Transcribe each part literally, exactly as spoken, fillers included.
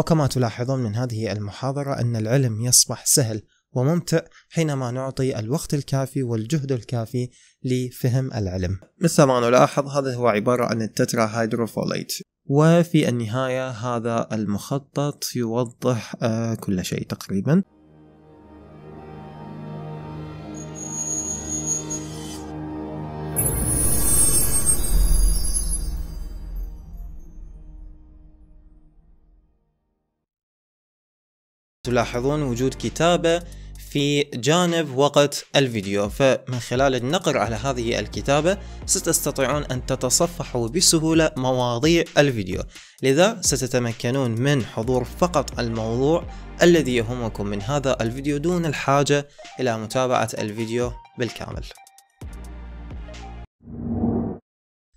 وكما تلاحظون من هذه المحاضرة أن العلم يصبح سهل وممتع حينما نعطي الوقت الكافي والجهد الكافي لفهم العلم. مثل ما نلاحظ هذا هو عبارة عن التترا هيدروفوليت. وفي النهاية هذا المخطط يوضح كل شيء تقريبا. تلاحظون وجود كتابة في جانب وقت الفيديو، فمن خلال النقر على هذه الكتابة ستستطيعون أن تتصفحوا بسهولة مواضيع الفيديو، لذا ستتمكنون من حضور فقط الموضوع الذي يهمكم من هذا الفيديو دون الحاجة إلى متابعة الفيديو بالكامل.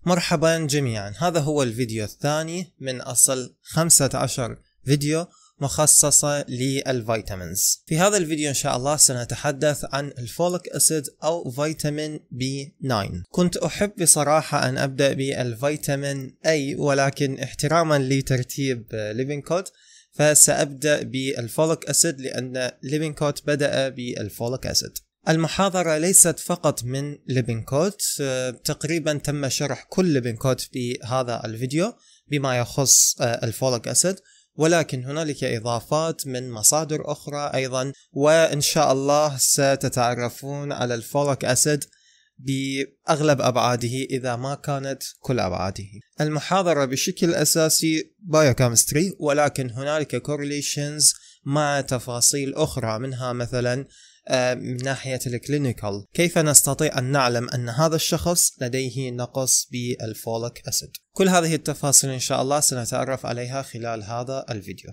مرحبا جميعا، هذا هو الفيديو الثاني من أصل خمسة عشر فيديو مخصصة للفيتامينز. في هذا الفيديو إن شاء الله سنتحدث عن الفوليك أسيد أو فيتامين بي تسعة. كنت أحب بصراحة أن أبدأ بالفيتامين A، ولكن احتراما لترتيب ليبينكوت فسأبدأ بالفوليك أسيد لأن ليبينكوت بدأ بالفوليك أسيد. المحاضرة ليست فقط من ليبينكوت، تقريبا تم شرح كل ليبينكوت في هذا الفيديو بما يخص الفوليك أسيد، ولكن هنالك إضافات من مصادر أخرى أيضا، وإن شاء الله ستتعرفون على الفوليك أسيد بأغلب أبعاده إذا ما كانت كل أبعاده. المحاضرة بشكل أساسي بايوكيمستري، ولكن هنالك كورليشنز مع تفاصيل أخرى، منها مثلا من ناحية الكلينيكال، كيف نستطيع أن نعلم أن هذا الشخص لديه نقص بالفوليك أسيد. كل هذه التفاصيل إن شاء الله سنتعرف عليها خلال هذا الفيديو.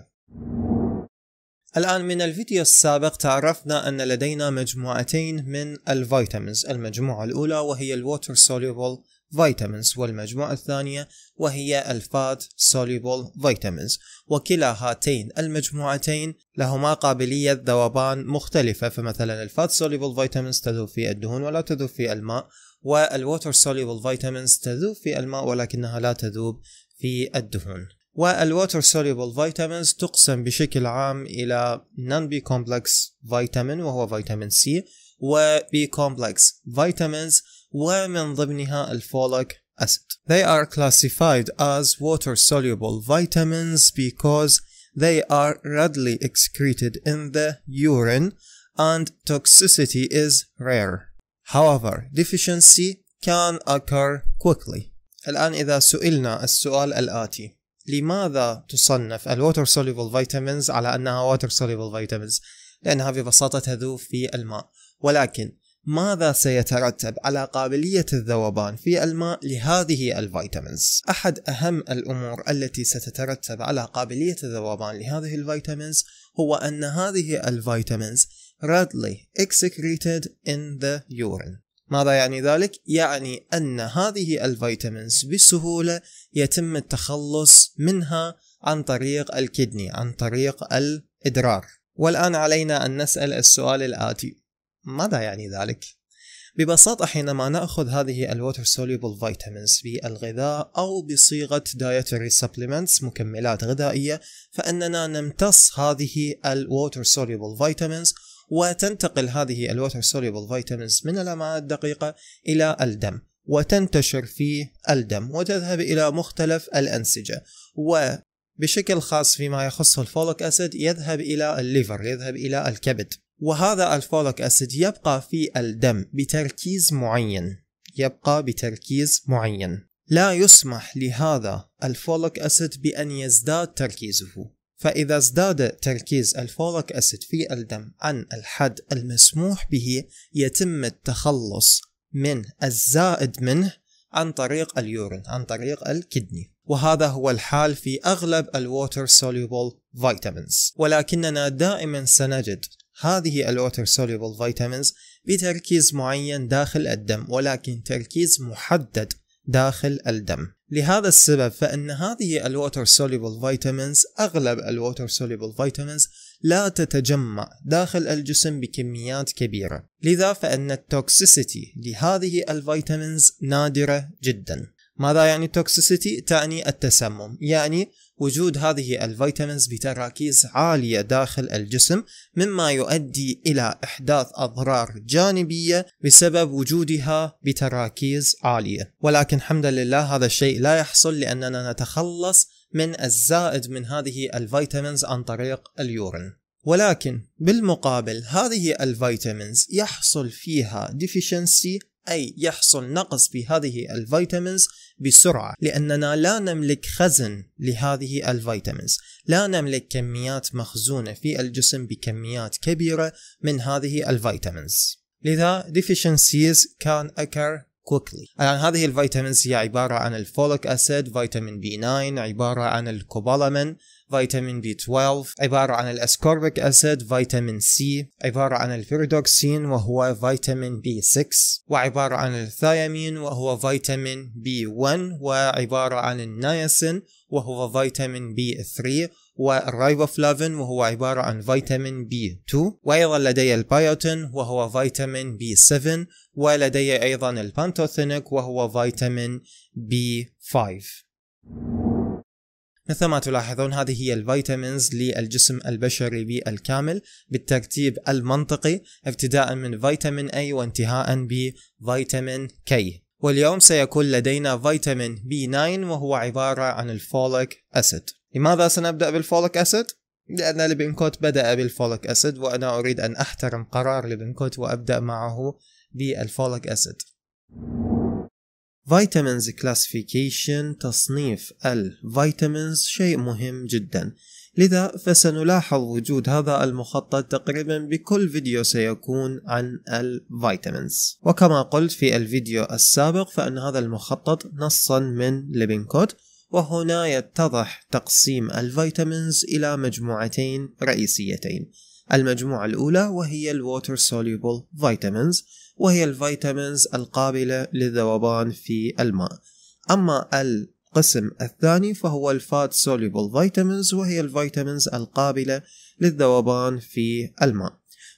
الآن من الفيديو السابق تعرفنا أن لدينا مجموعتين من الفيتامينز، المجموعة الأولى وهي الووتر سوليوبل فيتامينز، والمجموعة الثانية وهي الفات سوليوبل فيتامينز، وكلا هاتين المجموعتين لهما قابلية ذوبان مختلفة، فمثلا الفات سوليوبل فيتامينز تذوب في الدهون ولا تذوب في الماء، والووتر سوليوبل فيتامينز تذوب في الماء ولكنها لا تذوب في الدهون. والووتر سوليوبل فيتامينز تقسم بشكل عام إلى نون بي كومبلكس فيتامين وهو فيتامين سي، وبي كومبلكس فيتامينز، ومن ضمنها الفوليك أسيد. They are classified as water-soluble vitamins because they are readily excreted in the urine and toxicity is rare. However, deficiency can occur quickly. الآن إذا سئلنا السؤال الآتي، لماذا تصنف الwater-soluble vitamins على أنها water-soluble vitamins؟ لأنها ببساطة تذوب في الماء، ولكن ماذا سيترتب على قابلية الذوبان في الماء لهذه الفيتامينز؟ أحد أهم الأمور التي ستترتب على قابلية الذوبان لهذه الفيتامينز هو أن هذه الفيتامينز readily excreted in the urine. ماذا يعني ذلك؟ يعني أن هذه الفيتامينز بسهولة يتم التخلص منها عن طريق الكدني، عن طريق الإدرار. والآن علينا أن نسأل السؤال الآتي، ماذا يعني ذلك؟ ببساطة حينما نأخذ هذه الووتر سوليوبل فيتامينز بالغذاء أو بصيغة دايتري سبلمنتس، مكملات غذائية، فإننا نمتص هذه الووتر سوليوبل فيتامينز، وتنتقل هذه الووتر سوليوبل فيتامينز من الأمعاء الدقيقة إلى الدم، وتنتشر في الدم، وتذهب إلى مختلف الأنسجة، و بشكل خاص فيما يخص الفوليك أسيد يذهب إلى الليفر، يذهب إلى الكبد. وهذا الفوليك أسيد يبقى في الدم بتركيز معين، يبقى بتركيز معين، لا يسمح لهذا الفوليك أسيد بأن يزداد تركيزه. فإذا ازداد تركيز الفوليك أسيد في الدم عن الحد المسموح به يتم التخلص من الزائد منه عن طريق اليورين، عن طريق الكدني، وهذا هو الحال في أغلب الووتر سوليوبل فيتامينز. ولكننا دائما سنجد هذه الووتر سوليوبل فيتامينز بتركيز معين داخل الدم، ولكن تركيز محدد داخل الدم. لهذا السبب فإن هذه الووتر سوليوبل فيتامينز، أغلب الووتر سوليوبل فيتامينز، لا تتجمع داخل الجسم بكميات كبيرة، لذا فإن التوكسيسيتي لهذه الفيتامينز نادرة جدا. ماذا يعني التوكسيسيتي؟ تعني التسمم، يعني وجود هذه الفيتامينز بتراكيز عالية داخل الجسم، مما يؤدي إلى إحداث أضرار جانبية بسبب وجودها بتراكيز عالية. ولكن الحمد لله هذا الشيء لا يحصل لأننا نتخلص من الزائد من هذه الفيتامينز عن طريق اليورين. ولكن بالمقابل هذه الفيتامينز يحصل فيها deficiency، أي يحصل نقص في هذه الفيتامينز بسرعة، لأننا لا نملك خزن لهذه الفيتامينز، لا نملك كميات مخزونة في الجسم بكميات كبيرة من هذه الفيتامينز، لذا deficiencies can occur quickly. الآن هذه الفيتامينز هي عبارة عن الفوليك أسيد، فيتامين بي تسعة، عبارة عن الكوبالامين، فيتامين بي اثنا عشر، عبارة عن الأسكوربيك أسيد، فيتامين سي، عبارة عن الفيردوكسين وهو فيتامين بي ستة، وعبارة عن الثيامين وهو فيتامين بي واحد، وعبارة عن النياسين وهو فيتامين بي ثلاثة، والرايبوفلافين وهو عبارة عن فيتامين بي اثنين، وأيضا لدي البيوتين وهو فيتامين بي سبعة، ولدي أيضا البانتوثينيك وهو فيتامين بي خمسة. مثل ما تلاحظون هذه هي الفيتامينز للجسم البشري بالكامل بالترتيب المنطقي، ابتداء من فيتامين A وانتهاء بفيتامين K. واليوم سيكون لدينا فيتامين بي تسعة وهو عبارة عن الفوليك أسيد. لماذا سنبدأ بالفوليك أسيد؟ لأن ليبنكوت بدأ بالفوليك أسيد وأنا أريد أن أحترم قرار ليبنكوت وأبدأ معه بالفوليك أسيد. فيتامينز كلاسيفيكيشن، تصنيف الفيتامينز شيء مهم جدا، لذا فسنلاحظ وجود هذا المخطط تقريبا بكل فيديو سيكون عن الفيتامينز. وكما قلت في الفيديو السابق فإن هذا المخطط نصا من ليبنكوت، وهنا يتضح تقسيم الفيتامينز إلى مجموعتين رئيسيتين. المجموعة الأولى وهي الووتر سوليوبل فيتامينز، وهي الفيتامينز القابلة للذوبان في الماء. أما القسم الثاني فهو الفات سوليوبل فيتامينز، وهي الفيتامينز القابلة للذوبان في الماء.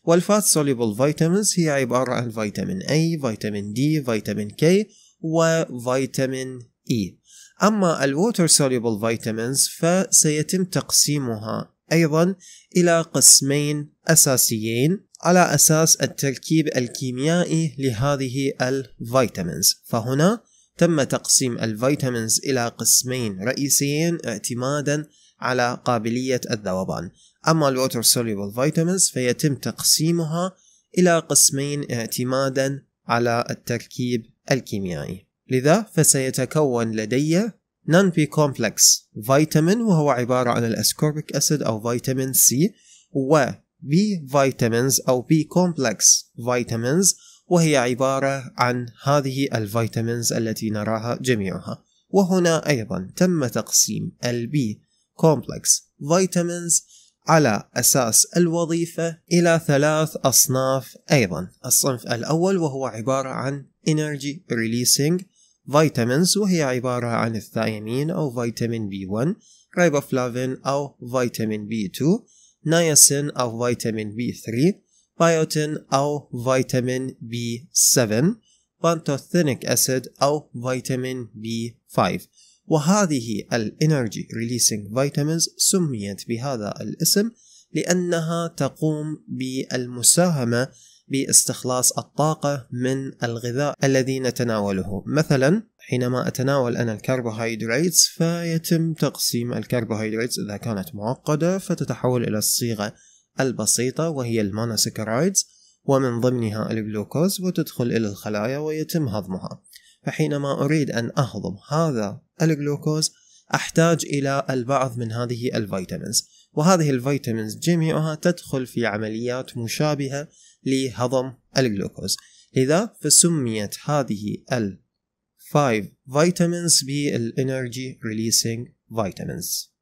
والفات سوليوبل فيتامينز هي عبارة عن فيتامين A، فيتامين D، فيتامين K، وفيتامين E. أما الووتر سوليوبل فيتامينز فسيتم تقسيمها أيضا إلى قسمين أساسيين على أساس التركيب الكيميائي لهذه الفيتامينز. فهنا تم تقسيم الفيتامينز إلى قسمين رئيسيين اعتمادا على قابلية الذوبان. أما الووتر سوليوبل فيتامينز فيتم تقسيمها إلى قسمين اعتمادا على التركيب الكيميائي، لذا فسيتكون لدي نون بي كومبلكس فيتامين وهو عبارة عن الأسكوربيك أسيد أو فيتامين سي، و بي فيتامينز أو بي كومبلكس فيتامينز وهي عبارة عن هذه الفيتامينز التي نراها جميعها. وهنا أيضا تم تقسيم البي كومبلكس فيتامينز على أساس الوظيفة إلى ثلاث أصناف أيضا. الصنف الأول وهو عبارة عن energy releasing vitamins، وهي عبارة عن الثيامين أو فيتامين بي واحد، ريبوفلافين أو فيتامين بي اثنين، نياسين أو فيتامين بي ثلاثة، بايوتين أو فيتامين بي سبعة، بانتوثينيك أسيد أو فيتامين بي خمسة. وهذه الانرجي ريليسينج فيتامينز سميت بهذا الاسم لأنها تقوم بالمساهمة باستخلاص الطاقة من الغذاء الذي نتناوله. مثلا حينما أتناول أنا الكربوهيدرات فيتم تقسيم الكربوهيدرات إذا كانت معقدة فتتحول إلى الصيغة البسيطة وهي المونوسكرايد، ومن ضمنها الجلوكوز، وتدخل إلى الخلايا ويتم هضمها. فحينما أريد أن أهضم هذا الجلوكوز أحتاج إلى البعض من هذه الفيتامينز، وهذه الفيتامينز جميعها تدخل في عمليات مشابهة لهضم الجلوكوز، لذا فسميت هذه ال خمسة فيتامينز بالانرجي ريليسينج فيتامينز.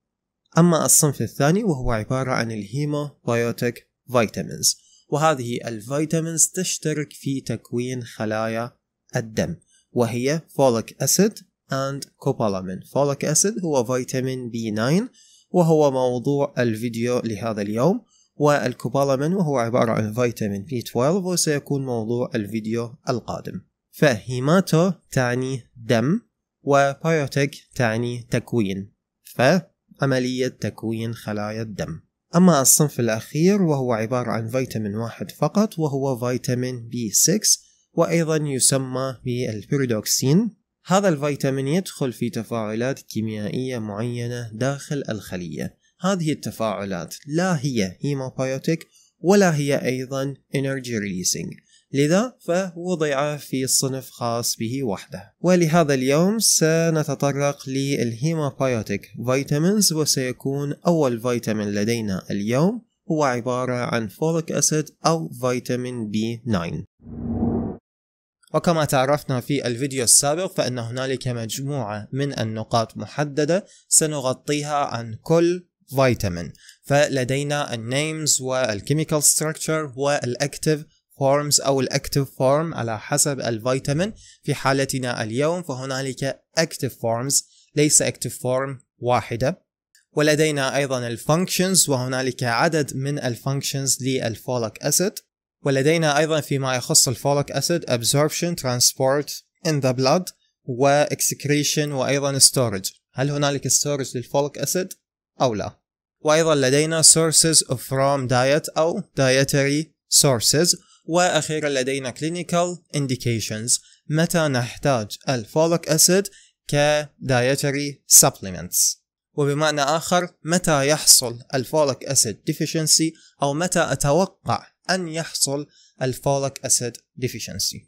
أما الصنف الثاني وهو عبارة عن الهيموبيوتيك فيتامينز، وهذه الفيتامينز تشترك في تكوين خلايا الدم، وهي فوليك أسيد and كوبالامين. فوليك أسيد هو فيتامين بي تسعة وهو موضوع الفيديو لهذا اليوم، والكوبالامين وهو عبارة عن فيتامين بي اثنا عشر وسيكون موضوع الفيديو القادم. فهيماتو تعني دم، وبيوتيك تعني تكوين، ف عملية تكوين خلايا الدم. أما الصنف الأخير وهو عبارة عن فيتامين واحد فقط وهو فيتامين بي ستة وأيضا يسمى بالبيريدوكسين. هذا الفيتامين يدخل في تفاعلات كيميائية معينة داخل الخلية. هذه التفاعلات لا هي هيموبايوتيك ولا هي أيضا إنرجي ريليسينج، لذا فوضع في صنف خاص به وحده. ولهذا اليوم سنتطرق للهيموبايوتيك فيتامينز، وسيكون أول فيتامين لدينا اليوم هو عبارة عن فوليك أسيد أو فيتامين بي تسعة. وكما تعرفنا في الفيديو السابق فإن هنالك مجموعة من النقاط محددة سنغطيها عن كل فيتامين، فلدينا النيمز والكيميكال ستراكشر والأكتيف فورمز أو الأكتيف فورم على حسب الفيتامين. في حالتنا اليوم فهنالك أكتيف فورمز ليس أكتيف فورم واحدة. ولدينا أيضا الفانكشنز وهنالك عدد من الفانكشنز للفوليك أسيد. ولدينا أيضا فيما يخص الفوليك أسيد absorption, transport in the blood و excretion وأيضا storage. هل هنالك storage للفوليك أسيد أو لا؟ وأيضا لدينا sources from diet أو dietary sources. وأخيرا لدينا clinical indications، متى نحتاج الفوليك أسيد ك dietary supplements، وبمعنى آخر متى يحصل الفوليك أسيد deficiency أو متى أتوقع أن يحصل الفوليك أسيد deficiency.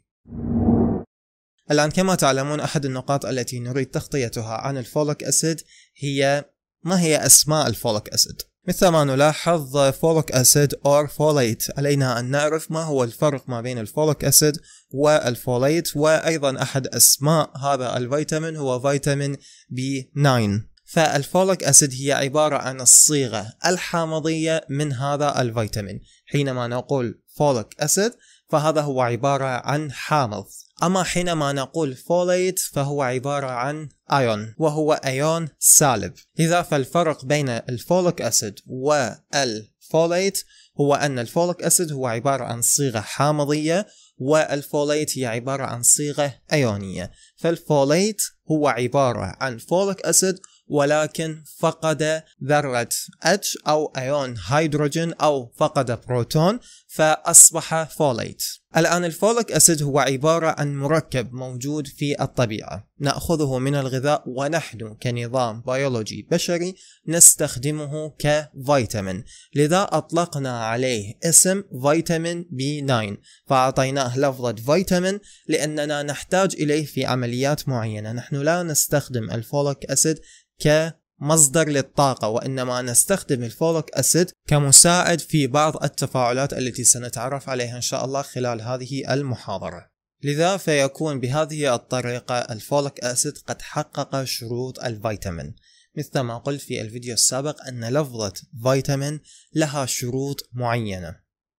الآن كما تعلمون أحد النقاط التي نريد تغطيتها عن الفوليك أسيد هي ما هي أسماء الفوليك أسيد. مثل ما نلاحظ فوليك أسيد أو فوليت، علينا أن نعرف ما هو الفرق ما بين الفوليك أسيد والفوليت. وأيضا أحد أسماء هذا الفيتامين هو فيتامين بي تسعة. فالفوليك أسيد هي عبارة عن الصيغة الحامضية من هذا الفيتامين. حينما نقول فوليك أسيد فهذا هو عبارة عن حامض، أما حينما نقول فوليت فهو عبارة عن آيون وهو آيون سالب. لذا فالفرق بين الفوليك أسيد والفوليت هو أن الفوليك أسيد هو عبارة عن صيغة حامضية والفوليت هي عبارة عن صيغة آيونية. فالفوليت هو عبارة عن فوليك أسيد ولكن فقد ذرة H أو أيون هيدروجين أو فقد بروتون فأصبح فوليت. الآن الفوليك أسيد هو عبارة عن مركب موجود في الطبيعة، نأخذه من الغذاء ونحن كنظام بيولوجي بشري نستخدمه كفيتامين، لذا أطلقنا عليه اسم فيتامين بي تسعة، فأعطيناه لفظة فيتامين لأننا نحتاج إليه في عمليات معينة. نحن لا نستخدم الفوليك أسيد كمصدر للطاقة، وإنما نستخدم الفوليك أسيد كمساعد في بعض التفاعلات التي سنتعرف عليها إن شاء الله خلال هذه المحاضرة. لذا فيكون بهذه الطريقة الفوليك أسيد قد حقق شروط الفيتامين. مثل ما قلت في الفيديو السابق أن لفظة فيتامين لها شروط معينة،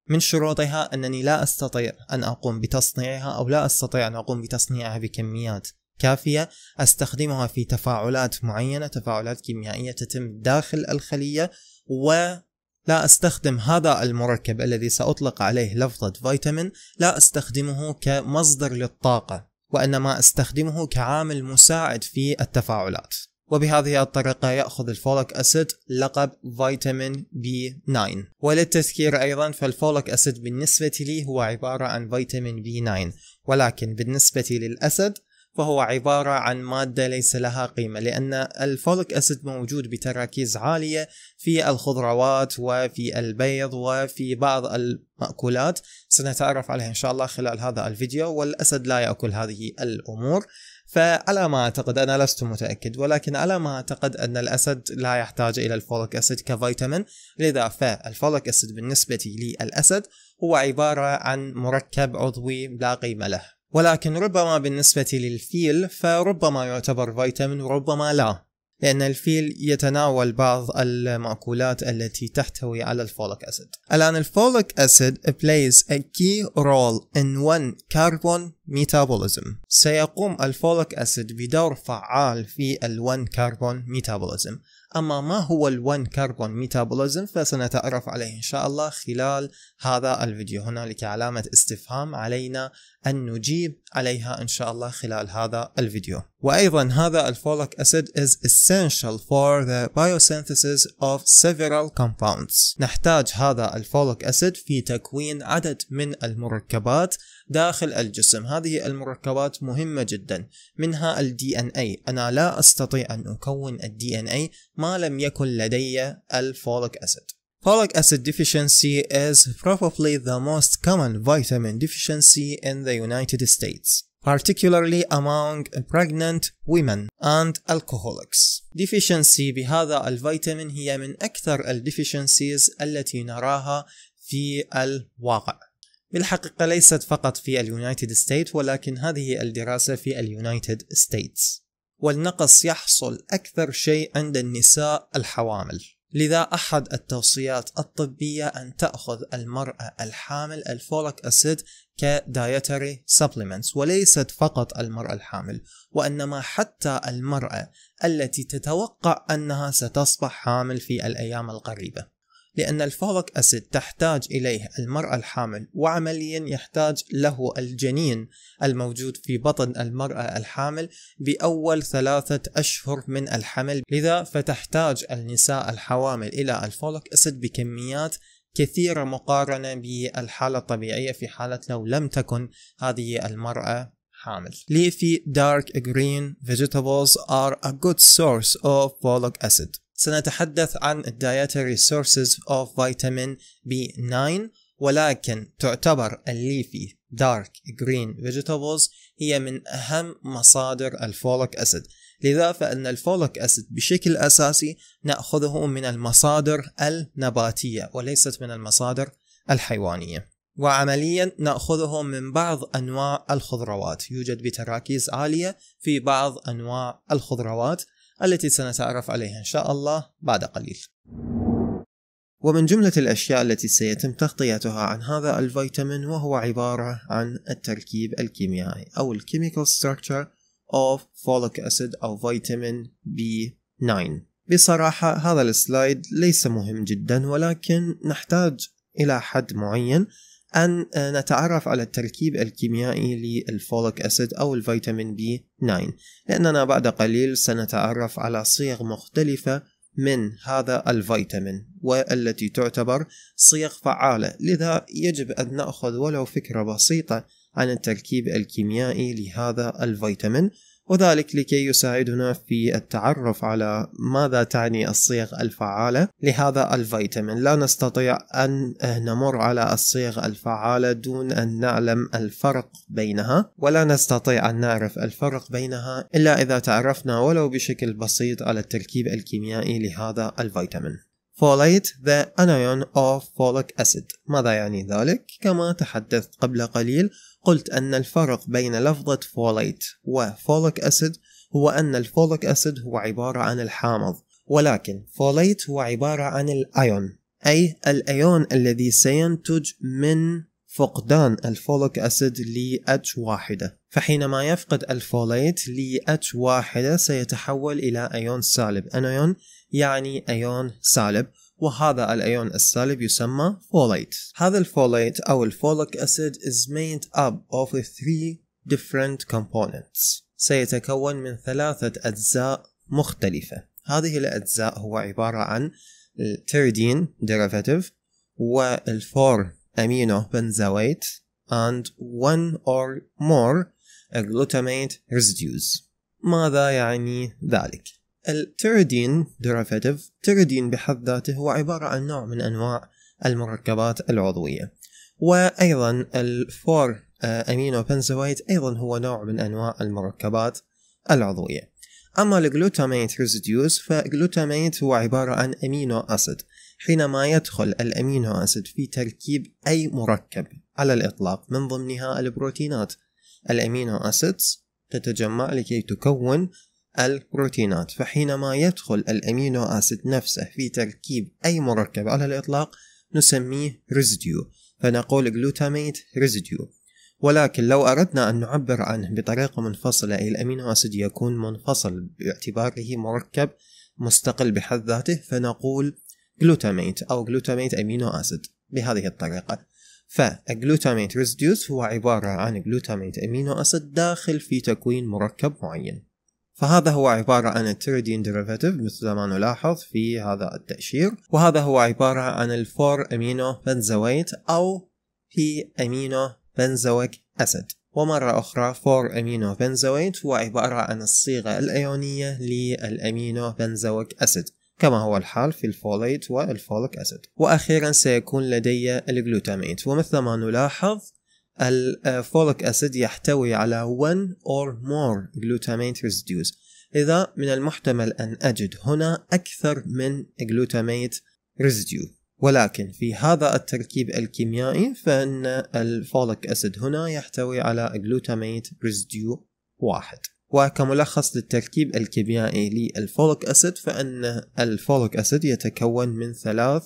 من شروطها أنني لا أستطيع أن أقوم بتصنيعها أو لا أستطيع أن أقوم بتصنيعها بكميات كافية، أستخدمها في تفاعلات معينة، تفاعلات كيميائية تتم داخل الخلية، ولا أستخدم هذا المركب الذي سأطلق عليه لفظة فيتامين، لا أستخدمه كمصدر للطاقة وإنما أستخدمه كعامل مساعد في التفاعلات. وبهذه الطريقة يأخذ الفوليك أسيد لقب فيتامين بي تسعة. وللتذكير أيضا فالفوليك أسيد بالنسبة لي هو عبارة عن فيتامين بي تسعة، ولكن بالنسبة للأسد فهو عبارة عن مادة ليس لها قيمة، لأن الفوليك أسيد موجود بتراكيز عالية في الخضروات وفي البيض وفي بعض المأكولات سنتعرف عليها إن شاء الله خلال هذا الفيديو، والأسد لا يأكل هذه الأمور. فعلى ما أعتقد، أنا لست متأكد، ولكن على ما أعتقد أن الأسد لا يحتاج إلى الفوليك أسيد كفيتامين، لذا فالفوليك أسيد بالنسبة للأسد هو عبارة عن مركب عضوي لا قيمة له. ولكن ربما بالنسبة للفيل فربما يعتبر فيتامين وربما لا، لأن الفيل يتناول بعض المأكولات التي تحتوي على الفوليك أسيد. الآن الفوليك أسيد plays a key role in one-carbon metabolism. سيقوم الفوليك أسيد بدور فعال في ال one-carbon metabolism. أما ما هو الون كاربون ميتابوليزم فسنتعرف عليه إن شاء الله خلال هذا الفيديو. هنالك علامة استفهام علينا أن نجيب عليها إن شاء الله خلال هذا الفيديو. وأيضا هذا الفوليك أسيد is essential for the biosynthesis of several compounds. نحتاج هذا الفوليك أسيد في تكوين عدد من المركبات داخل الجسم. هذه المركبات مهمة جدا، منها ال دي إن إيه. أنا لا أستطيع أن أكون ال دي إن إيه ما لم يكن لدي الفوليك أسيد. Folic acid deficiency is probably the most common vitamin deficiency in the United States, particularly among pregnant women and alcoholics. Deficiency بهذا الفيتامين هي من أكثر ال deficiencies التي نراها في الواقع. بالحقيقة ليست فقط في اليونايتد ستيت، ولكن هذه الدراسة في اليونايتد ستيتس. والنقص يحصل أكثر شيء عند النساء الحوامل. لذا أحد التوصيات الطبية أن تأخذ المرأة الحامل الفوليك أسيد كدايتري سبليمنتس، وليست فقط المرأة الحامل، وإنما حتى المرأة التي تتوقع أنها ستصبح حامل في الأيام القريبة، لأن الفوليك أسيد تحتاج إليه المرأة الحامل، وعمليا يحتاج له الجنين الموجود في بطن المرأة الحامل بأول ثلاثة أشهر من الحمل. لذا فتحتاج النساء الحوامل إلى الفوليك أسيد بكميات كثيرة مقارنة بالحالة الطبيعية في حالة لو لم تكن هذه المرأة حامل. Leafy dark green vegetables are a good source of folic acid. سنتحدث عن dietary sources of vitamin بي ناين، ولكن تعتبر الليفي dark green vegetables هي من أهم مصادر الفوليك أسيد. لذا فإن الفوليك أسيد بشكل أساسي نأخذه من المصادر النباتية وليست من المصادر الحيوانية، وعمليا نأخذه من بعض أنواع الخضروات. يوجد بتراكيز عالية في بعض أنواع الخضروات التي سنتعرف عليها إن شاء الله بعد قليل. ومن جملة الأشياء التي سيتم تغطيتها عن هذا الفيتامين، وهو عبارة عن التركيب الكيميائي أو الكيميكال ستراكشر of folic acid أو فيتامين بي ناين. بصراحة هذا السلايد ليس مهم جدا، ولكن نحتاج إلى حد معين أن نتعرف على التركيب الكيميائي للفوليك أسيد أو الفيتامين بي ناين، لأننا بعد قليل سنتعرف على صيغ مختلفة من هذا الفيتامين والتي تعتبر صيغ فعالة. لذا يجب أن نأخذ ولو فكرة بسيطة عن التركيب الكيميائي لهذا الفيتامين، وذلك لكي يساعدنا في التعرف على ماذا تعني الصيغ الفعالة لهذا الفيتامين. لا نستطيع أن نمر على الصيغ الفعالة دون أن نعلم الفرق بينها، ولا نستطيع أن نعرف الفرق بينها إلا إذا تعرفنا ولو بشكل بسيط على التركيب الكيميائي لهذا الفيتامين. Folate, the anion of folic acid. ماذا يعني ذلك؟ كما تحدثت قبل قليل، قلت أن الفرق بين لفظة folate وفوليك أسيد هو أن الفوليك أسيد هو عبارة عن الحامض، ولكن folate هو عبارة عن الأيون، أي الأيون الذي سينتج من فقدان الفوليك أسيد ل H واحدة. فحينما يفقد الفوليت ل H واحدة سيتحول إلى أيون سالب. أنايون يعني أيون سالب، وهذا الأيون السالب يسمى فوليت. هذا الفوليت أو الفوليك أسيد is made up of three different components. سيتكون من ثلاثة أجزاء مختلفة. هذه الأجزاء هو عبارة عن التيريدين derivative والفور amino benzoate and one or more glutamate residues. ماذا يعني ذلك؟ التيريدين ديريفاتيف، التيريدين بحد ذاته هو عبارة عن نوع من أنواع المركبات العضوية، وأيضا الفور أمينو بنزويت أيضا هو نوع من أنواع المركبات العضوية. أما الجلوتاميت ريزيديوز فالجلوتاميت هو عبارة عن أمينو أسيد. حينما يدخل الأمينو أسيد في تركيب أي مركب على الإطلاق من ضمنها البروتينات، الأمينو أسيدز تتجمع لكي تكون البروتينات. فحينما يدخل الأمينو أسيد نفسه في تركيب أي مركب على الإطلاق نسميه ريزيديو، فنقول جلوتاميت ريزيديو. ولكن لو أردنا أن نعبر عنه بطريقة منفصلة، الأمينو أسيد يكون منفصل باعتباره مركب مستقل بحد ذاته، فنقول جلوتاميت أو جلوتاميت أمينو أسيد بهذه الطريقة. فالجلوتاميت ريزديوز هو عبارة عن جلوتاميت أمينو أسيد داخل في تكوين مركب معين، فهذا هو عبارة عن التريدين ديريفاتيف مثل ما نلاحظ في هذا التأشير، وهذا هو عبارة عن الفور أمينو بنزويت أو في أمينو بنزويك أسيد. ومرة أخرى فور أمينو بنزويت هو عبارة عن الصيغة الأيونية للأمينو بنزويك أسيد كما هو الحال في الفوليت والفوليك أسيد. وأخيرا سيكون لدي الجلوتاميت، ومثل ما نلاحظ الفوليك أسيد يحتوي على one or more glutamate residues، إذا من المحتمل أن أجد هنا أكثر من glutamate residue، ولكن في هذا التركيب الكيميائي فإن الفوليك أسيد هنا يحتوي على glutamate residue واحد. وكملخص للتركيب الكيميائي للفوليك أسيد، فإن الفوليك أسيد يتكون من ثلاث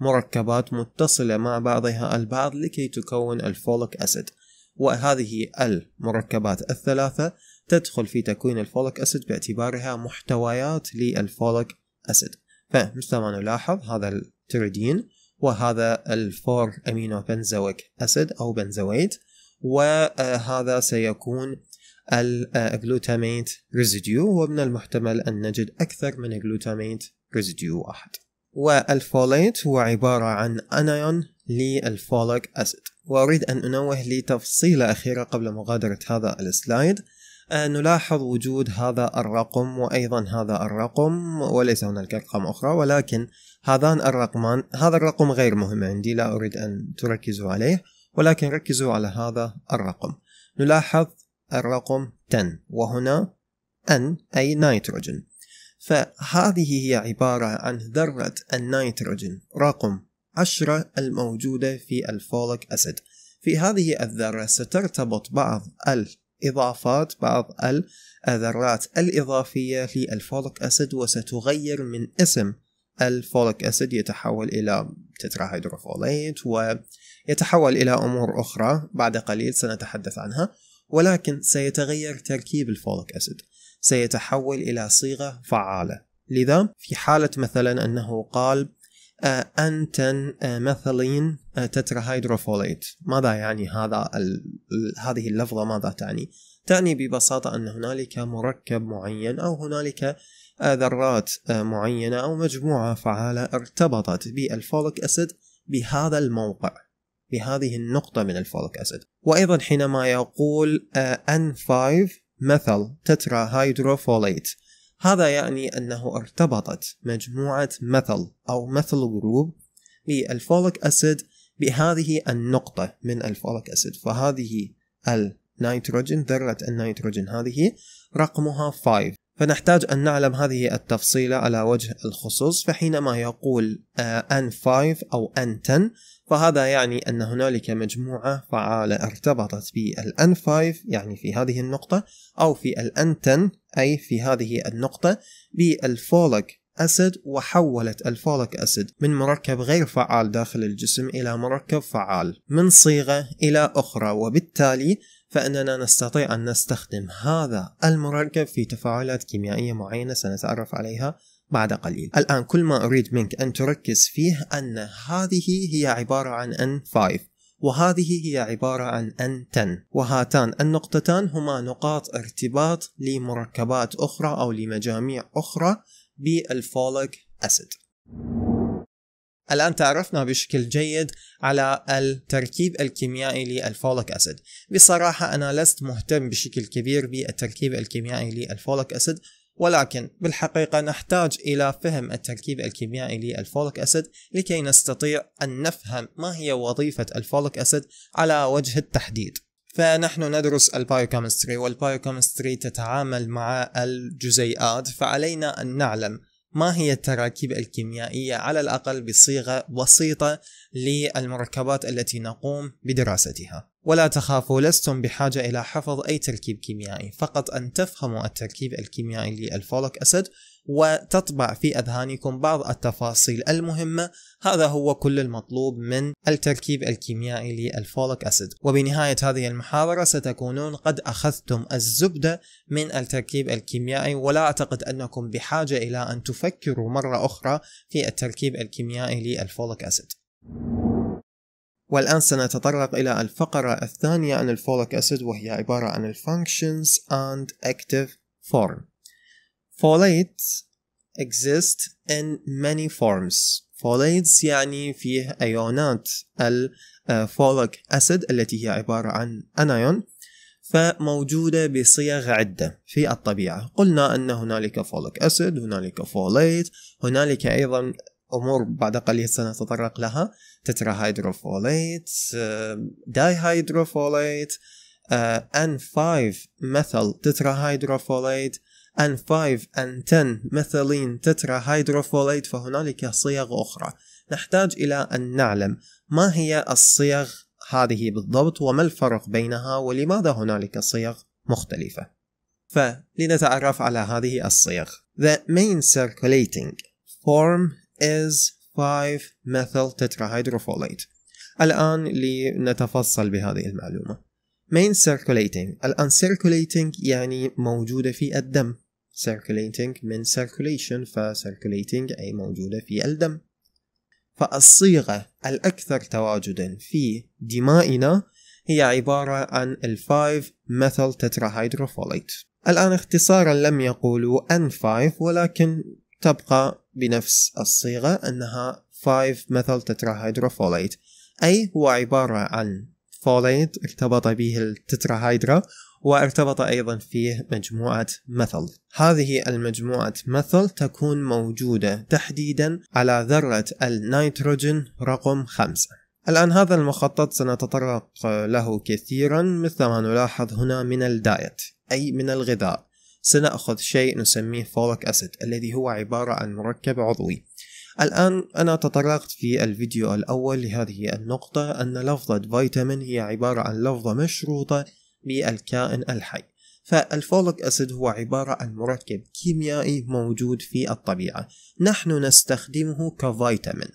مركبات متصلة مع بعضها البعض لكي تكون الفوليك أسيد، وهذه المركبات الثلاثة تدخل في تكوين الفوليك أسيد باعتبارها محتويات للفوليك أسيد. فمثل ما نلاحظ هذا التريدين وهذا الفور أمينو بنزويك أسيد أو بنزويت، وهذا سيكون الجلوتاميت ريزيديو، ومن المحتمل أن نجد أكثر من جلوتاميت ريزيديو واحد. والفوليت هو عبارة عن أنايون للفوليك أسيد. وأريد أن أنوه لتفصيلة أخيرة قبل مغادرة هذا السلايد. أه نلاحظ وجود هذا الرقم وأيضا هذا الرقم، وليس هناك أرقام أخرى، ولكن هذان الرقمان، هذا الرقم غير مهم عندي لا أريد أن تركزوا عليه، ولكن ركزوا على هذا الرقم. نلاحظ الرقم عشرة وهنا N أي نيتروجين، فهذه هي عبارة عن ذرة النيتروجين رقم عشرة الموجودة في الفوليك أسيد. في هذه الذرة سترتبط بعض الإضافات، بعض الذرات الإضافية للفوليك أسيد، وستغير من اسم الفوليك أسيد، يتحول إلى تتراهيدروفوليت ويتحول إلى أمور أخرى بعد قليل سنتحدث عنها، ولكن سيتغير تركيب الفوليك أسيد، سيتحول إلى صيغة فعالة. لذا في حالة مثلا أنه قال أنتن مثلين تتراهيدروفوليت، ماذا يعني هذا ال... هذه اللفظة ماذا تعني؟ تعني ببساطة أن هنالك مركب معين أو هنالك ذرات معينة أو مجموعة فعالة ارتبطت بالفوليك أسيد بهذا الموقع، بهذه النقطة من الفوليك أسيد. وأيضا حينما يقول إن خمسة مثل تترا هيدروفوليت، هذا يعني أنه ارتبطت مجموعة مثل أو مثل جروب بالفوليك أسيد بهذه النقطة من الفوليك أسيد. فهذه النيتروجين، ذرة النيتروجين هذه رقمها خمسة، فنحتاج أن نعلم هذه التفصيلة على وجه الخصوص. فحينما يقول إن خمسة أو إن عشرة، فهذا يعني أن هنالك مجموعة فعالة ارتبطت بالN5 يعني في هذه النقطة أو في الN10 أي في هذه النقطة بالفوليك أسيد، وحولت الفوليك أسيد من مركب غير فعال داخل الجسم إلى مركب فعال، من صيغة إلى أخرى، وبالتالي فإننا نستطيع أن نستخدم هذا المركب في تفاعلات كيميائية معينة سنتعرف عليها بعد قليل. الآن كل ما أريد منك أن تركز فيه أن هذه هي عبارة عن إن خمسة وهذه هي عبارة عن إن عشرة، وهاتان النقطتان هما نقاط ارتباط لمركبات أخرى أو لمجاميع أخرى بالفوليك أسيد. الآن تعرفنا بشكل جيد على التركيب الكيميائي للفوليك أسيد. بصراحة أنا لست مهتم بشكل كبير بالتركيب الكيميائي للفوليك أسيد، ولكن بالحقيقة نحتاج إلى فهم التركيب الكيميائي للفوليك أسيد لكي نستطيع أن نفهم ما هي وظيفة الفوليك أسيد على وجه التحديد. فنحن ندرس البايوكيمستري، والبايوكيمستري تتعامل مع الجزيئات، فعلينا أن نعلم ما هي التراكيب الكيميائية على الأقل بصيغة بسيطة للمركبات التي نقوم بدراستها. ولا تخافوا، لستم بحاجة إلى حفظ أي تركيب كيميائي، فقط أن تفهموا التركيب الكيميائي للفوليك أسيد وتطبع في أذهانكم بعض التفاصيل المهمة. هذا هو كل المطلوب من التركيب الكيميائي للفوليك أسيد. وبنهاية هذه المحاضرة ستكونون قد أخذتم الزبدة من التركيب الكيميائي، ولا أعتقد أنكم بحاجة إلى أن تفكروا مرة أخرى في التركيب الكيميائي للفوليك أسيد. والآن سنتطرق إلى الفقرة الثانية عن الفوليك أسيد، وهي عبارة عن Functions and Active Form. Folates exist in many forms. Folates يعني فيه أيونات الفوليك أسيد التي هي عبارة عن أنايون، فموجودة بصيغ عدة في الطبيعة. قلنا أن هنالك فوليك أسيد، هنالك فوليت، هنالك أيضا أمور بعد قليل سنتطرق لها، تتراهيدروفوليت، دايهيدروفوليت، إن فايف مثل تتراهيدروفوليت، إن فايف إن عشرة مثلين تتراهيدروفوليت. فهنالك صيغ أخرى. نحتاج إلى أن نعلم ما هي الصيغ هذه بالضبط، وما الفرق بينها، ولماذا هنالك صيغ مختلفة. فلنتعرف على هذه الصيغ. The main circulating form is five methyl tetrahydrofolate. الآن لنتفصل بهذه المعلومة. main circulating، الآن circulating يعني موجودة في الدم. circulating من circulation، فcirculating أي موجودة في الدم. فالصيغة الأكثر تواجدا في دمائنا هي عبارة عن five methyl tetrahydrofolate. الآن اختصارا لم يقولوا إن فايف، ولكن تبقى بنفس الصيغة أنها five methyl tetrahydrofolate، أي هو عبارة عن فوليت ارتبط به التتراهيدرا، وارتبط أيضا فيه مجموعة مثل. هذه المجموعة مثل تكون موجودة تحديدا على ذرة النيتروجين رقم خمسة. الآن هذا المخطط سنتطرق له كثيرا، مثل ما نلاحظ هنا من الدايت أي من الغذاء. سنأخذ شيء نسميه فوليك أسيد الذي هو عبارة عن مركب عضوي. الآن أنا تطرقت في الفيديو الأول لهذه النقطة أن لفظة فيتامين هي عبارة عن لفظة مشروطة بالكائن الحي، فالفوليك أسيد هو عبارة عن مركب كيميائي موجود في الطبيعة، نحن نستخدمه كفيتامين.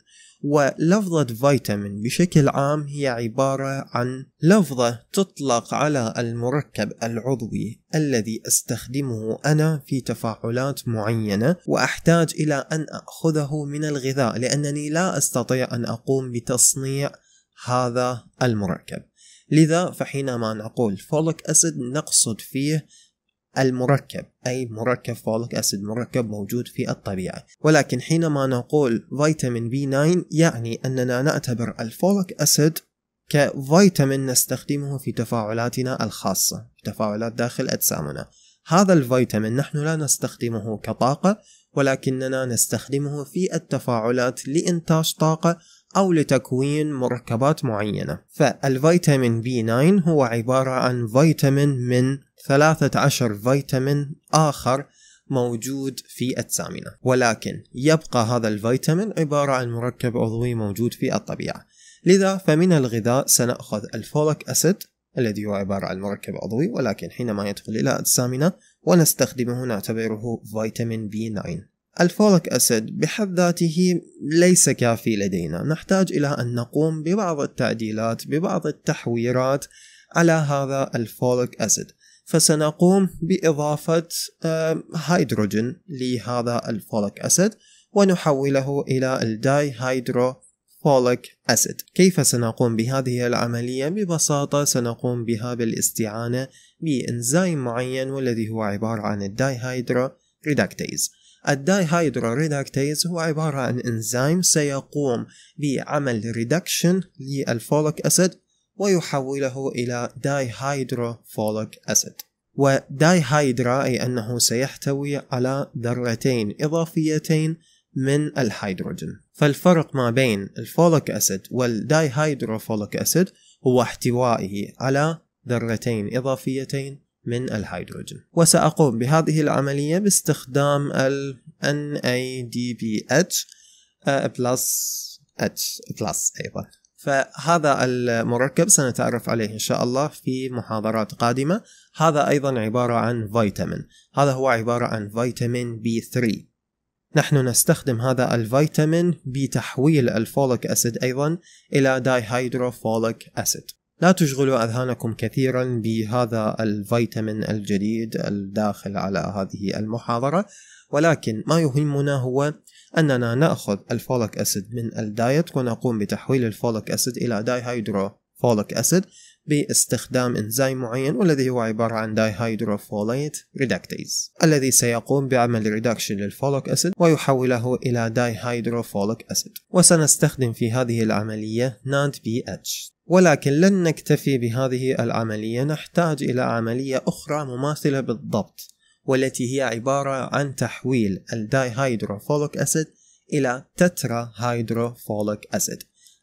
ولفظة فيتامين بشكل عام هي عبارة عن لفظة تطلق على المركب العضوي الذي أستخدمه أنا في تفاعلات معينة، وأحتاج إلى أن أخذه من الغذاء لأنني لا أستطيع أن أقوم بتصنيع هذا المركب. لذا فحينما نقول فوليك أسيد نقصد فيه المركب، أي مركب فوليك أسيد، مركب موجود في الطبيعة. ولكن حينما نقول فيتامين بي تسعة يعني أننا نعتبر الفوليك أسيد كفيتامين نستخدمه في تفاعلاتنا الخاصة، في تفاعلات داخل أجسامنا. هذا الفيتامين نحن لا نستخدمه كطاقة، ولكننا نستخدمه في التفاعلات لإنتاج طاقة أو لتكوين مركبات معينة. فالفيتامين بي تسعة هو عبارة عن فيتامين من ثلاثة عشر فيتامين آخر موجود في أجسامنا، ولكن يبقى هذا الفيتامين عبارة عن مركب عضوي موجود في الطبيعة. لذا فمن الغذاء سنأخذ الفوليك أسيد الذي هو عبارة عن مركب عضوي، ولكن حينما يدخل إلى أجسامنا ونستخدمه نعتبره فيتامين بي تسعة. الفوليك أسيد بحد ذاته ليس كافي لدينا، نحتاج إلى أن نقوم ببعض التعديلات، ببعض التحويرات على هذا الفوليك أسيد. فسنقوم بإضافة هيدروجين لهذا الفوليك أسيد ونحوله إلى الداي هيدروفوليك أسيد. كيف سنقوم بهذه العملية؟ ببساطة سنقوم بها بالاستعانة بإنزيم معين، والذي هو عبارة عن الداي هيدرو ريدكتيز. الداي هيدرو ريدكتيز هو عبارة عن إنزيم سيقوم بعمل ريدكشن للفوليك أسيد ويحوله إلى داي هيدرو فوليك أسيد. وداي هيدرا أي أنه سيحتوي على ذرتين إضافيتين من الهيدروجين. فالفرق ما بين الفوليك أسيد والداي هيدرو فوليك أسيد هو احتوائه على ذرتين إضافيتين من الهيدروجين. وسأقوم بهذه العملية باستخدام ال إن اي دي بي إتش بلس H بلس أيضا. فهذا المركب سنتعرف عليه إن شاء الله في محاضرات قادمة. هذا أيضا عبارة عن فيتامين، هذا هو عبارة عن فيتامين بي ثلاثة نحن نستخدم هذا الفيتامين بتحويل الفوليك أسيد أيضا إلى دايهيدروفوليك أسيد. لا تشغلوا أذهانكم كثيرا بهذا الفيتامين الجديد الداخل على هذه المحاضرة، ولكن ما يهمنا هو أننا نأخذ الفوليك أسيد من الدايت ونقوم بتحويل الفوليك أسيد إلى دايهيدروفوليك أسيد باستخدام إنزيم معين والذي هو عبارة عن دايهيدروفوليت ريدكتيز الذي سيقوم بعمل ريدكشن للفوليك أسيد ويحوله إلى دايهيدروفوليك أسيد، وسنستخدم في هذه العملية ناد بي اتش. ولكن لن نكتفي بهذه العملية، نحتاج إلى عملية أخرى مماثلة بالضبط والتي هي عبارة عن تحويل الدايهيدروفوليك أسيد إلى تتراهيدروفوليك أسيد.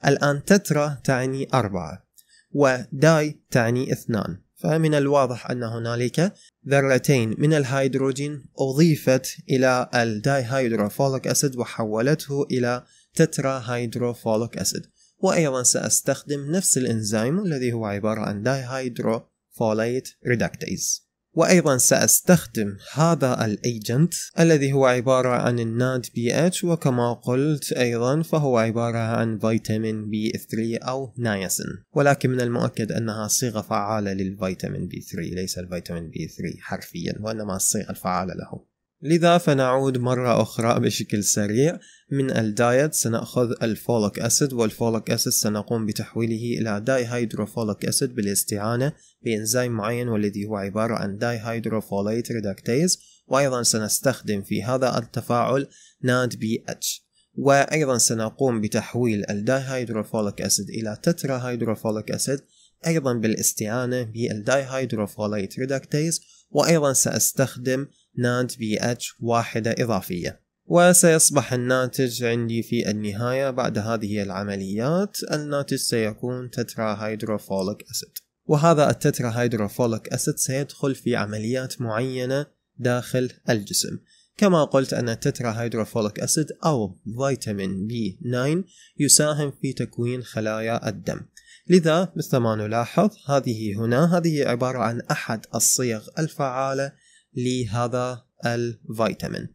الآن تترا تعني أربعة وداي تعني اثنان، فمن الواضح أن هنالك ذرتين من الهيدروجين أضيفت إلى الدايهيدروفوليك أسيد وحولته إلى تتراهيدروفوليك أسيد. وأيضا سأستخدم نفس الإنزيم الذي هو عبارة عن دايهيدروفوليت ريدكتيز، وأيضا سأستخدم هذا الأيجنت الذي هو عبارة عن الناد بي اتش، وكما قلت أيضا فهو عبارة عن فيتامين بي ثلاثة أو نياسين، ولكن من المؤكد أنها صيغة فعالة للفيتامين بي ثلاثة، ليس الفيتامين بي ثلاثة حرفيا وإنما الصيغة الفعالة له. لذا فنعود مرة أخرى بشكل سريع. من الدايت سنأخذ الفوليك أسيد، والفوليك أسيد سنقوم بتحويله إلى دايهيدروفوليك أسيد بالاستعانة بإنزيم معين والذي هو عبارة عن دايهيدروفوليت ريدكتيز، وأيضا سنستخدم في هذا التفاعل ناد بي اتش، وأيضا سنقوم بتحويل الدايهيدروفوليك أسيد إلى تتراهيدروفوليك أسيد أيضا بالاستعانة بالدايهيدروفوليت ريدكتيز، وأيضا سأستخدم ناد بي اتش واحدة إضافية. وسيصبح الناتج عندي في النهاية بعد هذه العمليات، الناتج سيكون تتراهيدروفوليك أسيد، وهذا التتراهيدروفوليك أسيد سيدخل في عمليات معينة داخل الجسم. كما قلت أن التتراهيدروفوليك أسيد أو فيتامين بي تسعة يساهم في تكوين خلايا الدم. لذا مثل ما نلاحظ هذه هنا هذه عبارة عن أحد الصيغ الفعالة لهذا الفيتامين.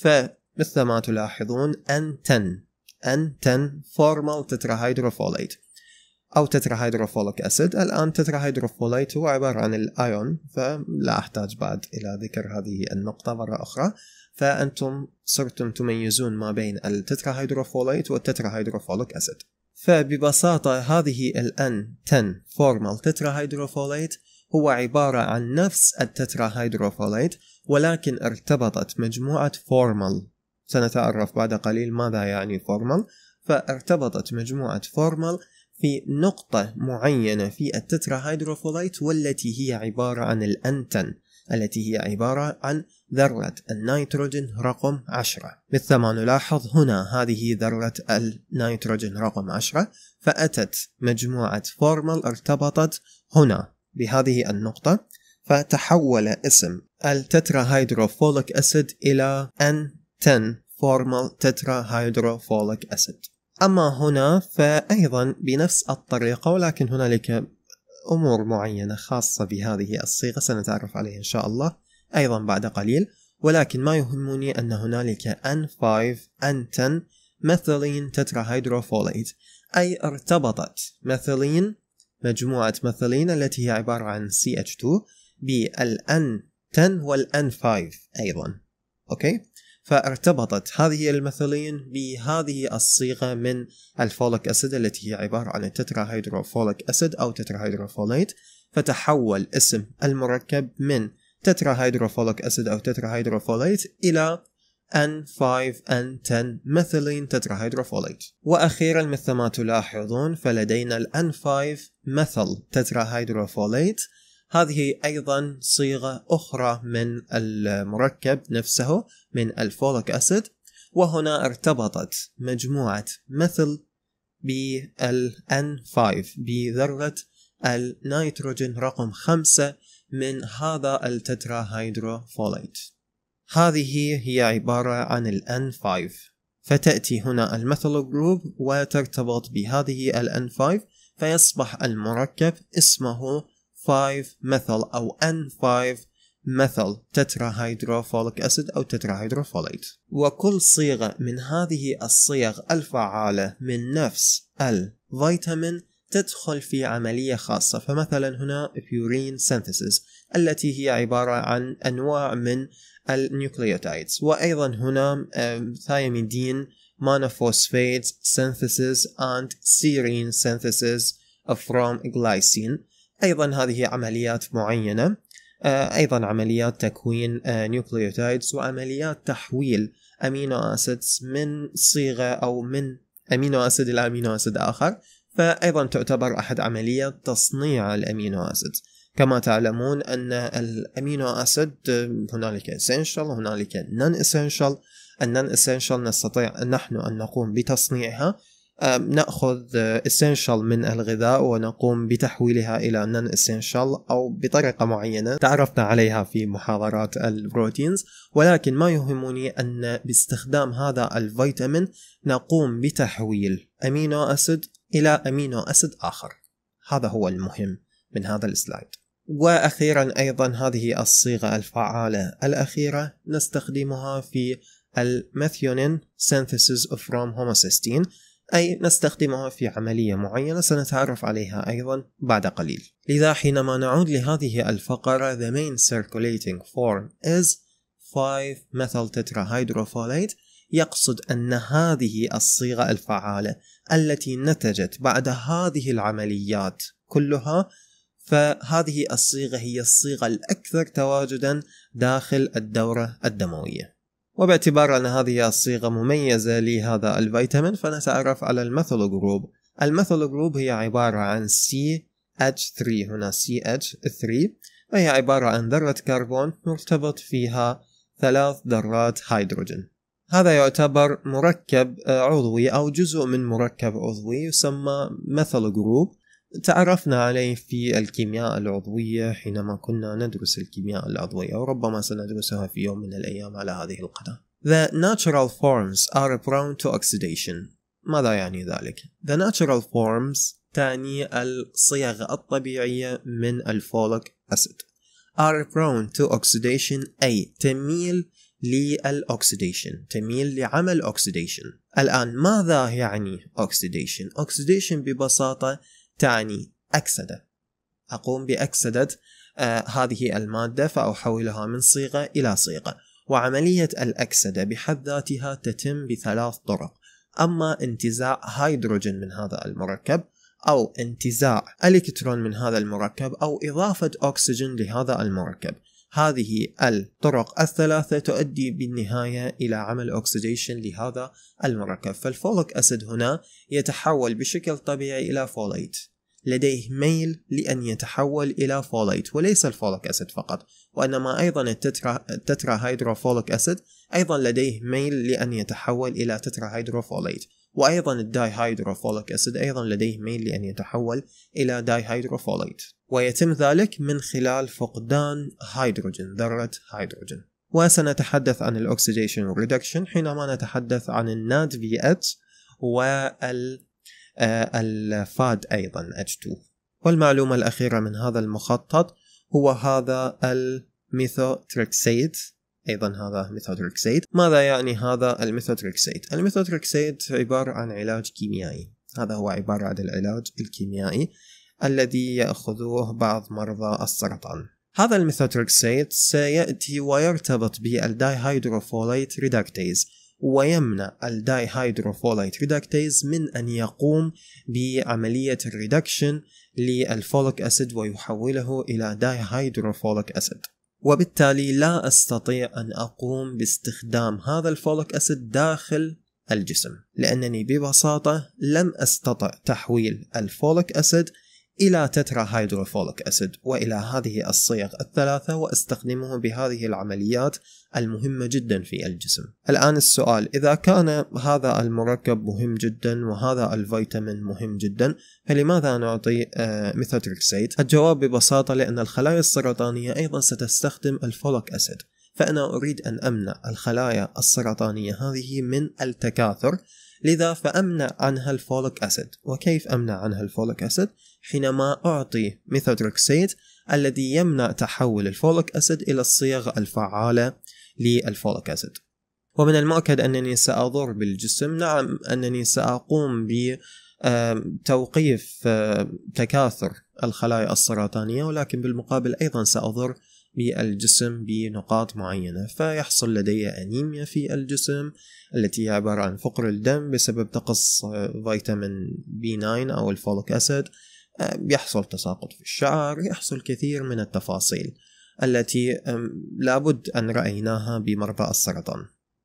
فمثل ما تلاحظون أن تن أن تن فورمال تتراهيدروفوليت أو تتراهيدروفوليك أسيد. الآن تتراهيدروفوليت هو عبارة عن الأيون، فلا أحتاج بعد إلى ذكر هذه النقطة مرة أخرى، فأنتم صرتم تميزون ما بين التتراهيدروفوليت والتتراهيدروفوليك أسيد. فببساطة هذه الأن تن فورمال تتراهيدروفوليت هو عبارة عن نفس التتراهيدروفوليت، ولكن ارتبطت مجموعة فورمال، سنتعرف بعد قليل ماذا يعني فورمال، فارتبطت مجموعة فورمال في نقطة معينة في التتراهيدروفوليت والتي هي عبارة عن الأنتن التي هي عبارة عن ذرة النيتروجين رقم عشرة. مثل ما نلاحظ هنا هذه ذرة النيتروجين رقم عشرة، فأتت مجموعة فورمال ارتبطت هنا بهذه النقطة، فتحول اسم التتراهيدروفوليك أسيد إلى أن تن فورمال تتراهيدروفوليك أسيد. أما هنا فأيضا بنفس الطريقة، ولكن هنالك أمور معينة خاصة بهذه الصيغة سنتعرف عليها إن شاء الله أيضا بعد قليل، ولكن ما يهمني أن هنالك أن خمسة أن عشرة ميثيلين تتراهيدروفوليت، أي ارتبطت ميثيلين مجموعة ميثيلين التي هي عبارة عن سي اتش اثنين بالأن عشرة والأن خمسة أيضا. أوكي، فارتبطت هذه الميثيلين بهذه الصيغة من الفوليك أسيد التي هي عبارة عن التتراهيدروفوليك أسيد أو تتراهيدروفوليت، فتحول اسم المركب من تتراهيدروفوليك أسيد أو تتراهيدروفوليت إلى أن خمسة أن عشرة ميثيلين تتراهيدروفوليت. وأخيرا مثل ما تلاحظون فلدينا الأن خمسة ميثيل تتراهيدروفوليت، هذه أيضا صيغة أخرى من المركب نفسه من الفوليك أسيد، وهنا ارتبطت مجموعة ميثيل بالأن خمسة بذرة النيتروجين رقم خمسة من هذا التتراهيدروفوليت. هذه هي عبارة عن الأن خمسة، فتأتي هنا الميثيل جروب وترتبط بهذه الأن خمسة، فيصبح المركب اسمه خمسة ميثيل أو أن خمسة مثل تتراهيدروفوليك أسيد أو تتراهيدروفوليت. وكل صيغة من هذه الصيغ الفعالة من نفس الفيتامين تدخل في عملية خاصة، فمثلا هنا بيورين سينثيسيس التي هي عبارة عن أنواع من النيوكليوتايدز، وأيضا هنا ثياميدين monophosphates synthesis and serine synthesis from glycine. أيضا هذه عمليات معينة، أيضا عمليات تكوين نيوكليوتايدز وعمليات تحويل أمينو أسيدز من صيغة أو من أمينو أسيد إلى أمينو أسيد آخر، فأيضا تعتبر أحد عمليات تصنيع الأمينو أسيدز. كما تعلمون أن الأمينو أسيد هنالك essential وهنالك non essential. النون إسينشال نستطيع نحن أن نقوم بتصنيعها، نأخذ إسينشال من الغذاء ونقوم بتحويلها إلى نون إسينشال أو بطريقة معينة تعرفنا عليها في محاضرات البروتينز، ولكن ما يهمني أن باستخدام هذا الفيتامين نقوم بتحويل أمينو أسيد إلى أمينو أسيد آخر. هذا هو المهم من هذا السلايد. وأخيرا أيضا هذه الصيغة الفعالة الأخيرة نستخدمها في الميثيونين synthesis from homocysteine، أي نستخدمها في عملية معينة سنتعرف عليها أيضا بعد قليل. لذا حينما نعود لهذه الفقرة the main circulating form is five methyl tetrahydrofolate، يقصد أن هذه الصيغة الفعالة التي نتجت بعد هذه العمليات كلها، فهذه الصيغة هي الصيغة الأكثر تواجدا داخل الدورة الدموية. وباعتبار أن هذه الصيغة مميزة لهذا الفيتامين فنتعرف على الميثيل جروب. الميثيل جروب هي عبارة عن سي إتش ثلاثة، هنا سي إتش ثلاثة، وهي عبارة عن ذرة كربون مرتبط فيها ثلاث ذرات هيدروجين. هذا يعتبر مركب عضوي أو جزء من مركب عضوي يسمى ميثيل جروب، تعرفنا عليه في الكيمياء العضوية حينما كنا ندرس الكيمياء العضوية، وربما سندرسها في يوم من الأيام على هذه القناة. The natural forms are prone to oxidation. ماذا يعني ذلك؟ The natural forms تعني الصيغ الطبيعية من الفوليك أسيد. are prone to oxidation أي تميل للأوكسيديشن، تميل لعمل أوكسيديشن. الآن ماذا يعني أوكسيديشن؟ أوكسيديشن ببساطة تعني أكسدة، أقوم بأكسدة آه هذه المادة فأحولها من صيغة إلى صيغة. وعملية الأكسدة بحد ذاتها تتم بثلاث طرق، أما انتزاع هيدروجين من هذا المركب، أو انتزاع إلكترون من هذا المركب، أو إضافة أكسجين لهذا المركب. هذه الطرق الثلاثة تؤدي بالنهاية إلى عمل أوكسيديشن لهذا المركب. فالفوليك أسيد هنا يتحول بشكل طبيعي إلى فوليت، لديه ميل لأن يتحول إلى فوليت، وليس الفوليك أسيد فقط، وإنما أيضا التترا التتراهيدروفوليك أسيد أيضا لديه ميل لأن يتحول إلى تتراهيدروفوليت، وأيضا الدايهيدروفوليك أسيد أيضا لديه ميل لأن يتحول إلى دايهيدروفوليت، ويتم ذلك من خلال فقدان هيدروجين، ذرة هيدروجين. وسنتحدث عن الأكسيديشن والريدكشن حينما نتحدث عن الناد في إتش والفاد أيضا إتش اثنين. والمعلومة الأخيرة من هذا المخطط هو هذا الميثوتريكسيد، أيضا هذا ميثوتريكسيد. ماذا يعني هذا الميثوتريكسيد؟ الميثوتريكسيد عبارة عن علاج كيميائي، هذا هو عبارة عن العلاج الكيميائي الذي يأخذوه بعض مرضى السرطان. هذا الميثوتريكسيد سيأتي ويرتبط بالدايهيدروفوليت ريدكتيز، ويمنع الدايهيدروفوليت ريدكتيز من أن يقوم بعملية الريدكشن للفوليك أسيد ويحوله إلى دايهيدروفوليك أسيد، وبالتالي لا أستطيع أن أقوم باستخدام هذا الفوليك أسيد داخل الجسم، لأنني ببساطة لم أستطع تحويل الفوليك أسيد إلى تتراهيدروفوليك أسيد وإلى هذه الصيغ الثلاثة وأستخدمه بهذه العمليات المهمة جدا في الجسم. الآن السؤال، إذا كان هذا المركب مهم جدا وهذا الفيتامين مهم جدا، فلماذا نعطي آه ميثوتريكسيد؟ الجواب ببساطة لأن الخلايا السرطانية أيضا ستستخدم الفوليك أسيد، فأنا أريد أن أمنع الخلايا السرطانية هذه من التكاثر، لذا فأمنع عنها الفوليك أسيد. وكيف أمنع عنها الفوليك أسيد؟ حينما أعطي ميثوتريكسيد الذي يمنع تحول الفوليك أسيد إلى الصيغ الفعالة للفوليك أسيد. ومن المؤكد أنني سأضر بالجسم، نعم أنني سأقوم بتوقيف تكاثر الخلايا السرطانية، ولكن بالمقابل أيضا سأضر بالجسم بنقاط معينة، فيحصل لدي أنيميا في الجسم التي هي عبارة عن فقر الدم بسبب تقص فيتامين بي تسعة أو الفوليك أسيد، يحصل تساقط في الشعر، يحصل كثير من التفاصيل التي لابد أن رأيناها بمرضى السرطان.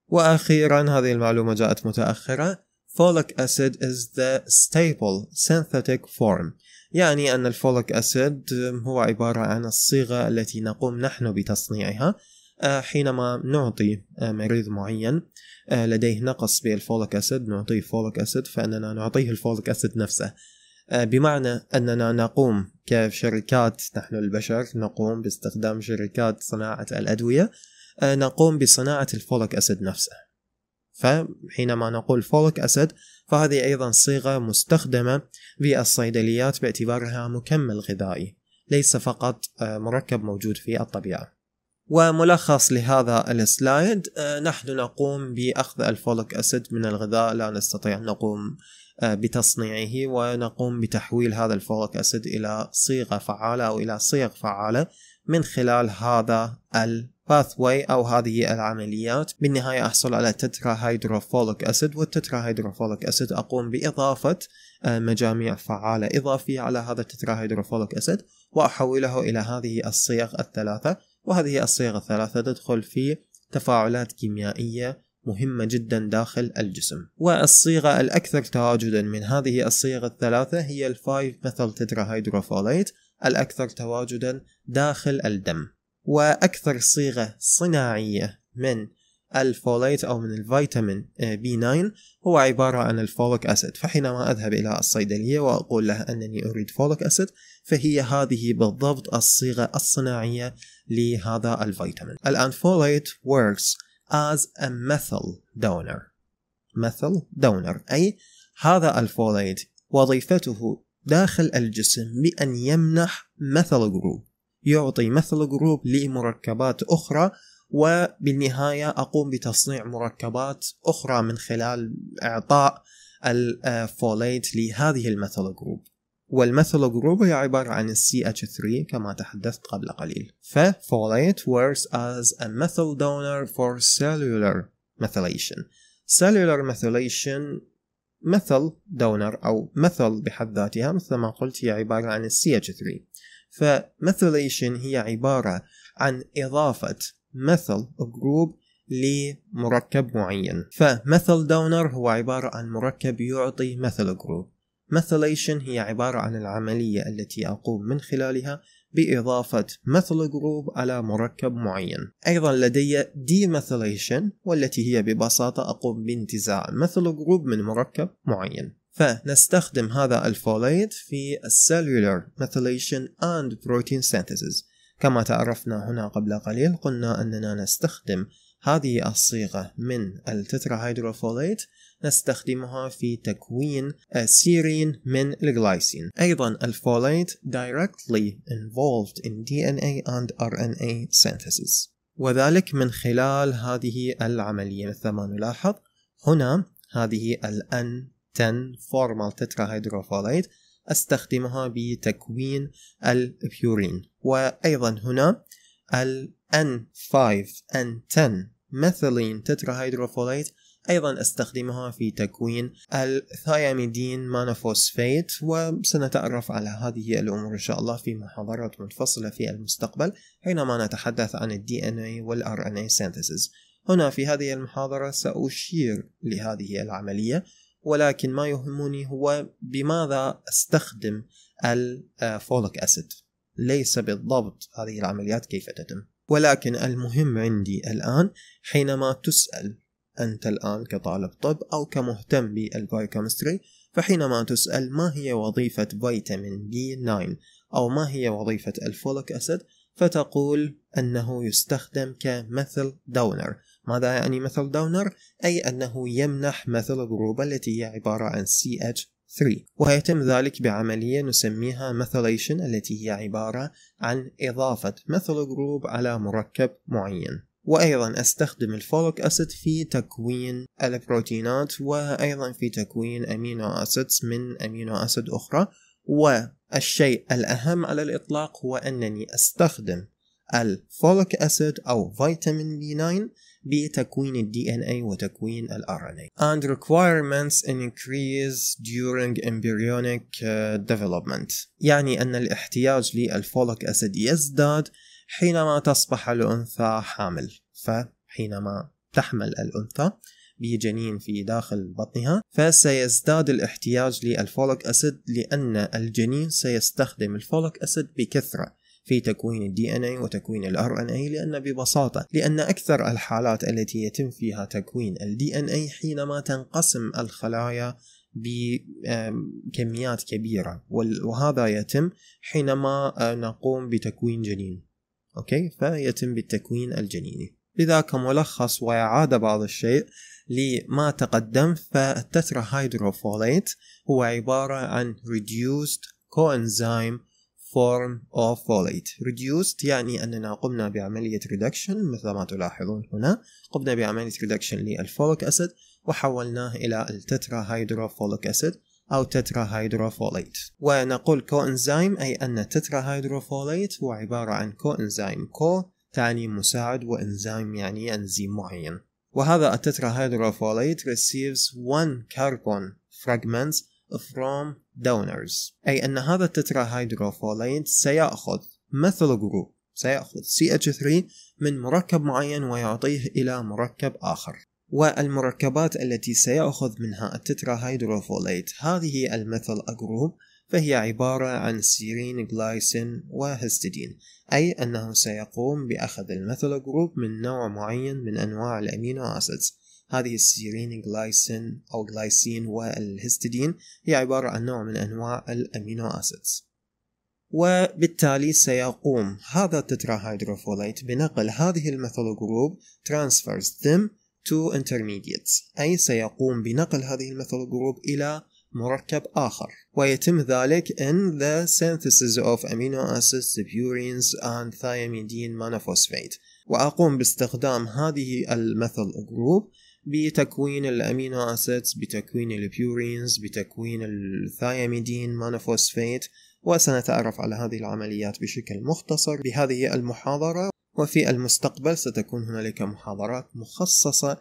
وأخيرا، هذه المعلومة جاءت متأخرة، folic acid is the stable synthetic form، يعني أن الفوليك أسيد هو عبارة عن الصيغة التي نقوم نحن بتصنيعها حينما نعطي مريض معين لديه نقص بالفوليك أسيد، نعطيه فوليك أسيد، فإننا نعطيه الفوليك أسيد نفسه، بمعنى أننا نقوم كشركات، نحن البشر نقوم باستخدام شركات صناعة الأدوية، نقوم بصناعة الفوليك أسيد نفسه. فحينما نقول فوليك أسيد فهذه أيضا صيغة مستخدمة بالصيدليات باعتبارها مكمل غذائي، ليس فقط مركب موجود في الطبيعة. وملخص لهذا السلايد، نحن نقوم بأخذ الفوليك أسيد من الغذاء، لا نستطيع أن نقوم بتصنيعه، ونقوم بتحويل هذا الفوليك أسيد إلى صيغة فعالة أو إلى صيغ فعالة من خلال هذا الباثوي أو هذه العمليات. بالنهاية أحصل على تترا هيدروفوليك أسيد، والتترا هيدروفوليك أسيد أقوم بإضافة مجاميع فعالة إضافية على هذا التترا هيدروفوليك أسيد وأحوله إلى هذه الصيغ الثلاثة، وهذه الصيغ الثلاثة تدخل في تفاعلات كيميائية مهمة جدا داخل الجسم. والصيغة الأكثر تواجدا من هذه الصيغ الثلاثة هي الفايف ميثيل تترا هيدروفوليت، الأكثر تواجدا داخل الدم. وأكثر صيغة صناعية من الفوليت أو من الفيتامين بي تسعة هو عبارة عن الفوليك أسيد، فحينما أذهب إلى الصيدلية وأقول لها أنني أريد فوليك أسيد، فهي هذه بالضبط الصيغة الصناعية لهذا الفيتامين. الآن فوليت works as a methyl donor، methyl donor، أي هذا الفوليت وظيفته داخل الجسم بأن يمنح methyl group، يعطي methyl group لمركبات أخرى، وبالنهاية أقوم بتصنيع مركبات أخرى من خلال إعطاء الفوليت لهذه الميثيل جروب. والميثيل جروب هي عبارة عن سي إتش ثلاثة كما تحدثت قبل قليل. ففوليت works as a methyl donor for cellular methylation. cellular methylation methyl donor أو methyl بحد ذاتها مثل ما قلت هي عبارة عن سي إتش ثلاثة، فميثيليشن هي عبارة عن إضافة methyl جروب لمركب معين، فميثيل دونر هو عبارة عن مركب يعطي methyl جروب. ميثيليشن هي عبارة عن العملية التي أقوم من خلالها بإضافة methyl جروب على مركب معين. أيضا لدي ديميثيليشن، والتي هي ببساطة أقوم بانتزاع methyl جروب من مركب معين. فنستخدم هذا الفوليت في السيلولر ميثيليشن اند بروتين سينثيسيس. كما تعرفنا هنا قبل قليل، قلنا أننا نستخدم هذه الصيغة من التترا هيدروفوليت، نستخدمها في تكوين السيرين من الجلايسين. أيضا الفوليت directly involved in دي إن إيه and آر إن إيه synthesis، وذلك من خلال هذه العملية. مثل ما نلاحظ هنا هذه الأن عشرة formal تترا هيدروفوليت استخدمها بتكوين البيورين، وأيضا هنا ال إن خمسة إن عشرة ميثيلين تترا هيدروفوليت أيضا استخدمها في تكوين الثياميدين مانوفوسفيت. وسنتعرف على هذه الأمور إن شاء الله في محاضرات منفصلة في المستقبل حينما نتحدث عن ال دي إن إيه وال آر إن إيه synthesis. هنا في هذه المحاضرة سأشير لهذه العملية، ولكن ما يهمني هو بماذا استخدم الفوليك أسيد، ليس بالضبط هذه العمليات كيف تتم. ولكن المهم عندي الآن، حينما تسأل أنت الآن كطالب طب أو كمهتم بالبايوكيمستري، فحينما تسأل ما هي وظيفة فيتامين بي تسعة أو ما هي وظيفة الفوليك أسيد، فتقول أنه يستخدم كميثيل دونر. ماذا يعني ميثيل دونر؟ أي أنه يمنح ميثيل جروب التي هي عبارة عن سي إتش ثلاثة، ويتم ذلك بعملية نسميها ميثيليشن التي هي عبارة عن إضافة مثل جروب على مركب معين. وأيضا أستخدم الفوليك أسيد في تكوين البروتينات، وأيضا في تكوين أمينو أسيدز من أمينو أسيد أخرى. والشيء الأهم على الإطلاق هو أنني أستخدم الفوليك أسيد أو فيتامين بي تسعة بتكوين ال دي إن إيه وتكوين ال آر إن إيه. And requirements increase during embryonic development. يعني أن الاحتياج للفوليك أسيد يزداد حينما تصبح الأنثى حامل. فحينما تحمل الأنثى بجنين في داخل بطنها فسيزداد الاحتياج للفوليك أسيد، لأن الجنين سيستخدم الفوليك أسيد بكثرة في تكوين ال دي إن إيه وتكوين ال آر إن إيه، لأن ببساطة لأن أكثر الحالات التي يتم فيها تكوين ال دي إن إيه حينما تنقسم الخلايا بكميات كبيرة، وهذا يتم حينما نقوم بتكوين جنين. أوكي، فيتم بالتكوين الجنيني. لذا كملخص وإعادة بعض الشيء لما تقدم، فالتتراهيدروفوليت هو عبارة عن reduced coenzyme form of folate. reduced يعني أننا قمنا بعملية reduction مثل ما تلاحظون هنا، قمنا بعملية reduction للفوليك أسيد وحولناه إلى التتراهيدروفوليك أسيد أو تتراهيدروفوليت. ونقول كوإنزيم أي أن التتراهيدروفوليت هو عبارة عن كوإنزيم، كو تعني مساعد وإنزيم يعني أنزيم معين. وهذا التتراهيدروفوليت receives one carbon fragments from donors، أي أن هذا التتراهيدروفوليت سيأخذ مثل جروب، سيأخذ سي إتش ثلاثة من مركب معين ويعطيه إلى مركب آخر. والمركبات التي سيأخذ منها التتراهيدروفوليت هذه الميثيل جروب فهي عبارة عن سيرين، جلايسين، وهيستيدين، أي أنه سيقوم بأخذ الميثيل جروب من نوع معين من أنواع الأمينو أسيدز. هذه السيرين، جلايسين أو جلايسين، والهيستيدين هي عبارة عن نوع من أنواع الأمينو أسيدز. وبالتالي سيقوم هذا التتراهيدروفوليت بنقل هذه الميثيل جروب transfers them to intermediates، أي سيقوم بنقل هذه الميثيل جروب إلى مركب آخر. ويتم ذلك in the synthesis of amino acids, purines and thymidine monophosphate. وأقوم باستخدام هذه الميثيل جروب بتكوين الأمينو أسيدز، بتكوين البيورينز، بتكوين الثايميدين مونوفوسفيت. وسنتعرف على هذه العمليات بشكل مختصر بهذه المحاضرة، وفي المستقبل ستكون هنالك محاضرات مخصصة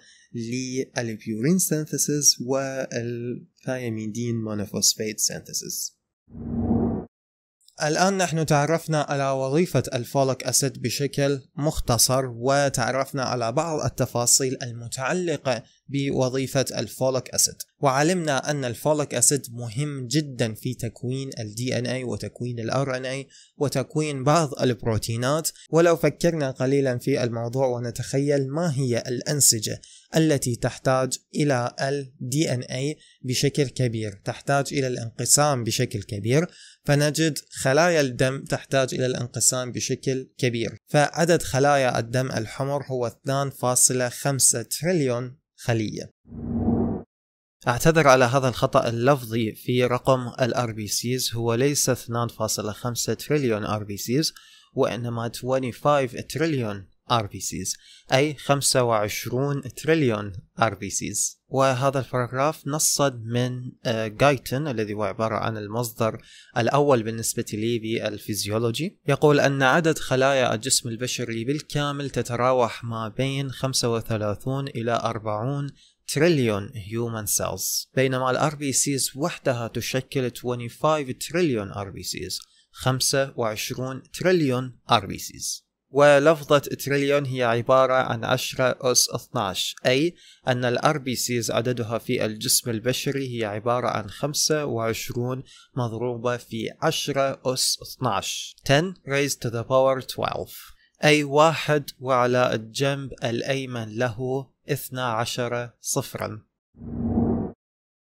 للبيورين سينثيسيس والثايميدين مونوفوسفيت سينثيسيس. الآن نحن تعرفنا على وظيفة الفوليك أسيد بشكل مختصر، وتعرفنا على بعض التفاصيل المتعلقة بوظيفة الفوليك أسيد، وعلمنا أن الفوليك أسيد مهم جدا في تكوين ال دي إن إيه وتكوين ال آر إن إيه وتكوين بعض البروتينات. ولو فكرنا قليلا في الموضوع ونتخيل ما هي الأنسجة التي تحتاج إلى ال دي إن إيه بشكل كبير، تحتاج إلى الانقسام بشكل كبير، فنجد خلايا الدم تحتاج إلى الانقسام بشكل كبير. فعدد خلايا الدم الحمر هو اثنين فاصلة خمسة تريليون خلية. أعتذر على هذا الخطأ اللفظي في رقم ال آر بي سيز، هو ليس اثنين فاصلة خمسة تريليون آر بي سيز وإنما خمسة وعشرين تريليون آر بي سيز، أي خمسة وعشرون تريليون آر بي سيز. وهذا الباراجراف نصد من جايتون الذي هو عبارة عن المصدر الأول بالنسبة لي بالفيزيولوجي. يقول أن عدد خلايا الجسم البشري بالكامل تتراوح ما بين خمسة وثلاثين إلى أربعين تريليون human cells، بينما ال آر بي سيز وحدها تشكل خمسة وعشرين تريليون آر بي سيز، خمسة وعشرون تريليون آر بي سيز. ولفظة تريليون هي عبارة عن عشرة أس اثني عشر، أي أن ال آر بي سيز عددها في الجسم البشري هي عبارة عن خمسة وعشرون مضروبة في عشرة أس اثني عشر، عشرة raised to the power اثنا عشر، أي واحد وعلى الجنب الأيمن له اثني عشر صفرا.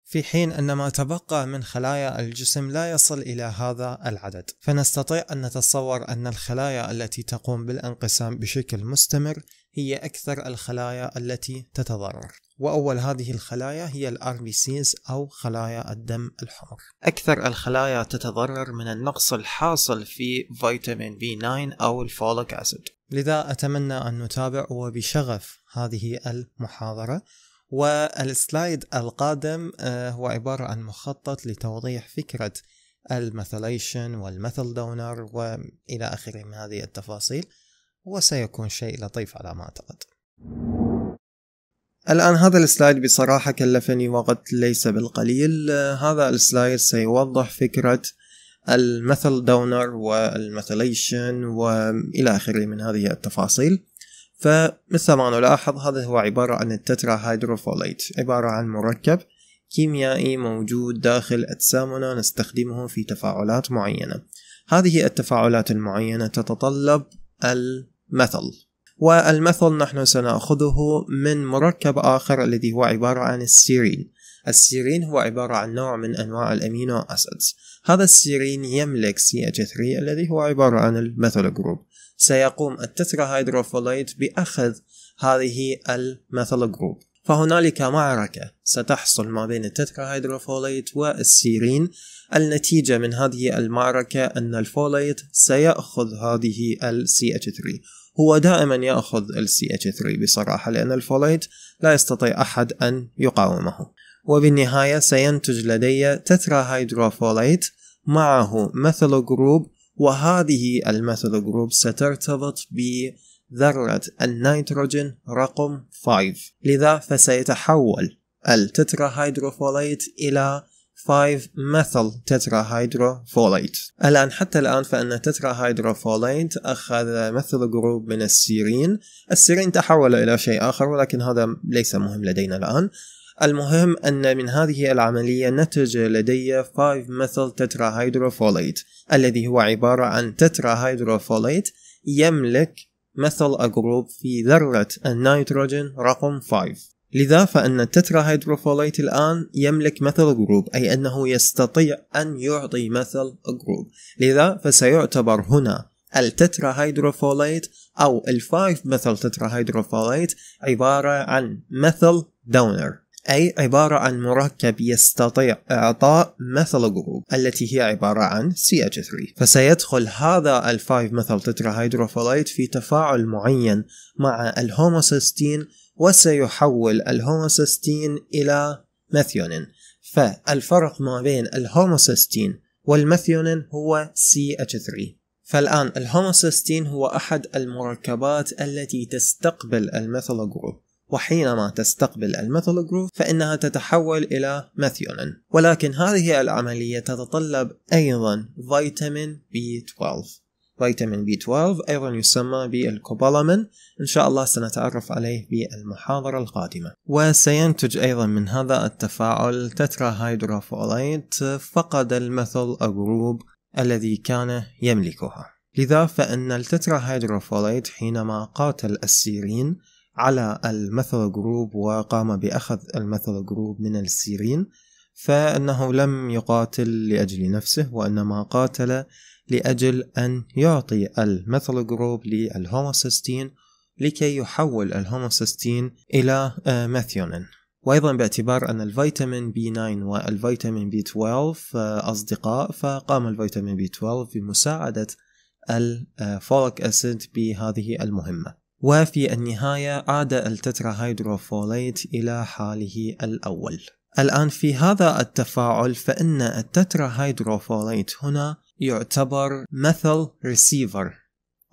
في حين أن ما تبقى من خلايا الجسم لا يصل إلى هذا العدد، فنستطيع أن نتصور أن الخلايا التي تقوم بالانقسام بشكل مستمر هي أكثر الخلايا التي تتضرر. وأول هذه الخلايا هي الار بي سيز أو خلايا الدم الحمر. أكثر الخلايا تتضرر من النقص الحاصل في فيتامين بي تسعة أو الفوليك أسيد. لذا أتمنى أن نتابع وبشغف هذه المحاضرة، والسلايد القادم هو عبارة عن مخطط لتوضيح فكرة الميثيليشن والميثيل دونر وإلى آخره من هذه التفاصيل، وسيكون شيء لطيف على ما أعتقد. الآن هذا السلايد بصراحة كلفني وقت ليس بالقليل. هذا السلايد سيوضح فكرة الميثيل دونر والميثيليشن وإلى آخره من هذه التفاصيل. فمثل ما نلاحظ هذا هو عبارة عن التترا هيدروفوليت، عبارة عن مركب كيميائي موجود داخل أجسامنا نستخدمه في تفاعلات معينة. هذه التفاعلات المعينة تتطلب الميثيل، والميثيل نحن سنأخذه من مركب آخر الذي هو عبارة عن السيرين. السيرين هو عبارة عن نوع من أنواع الأمينو أسيدز. هذا السيرين يملك سي إتش ثلاثة الذي هو عبارة عن الميثيل جروب. سيقوم التترا هيدروفوليت بأخذ هذه الميثيل جروب، فهنالك معركة ستحصل ما بين التترا هيدروفوليت والسيرين. النتيجة من هذه المعركة أن الفوليت سيأخذ هذه ال سي إتش ثلاثة. هو دائما يأخذ ال سي إتش ثلاثة بصراحة، لأن الفوليت لا يستطيع أحد أن يقاومه، وبالنهاية سينتج لدي تترا هيدروفوليت معه ميثيل جروب، وهذه الميثيل جروب سترتبط بذرة النيتروجين رقم خمسة، لذا فسيتحول التترا هيدروفوليت إلى خمسة ميثيل تترا هيدروفوليت. الآن حتى الآن فإن التترا هيدروفوليت أخذ ميثيل جروب من السيرين، السيرين تحول إلى شيء آخر، ولكن هذا ليس مهم لدينا الآن. المهم أن من هذه العملية نتج لدي خمسة ميثيل تترا هيدروفوليت، الذي هو عبارة عن تترا هيدروفوليت يملك ميثيل جروب في ذرة النيتروجين رقم خمسة. لذا فإن التترا هيدروفوليت الآن يملك ميثيل جروب، أي أنه يستطيع أن يعطي ميثيل جروب، لذا فسيعتبر هنا التترا هيدروفوليت أو الفايف ميثيل تترا هيدروفوليت عبارة عن ميثيل دونر، أي عبارة عن مركب يستطيع إعطاء ميثيل جروب التي هي عبارة عن سي إتش ثلاثة. فسيدخل هذا الفايف ميثيل تترا هيدروفوليت في تفاعل معين مع الهوموسيستين، وسيحول الهوموسيستين إلى ميثيونين. فالفرق ما بين الهوموسيستين والميثيونين هو سي إتش ثلاثة. فالآن الهوموسيستين هو أحد المركبات التي تستقبل الميثيل جروب، وحينما تستقبل الميثيل جروب فإنها تتحول إلى ميثيونين. ولكن هذه العملية تتطلب أيضا فيتامين بي اثنا عشر. فيتامين بي اثنا عشر أيضا يسمى بالكوبالامين، إن شاء الله سنتعرف عليه بالمحاضرة القادمة. وسينتج أيضا من هذا التفاعل تترا هيدروفوليت فقد الميثيل جروب الذي كان يملكها، لذا فإن التترا هيدروفوليت حينما قاتل السيرين على الميثيل جروب وقام بأخذ الميثيل جروب من السيرين، فإنه لم يقاتل لأجل نفسه، وإنما قاتل لأجل أن يعطي الميثيل جروب للهوموسيستين لكي يحول الهوموسيستين إلى ميثيونين. وأيضا باعتبار أن الفيتامين بي تسعة والفيتامين بي اثنا عشر أصدقاء، فقام الفيتامين بي اثنا عشر بمساعدة الفوليك أسيد بهذه المهمة. وفي النهاية عاد التترا هيدروفوليت إلى حاله الأول. الآن في هذا التفاعل فإن التترا هيدروفوليت هنا يعتبر ميثيل ريسيفر،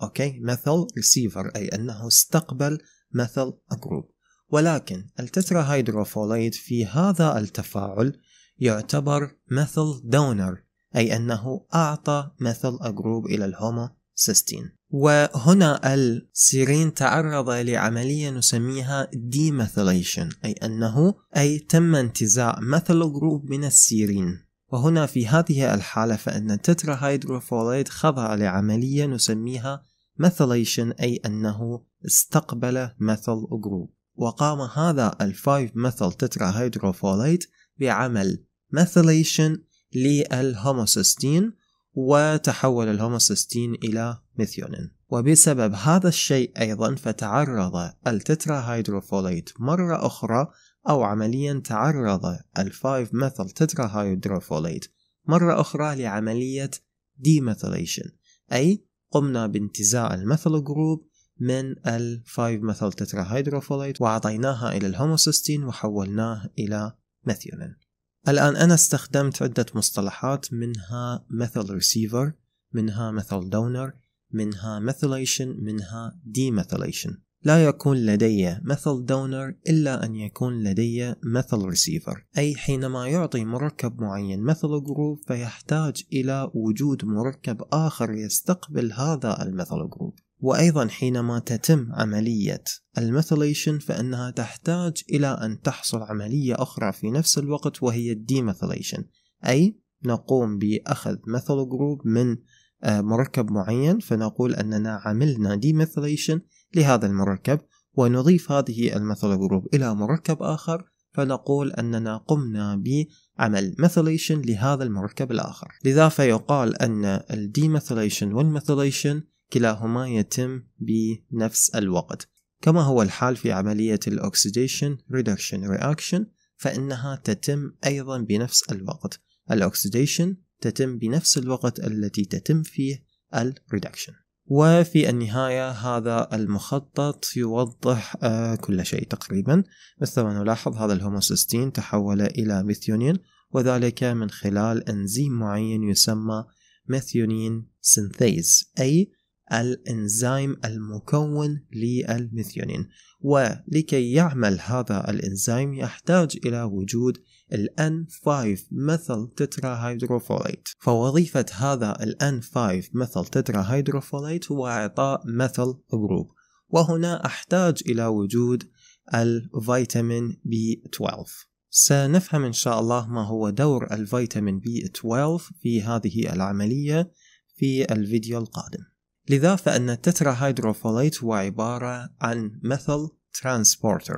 أوكي، ميثيل ريسيفر، أي أنه استقبل ميثيل جروب. ولكن التترا هيدروفوليت في هذا التفاعل يعتبر ميثيل دونر، أي أنه أعطى ميثيل جروب إلى الهوموسيستين. وهنا السيرين تعرض لعملية نسميها ديميثيليشن، أي أنه أي تم انتزاع ميثيل جروب من السيرين. وهنا في هذه الحالة فإن التترا هيدروفوليت خضع لعملية نسميها ميثيليشن، أي أنه استقبل ميثيل جروب، وقام هذا الفايف ميثيل تترا هيدروفوليت بعمل ميثيليشن للهوموسيستين، وتحول الهوموسيستين إلى ميثيونين. وبسبب هذا الشيء أيضا فتعرض التترا هيدروفوليت مرة أخرى أو عمليا تعرض الفايف ميثيل تتراهيدروفوليت مرة أخرى لعملية ديميثيليشن، أي قمنا بانتزاع الميثيل جروب من الفايف ميثيل تتراهيدروفوليت وعطيناها إلى الهوموسيستين وحولناه إلى ميثيونين. الآن أنا استخدمت عدة مصطلحات، منها ميثيل ريسيفر، منها ميثيل دونر، منها ميثيليشن، منها ديميثيليشن. لا يكون لدي ميثيل دونر إلا أن يكون لدي ميثيل ريسيفر، أي حينما يعطي مركب معين ميثيل جروب فيحتاج إلى وجود مركب آخر يستقبل هذا الميثيل جروب. وأيضا حينما تتم عملية الميثيليشن فإنها تحتاج إلى أن تحصل عملية أخرى في نفس الوقت وهي الديميثيليشن، أي نقوم بأخذ ميثيل جروب من مركب معين فنقول أننا عملنا ديميثيليشن لهذا المركب، ونضيف هذه الميثيل جروب إلى مركب آخر فنقول أننا قمنا بعمل ميثيليشن لهذا المركب الآخر. لذا فيقال أن الديميثيليشن والميثيليشن كلاهما يتم بنفس الوقت، كما هو الحال في عملية الأكسيديشن ريدكشن رياكشن، فإنها تتم أيضا بنفس الوقت. الأكسيديشن تتم بنفس الوقت التي تتم فيه الريدكشن. وفي النهاية هذا المخطط يوضح كل شيء تقريبا. مثل ما نلاحظ هذا الهوموسيستين تحول إلى ميثيونين، وذلك من خلال إنزيم معين يسمى ميثيونين سينثيز، أي الإنزيم المكون للميثيونين. ولكي يعمل هذا الإنزيم يحتاج إلى وجود ال إن فايف ميثيل تتراهيدروفوليت، فوظيفة هذا ال إن فايف ميثيل تتراهيدروفوليت هو إعطاء ميثيل جروب، وهنا أحتاج إلى وجود الفيتامين بي اثنا عشر. سنفهم إن شاء الله ما هو دور الفيتامين بي اثنا عشر في هذه العملية في الفيديو القادم. لذا فإن التتراهيدروفوليت هو عبارة عن ميثيل ترانسبورتر،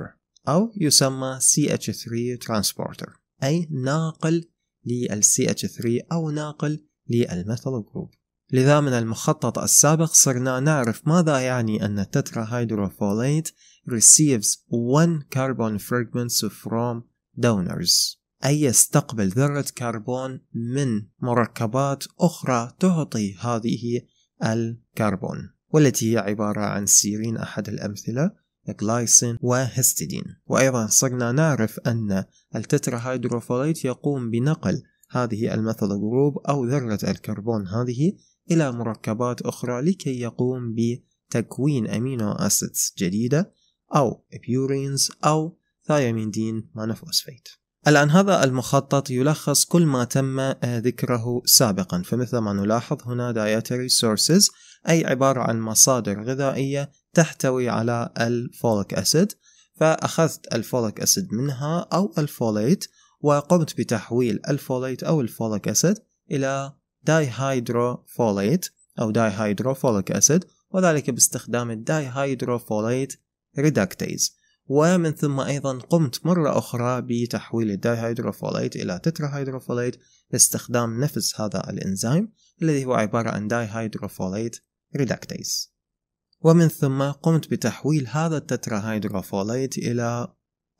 أو يسمى سي اتش ثري ترانسبورتر، أي ناقل لل سي اتش ثري أو ناقل للميثيل جروب. لذا من المخطط السابق صرنا نعرف ماذا يعني أن التتراهيدروفوليت receives one carbon fragments from donors، أي يستقبل ذرة كربون من مركبات أخرى تعطي هذه الكربون، والتي هي عبارة عن سيرين أحد الأمثلة، الجلايسين وهيستيدين. وأيضا صرنا نعرف أن التتراهيدروفوليت يقوم بنقل هذه الميثيل جروب أو ذرة الكربون هذه إلى مركبات أخرى لكي يقوم بتكوين أمينو أسيدز جديدة أو بيورينز أو ثياميندين مونوفوسفيت. الآن هذا المخطط يلخص كل ما تم ذكره سابقا. فمثل ما نلاحظ هنا dietary sources، أي عبارة عن مصادر غذائية تحتوي على الفوليك أسيد، فأخذت الفوليك أسيد منها أو الفوليت وقمت بتحويل الفوليت أو الفوليك أسيد إلى دايهيدروفوليت أو دايهيدروفوليك أسيد، وذلك باستخدام الدايهيدروفوليت ريدكتيز. ومن ثم أيضا قمت مرة أخرى بتحويل الدايهيدروفوليت إلى تتراهيدروفوليت باستخدام نفس هذا الإنزيم الذي هو عبارة عن دايهيدروفوليت ريدكتيز. ومن ثم قمت بتحويل هذا التتراهيدروفوليت إلى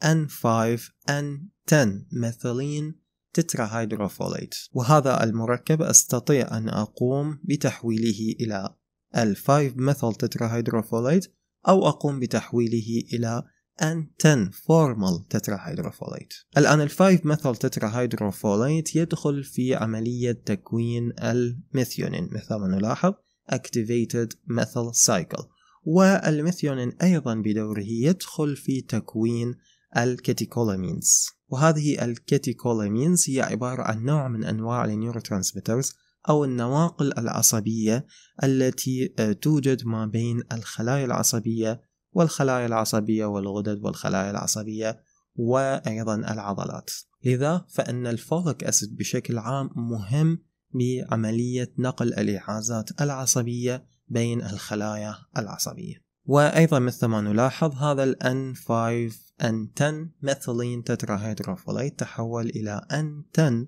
إن فايف إن عشرة ميثيلين تتراهيدروفوليت، وهذا المركب أستطيع أن أقوم بتحويله إلى الفايف ميثيل تتراهيدروفوليت، أو أقوم بتحويله إلى إن عشرة فورمال تتراهيدروفوليت. الآن الفايف ميثيل تتراهيدروفوليت يدخل في عملية تكوين الميثيونين، مثل ما نلاحظ activated methyl cycle. والميثيونين أيضا بدوره يدخل في تكوين الكاتيكولامينز، وهذه الكاتيكولامينز هي عبارة عن نوع من أنواع النيوروترانسميترز أو النواقل العصبية التي توجد ما بين الخلايا العصبية والخلايا العصبية والغدد والخلايا العصبية وأيضا العضلات. لذا فإن الفوليك أسيد بشكل عام مهم بعملية نقل الإعازات العصبية بين الخلايا العصبية. وأيضا مثل ما نلاحظ هذا ال إن فايف إن عشرة ميثيلين تتراهيدروفوليت تحول إلى إن عشرة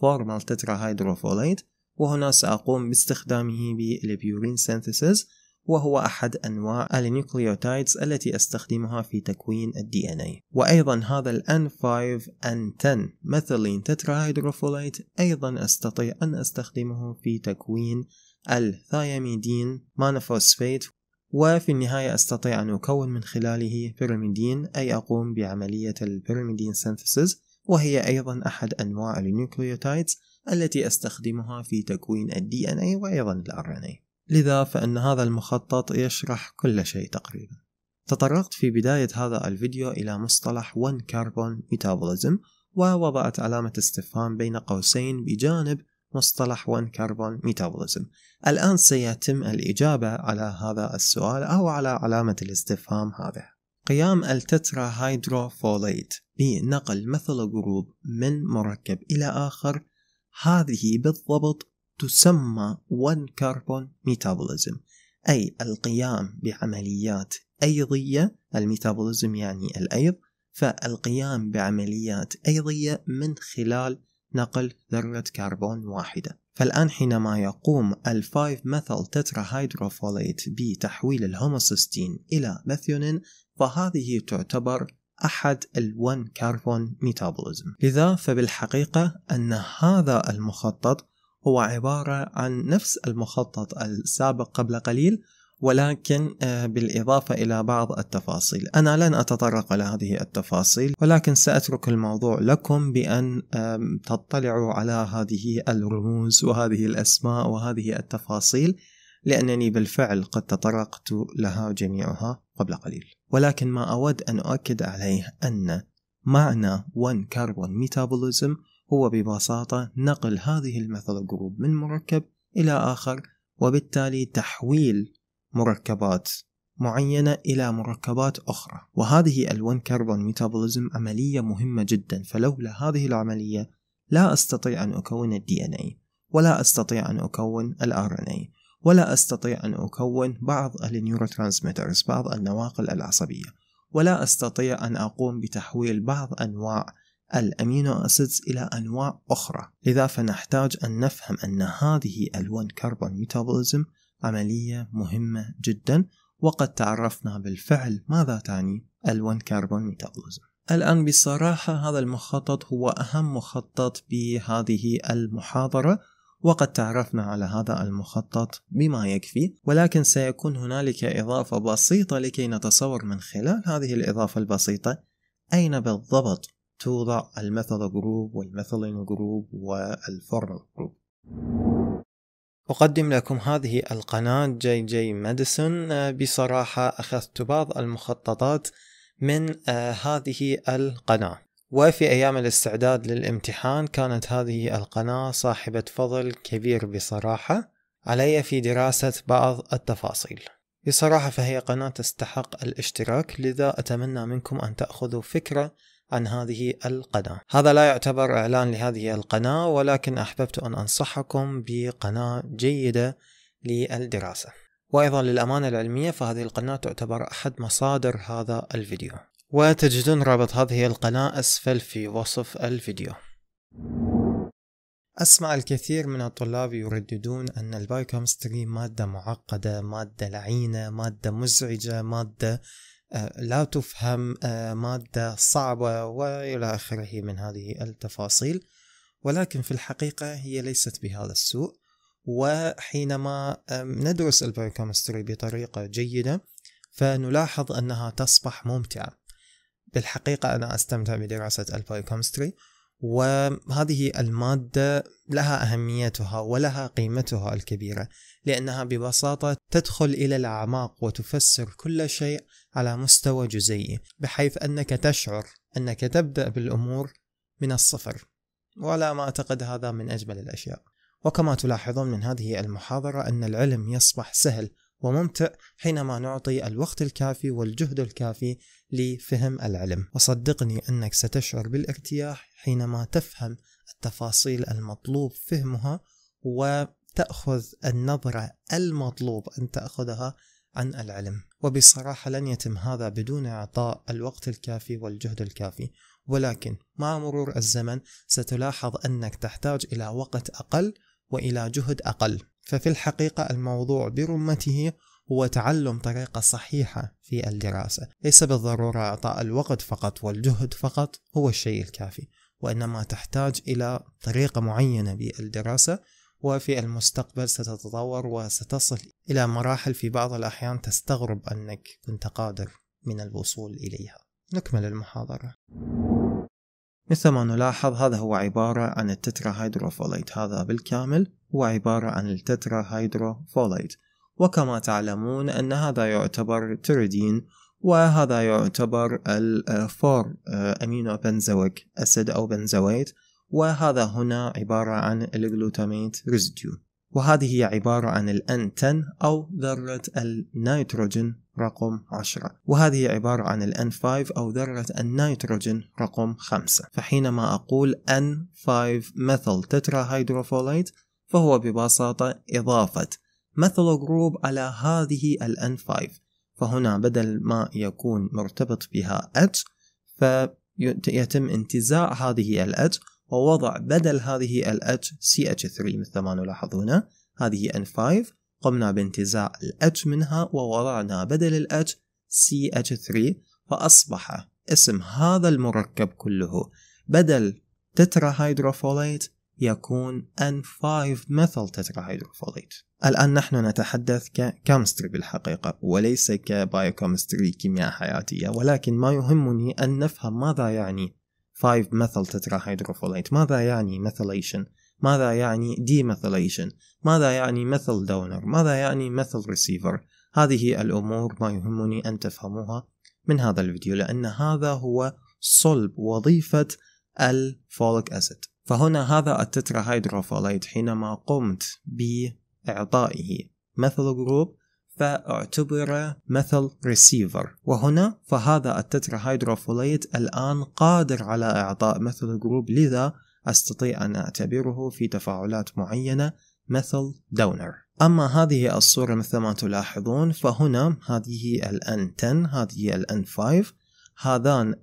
فورمال تتراهيدروفوليت، وهنا سأقوم باستخدامه بالبيورين سينثيسيس، وهو أحد أنواع النيوكليوتايدز التي أستخدمها في تكوين ال دي إن إيه. وأيضا هذا ال إن فايف إن تن ميثيلين تتراهيدروفوليت أيضا أستطيع أن أستخدمه في تكوين الثياميدين مانوفوسفيت، وفي النهاية أستطيع أن أكون من خلاله بيرميدين، أي أقوم بعملية البيرميدين سينثيسيس، وهي أيضا أحد أنواع النيوكليوتايدز التي أستخدمها في تكوين ال دي إن إيه وأيضا ال آر إن إيه. لذا فإن هذا المخطط يشرح كل شيء تقريبا. تطرقت في بداية هذا الفيديو إلى مصطلح One-Carbon Metabolism ووضعت علامة استفهام بين قوسين بجانب مصطلح One-Carbon Metabolism. الآن سيتم الإجابة على هذا السؤال أو على علامة الاستفهام هذا. قيام التتراهيدروفوليت بنقل مثل جروب من مركب إلى آخر، هذه بالضبط تسمى One-Carbon Metabolism، أي القيام بعمليات أيضية. الميتابوليزم يعني الأيض، فالقيام بعمليات أيضية من خلال نقل ذرة كربون واحدة. فالآن حينما يقوم الفايف ميثيل تتراهيدروفوليت بتحويل الهوموسيستين إلى ميثيونين، فهذه تعتبر أحد الون كاربون ميتابوليزم. لذا فبالحقيقة أن هذا المخطط هو عبارة عن نفس المخطط السابق قبل قليل، ولكن بالإضافة إلى بعض التفاصيل. أنا لن أتطرق إلى هذه التفاصيل، ولكن سأترك الموضوع لكم بأن تطلعوا على هذه الرموز وهذه الأسماء وهذه التفاصيل، لأنني بالفعل قد تطرقت لها جميعها قبل قليل. ولكن ما أود أن أؤكد عليه أن معنى One-Carbon Metabolism هو ببساطة نقل هذه الميثيل جروب من مركب إلى آخر، وبالتالي تحويل مركبات معينة إلى مركبات أخرى. وهذه الون كربون ميتابوليزم عملية مهمة جدا، فلولا هذه العملية لا أستطيع أن أكون ال دي إن إيه، ولا أستطيع أن أكون ال آر إن إيه، ولا أستطيع أن أكون بعض النيوروترانسميترز، بعض النواقل العصبية، ولا أستطيع أن أقوم بتحويل بعض أنواع الأمينو أسيدز إلى أنواع أخرى. لذا فنحتاج أن نفهم أن هذه الون كربون ميتابوليزم عملية مهمة جدا، وقد تعرفنا بالفعل ماذا تعني الون كربون ميتابوليزم. الآن بصراحة هذا المخطط هو أهم مخطط بهذه المحاضرة، وقد تعرفنا على هذا المخطط بما يكفي، ولكن سيكون هنالك إضافة بسيطة لكي نتصور من خلال هذه الإضافة البسيطة أين بالضبط توضع الميثيل جروب والميثيلين جروب والفورمال جروب. أقدم لكم هذه القناة جي جي ميديسن. بصراحة أخذت بعض المخططات من هذه القناة، وفي أيام الاستعداد للامتحان كانت هذه القناة صاحبة فضل كبير بصراحة علي في دراسة بعض التفاصيل. بصراحة فهي قناة تستحق الاشتراك، لذا أتمنى منكم أن تأخذوا فكرة عن هذه القناة. هذا لا يعتبر إعلان لهذه القناة، ولكن أحببت أن أنصحكم بقناة جيدة للدراسة. وأيضا للأمانة العلمية فهذه القناة تعتبر أحد مصادر هذا الفيديو، وتجدون رابط هذه القناة أسفل في وصف الفيديو. أسمع الكثير من الطلاب يرددون أن البايوكيمستري مادة معقدة، مادة لعينة، مادة مزعجة، مادة لا تفهم، مادة صعبة، وإلى آخره من هذه التفاصيل. ولكن في الحقيقة هي ليست بهذا السوء، وحينما ندرس البايوكيمستري بطريقة جيدة فنلاحظ أنها تصبح ممتعة. بالحقيقة أنا أستمتع بدراسة البايوكيمستري، وهذه المادة لها أهميتها ولها قيمتها الكبيرة، لأنها ببساطة تدخل إلى الأعماق وتفسر كل شيء على مستوى جزيئي، بحيث أنك تشعر أنك تبدأ بالأمور من الصفر، ولا ما أعتقد هذا من أجمل الأشياء. وكما تلاحظون من هذه المحاضرة أن العلم يصبح سهل وممتع حينما نعطي الوقت الكافي والجهد الكافي لفهم العلم، وصدقني أنك ستشعر بالارتياح حينما تفهم التفاصيل المطلوب فهمها، وتأخذ النظرة المطلوب أن تأخذها عن العلم. وبصراحة لن يتم هذا بدون إعطاء الوقت الكافي والجهد الكافي، ولكن مع مرور الزمن ستلاحظ أنك تحتاج إلى وقت أقل وإلى جهد أقل. ففي الحقيقة الموضوع برمته هو تعلم طريقة صحيحة في الدراسة. ليس بالضرورة إعطاء الوقت فقط والجهد فقط هو الشيء الكافي، وإنما تحتاج إلى طريقة معينة بالدراسة، وفي المستقبل ستتطور وستصل إلى مراحل في بعض الأحيان تستغرب أنك كنت قادر من الوصول إليها. نكمل المحاضرة. مثل ما نلاحظ هذا هو عبارة عن التتراهيدروفوليت، هذا بالكامل هو عبارة عن التتراهيدروفوليت، وكما تعلمون أن هذا يعتبر تيريدين وهذا يعتبر الفور أمينو بنزويك أسيد أو بنزويت، وهذا هنا عبارة عن الجلوتاميت ريزيديو، وهذه هي عبارة عن الإن عشرة أو ذرة النيتروجين رقم عشرة، وهذه عبارة عن الإن خمسة أو ذرة النيتروجين رقم خمسة. فحينما أقول إن خمسة ميثيل تتراهيدروفوليت فهو ببساطة إضافة ميثيل جروب على هذه الإن خمسة، فهنا بدل ما يكون مرتبط بها H فيتم انتزاع هذه ال H ووضع بدل هذه ال H سي اتش ثلاثة مثل ما نلاحظ هنا. هذه إن خمسة قمنا بانتزاع ال H منها ووضعنا بدل ال H سي اتش ثلاثة، فأصبح اسم هذا المركب كله بدل تتراهيدروفوليت يكون إن خمسة ميثيل تتراهيدروفوليت. الآن نحن نتحدث ككيمستري بالحقيقة وليس كبايوكيمستري كيمياء حياتية، ولكن ما يهمني أن نفهم ماذا يعني خمسة ميثيل تتراهيدروفوليت، ماذا يعني methylation، ماذا يعني demethylation، ماذا يعني methyl donor، ماذا يعني methyl receiver. هذه الأمور ما يهمني أن تفهموها من هذا الفيديو، لأن هذا هو صلب وظيفة الفوليك أسيد. فهنا هذا التتراهيدروفوليت حينما قمت بإعطائه methyl group فاعتبر methyl receiver، وهنا فهذا التتراهيدروفوليت الآن قادر على إعطاء methyl group، لذا أستطيع أن أعتبره في تفاعلات معينة methyl donor. أما هذه الصورة مثل ما تلاحظون فهنا هذه ال إن عشرة هذه ال إن خمسة، هذان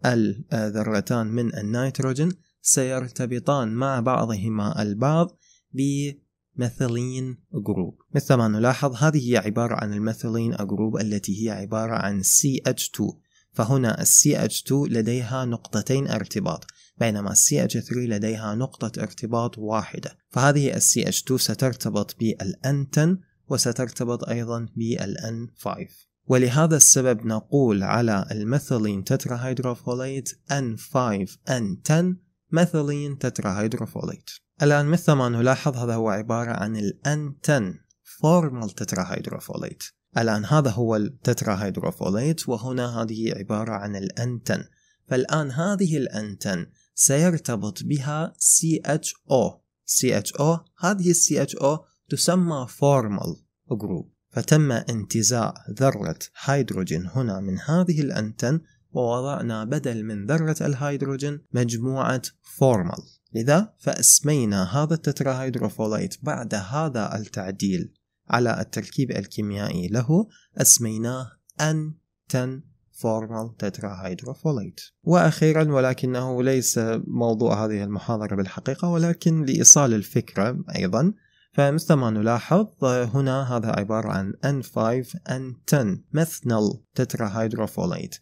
الذرتان من النيتروجين سيرتبطان مع بعضهما البعض بميثيلين جروب. مثل ما نلاحظ هذه هي عبارة عن الميثيلين جروب التي هي عبارة عن سي اتش اثنين، فهنا ال سي اتش اثنين لديها نقطتين ارتباط بينما ال سي اتش ثلاثة لديها نقطة ارتباط واحدة، فهذه ال سي اتش اثنين سترتبط بال إن عشرة وسترتبط أيضا بال إن خمسة، ولهذا السبب نقول على الميثيلين تتراهيدروفوليت إن خمسة إن عشرة ميثيلين تتراهيدروفوليت. الآن مثل ما نلاحظ هذا هو عبارة عن ال إن عشرة فورمال تتراهيدروفوليت. الآن هذا هو التتراهيدروفوليت وهنا هذه عبارة عن ال إن عشرة، فالآن هذه ال إن عشرة سيرتبط بها سي اتش او سي اتش او هذه ال سي اتش او تسمى فورمال جروب، فتم انتزاع ذرة هيدروجين هنا من هذه ال إن عشرة ووضعنا بدل من ذرة الهيدروجين مجموعة فورمال، لذا فاسمينا هذا التتراهيدروفوليت بعد هذا التعديل على التركيب الكيميائي له اسميناه إن عشرة فورمال تتراهيدروفوليت. وأخيرا ولكنه ليس موضوع هذه المحاضرة بالحقيقة، ولكن لإيصال الفكرة أيضا، فمثل ما نلاحظ هنا هذا عبارة عن إن خمسة إن عشرة ميثيل تتراهيدروفوليت.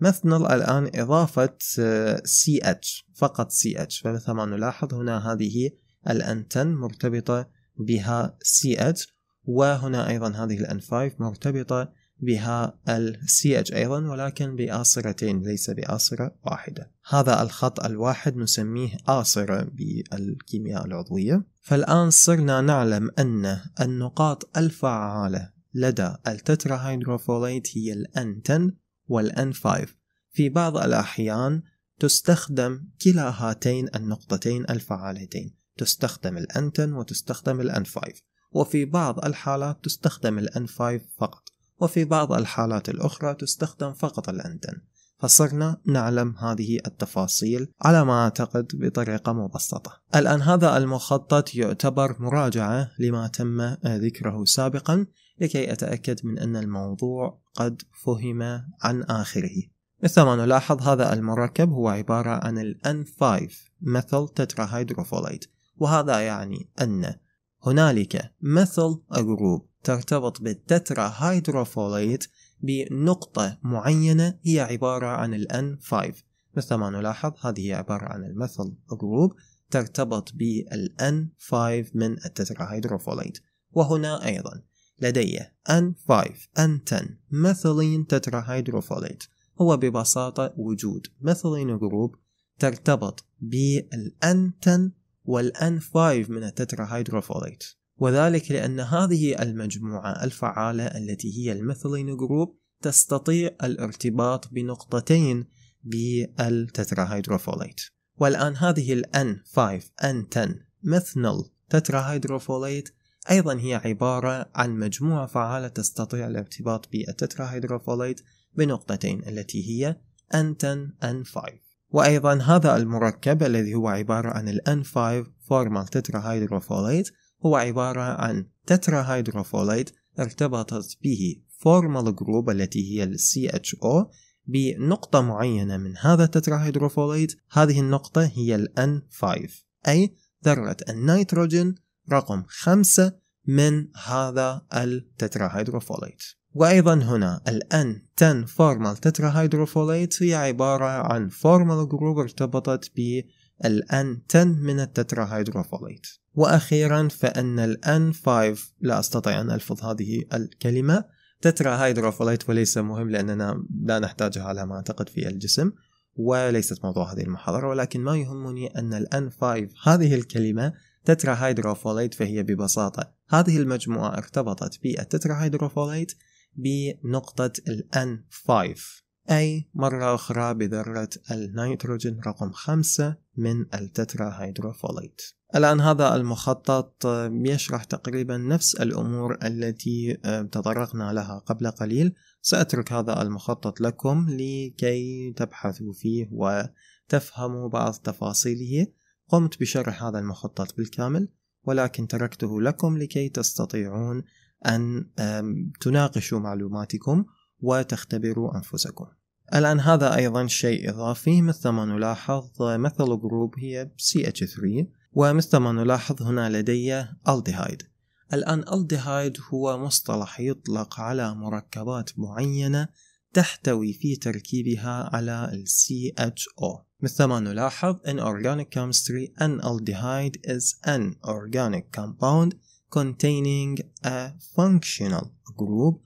ميثيل الآن إضافة سي اتش فقط سي اتش، فمثل ما نلاحظ هنا هذه ال إن عشرة مرتبطة بها سي اتش، وهنا أيضا هذه ال إن خمسة مرتبطة بها ال سي اتش أيضا ولكن بآصرتين ليس بآصرة واحدة. هذا الخط الواحد نسميه آصرة بالكيمياء العضوية. فالآن صرنا نعلم أن النقاط الفعالة لدى التتراهيدروفوليت هي ال إن عشرة والان خمسة، في بعض الأحيان تستخدم كلا هاتين النقطتين الفعالتين، تستخدم ال إن عشرة وتستخدم ال إن خمسة، وفي بعض الحالات تستخدم ال إن خمسة فقط، وفي بعض الحالات الأخرى تستخدم فقط ال إن عشرة. فصرنا نعلم هذه التفاصيل على ما أعتقد بطريقة مبسطة. الآن هذا المخطط يعتبر مراجعة لما تم ذكره سابقا لكي أتأكد من أن الموضوع قد فهم عن آخره. مثل ما نلاحظ هذا المركب هو عبارة عن ال إن خمسة ميثيل تتراهيدروفوليت، وهذا يعني أن هنالك ميثيل جروب ترتبط بالتترا هيدروفوليت بنقطة معينة هي عبارة عن ال إن خمسة. مثل ما نلاحظ هذه هي عبارة عن الميثيل جروب ترتبط بال إن خمسة من التترا هيدروفوليت. وهنا أيضا لدي إن خمسة إن عشرة ميثيلين تترا هيدروفوليت، هو ببساطة وجود ميثيلين جروب ترتبط بال إن عشرة وال إن خمسة من التترا هيدروفوليت، وذلك لأن هذه المجموعة الفعالة التي هي الميثيلين جروب تستطيع الارتباط بنقطتين بالتترا هيدروفوليت. والآن هذه ال إن خمسة إن عشرة ميثيل تترا هيدروفوليت أيضا هي عبارة عن مجموعة فعالة تستطيع الارتباط بالتترا هيدروفوليت بنقطتين التي هي إن عشرة إن خمسة. وأيضا هذا المركب الذي هو عبارة عن ال إن خمسة فورمال تترا هيدروفوليت هو عبارة عن تترا هيدروفوليت ارتبطت به فورمال جروب التي هي ال سي اتش أو بنقطة معينة من هذا التترا هيدروفوليت، هذه النقطة هي ال إن خمسة أي ذرة النيتروجين رقم خمسة من هذا التترا هيدروفوليت. وأيضا هنا ال إن عشرة فورمال تترا هيدروفوليت هي عبارة عن فورمال جروب ارتبطت بال إن عشرة من التترا هيدروفوليت. وأخيرا فإن ال إن خمسة، لا أستطيع أن ألفظ هذه الكلمة، تترا هيدروفوليت، وليس مهم لأننا لا نحتاجها على ما أعتقد في الجسم وليست موضوع هذه المحاضرة، ولكن ما يهمني أن ال إن خمسة هذه الكلمة تترا هيدروفوليت، فهي ببساطة هذه المجموعة ارتبطت بالتترا هيدروفوليت بنقطة ال إن خمسة أي مرة أخرى بذرة النيتروجين رقم خمسة من التترا هيدروفوليت. الآن هذا المخطط يشرح تقريبا نفس الأمور التي تطرقنا لها قبل قليل. سأترك هذا المخطط لكم لكي تبحثوا فيه وتفهموا بعض تفاصيله. قمت بشرح هذا المخطط بالكامل ولكن تركته لكم لكي تستطيعون أن تناقشوا معلوماتكم وتختبروا أنفسكم. الآن هذا أيضا شيء إضافي، مثل ما نلاحظ مثل جروب هي سي اتش ثلاثة، ومثل ما نلاحظ هنا لدي ألديهايد. الآن ألديهايد هو مصطلح يطلق على مركبات معينة تحتوي في تركيبها على ال سي اتش أو. مثل ما نلاحظ in organic chemistry an aldehyde is an organic compound containing a functional group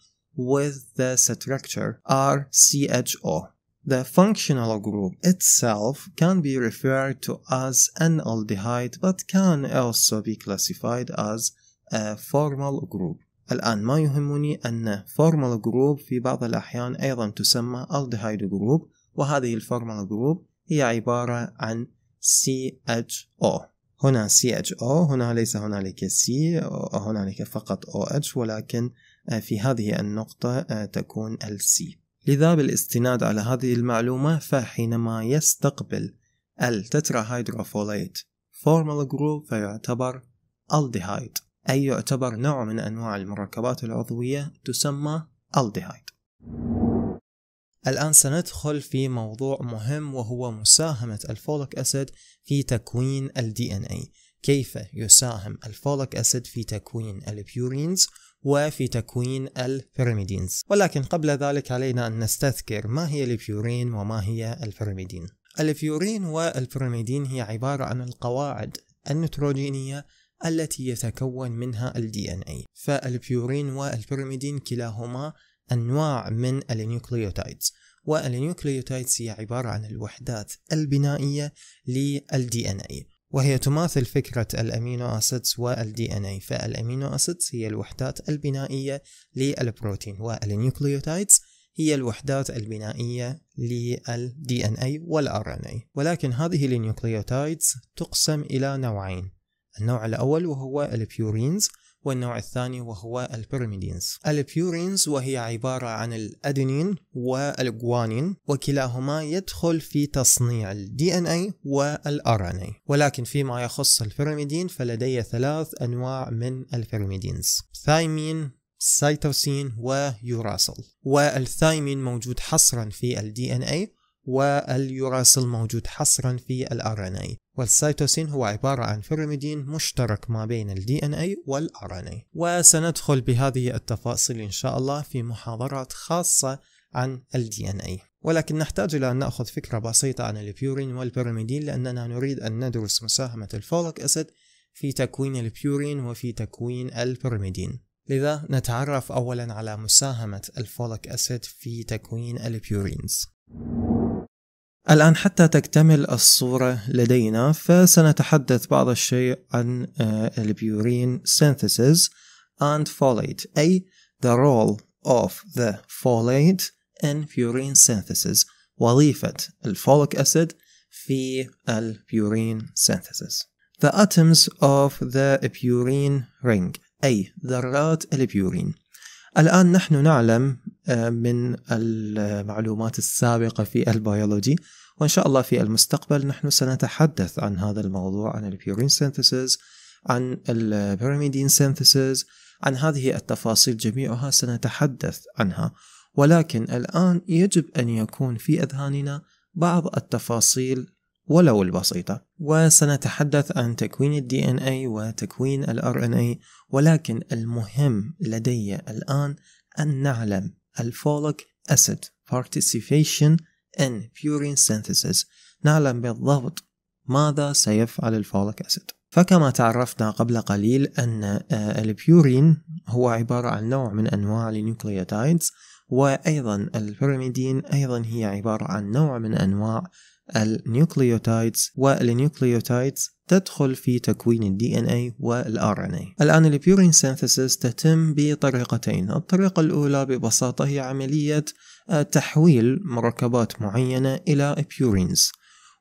with the structure R C H O. The functional group itself can be referred to as an aldehyde but can also be classified as a formal group. الآن ما يهمني أن formal group في بعض الأحيان أيضا تسمى aldehyde group، وهذه الformal group هي عبارة عن سي اتش أو. هنا سي اتش أو، هنا ليس هنالك C، هنالك فقط OH، ولكن في هذه النقطة تكون ال C. لذا بالاستناد على هذه المعلومة فحينما يستقبل التترا هيدروفوليت فورمال جروب فيعتبر ألديهايد، أي يعتبر نوع من أنواع المركبات العضوية تسمى ألديهايد. الآن سندخل في موضوع مهم وهو مساهمة الفوليك أسيد في تكوين ال دي إن إيه. كيف يساهم الفوليك أسيد في تكوين البيورينز وفي تكوين البيرميدينز؟ ولكن قبل ذلك علينا أن نستذكر ما هي البيورين وما هي البيرميدين. البيورين والبيرميدين هي عبارة عن القواعد النيتروجينية التي يتكون منها ال دي إن إيه. فالبيورين والبيرميدين كلاهما أنواع من النيوكليوتايدز، والنيوكليوتايدز هي عبارة عن الوحدات البنائية لل دي إن إيه، وهي تماثل فكرة الأمينو أسيدز وال دي إن إيه. فالأمينو أسيدز هي الوحدات البنائية للبروتين، والنيوكليوتايدز هي الوحدات البنائية لل دي إن إيه وال آر إن إيه. ولكن هذه النيوكليوتايدز تقسم إلى نوعين، النوع الأول وهو البيورينز، والنوع الثاني وهو البيرميدينز. البيورينز وهي عبارة عن الأدينين والجوانين، وكلاهما يدخل في تصنيع ال دي إن إيه وال آر إن إيه. ولكن فيما يخص البيرميدين فلدي ثلاث أنواع من البيرميدينز، ثايمين، سيتوسين، ويوراسيل. والثايمين موجود حصرا في ال دي إن إيه، واليوراسيل موجود حصرا في الار ان اي، والسيتوسين هو عبارة عن فيرميدين مشترك ما بين الدي ان اي والار ان اي. وسندخل بهذه التفاصيل ان شاء الله في محاضرات خاصة عن الدي ان اي، ولكن نحتاج الى ان ناخذ فكرة بسيطة عن البيورين والبيرميدين، لاننا نريد ان ندرس مساهمة الفوليك اسيد في تكوين البيورين وفي تكوين البيرميدين. لذا نتعرف اولا على مساهمة الفوليك اسيد في تكوين البيورينز. الآن حتى تكتمل الصورة لدينا فسنتحدث بعض الشيء عن البيورين synthesis and folate، أي the role of the folate in purine synthesis، وظيفة الفوليك أسيد في البيورين synthesis. The atoms of the purine ring، أي ذرات البيورين. الآن نحن نعلم من المعلومات السابقة في البيولوجي، وإن شاء الله في المستقبل نحن سنتحدث عن هذا الموضوع، عن البيورين سينثيسيس، عن البيرميدين سينثيسيس، عن هذه التفاصيل جميعها سنتحدث عنها، ولكن الآن يجب أن يكون في أذهاننا بعض التفاصيل ولو البسيطة. وسنتحدث عن تكوين ال دي إن إيه وتكوين ال آر إن إيه، ولكن المهم لدي الآن أن نعلم الفوليك أسيد participation in purine synthesis، نعلم بالضبط ماذا سيفعل الفوليك أسيد. فكما تعرفنا قبل قليل أن البيورين هو عبارة عن نوع من أنواع النيوكليوتايدز، وأيضا البيرميدين أيضا هي عبارة عن نوع من أنواع النيوكليوتايدز، والنيوكليوتايدز تدخل في تكوين ال دي إن إيه وال آر إن إيه. الآن البيورين سينثيسيس تتم بطريقتين، الطريقة الأولى ببساطة هي عملية تحويل مركبات معينة إلى بيورينز،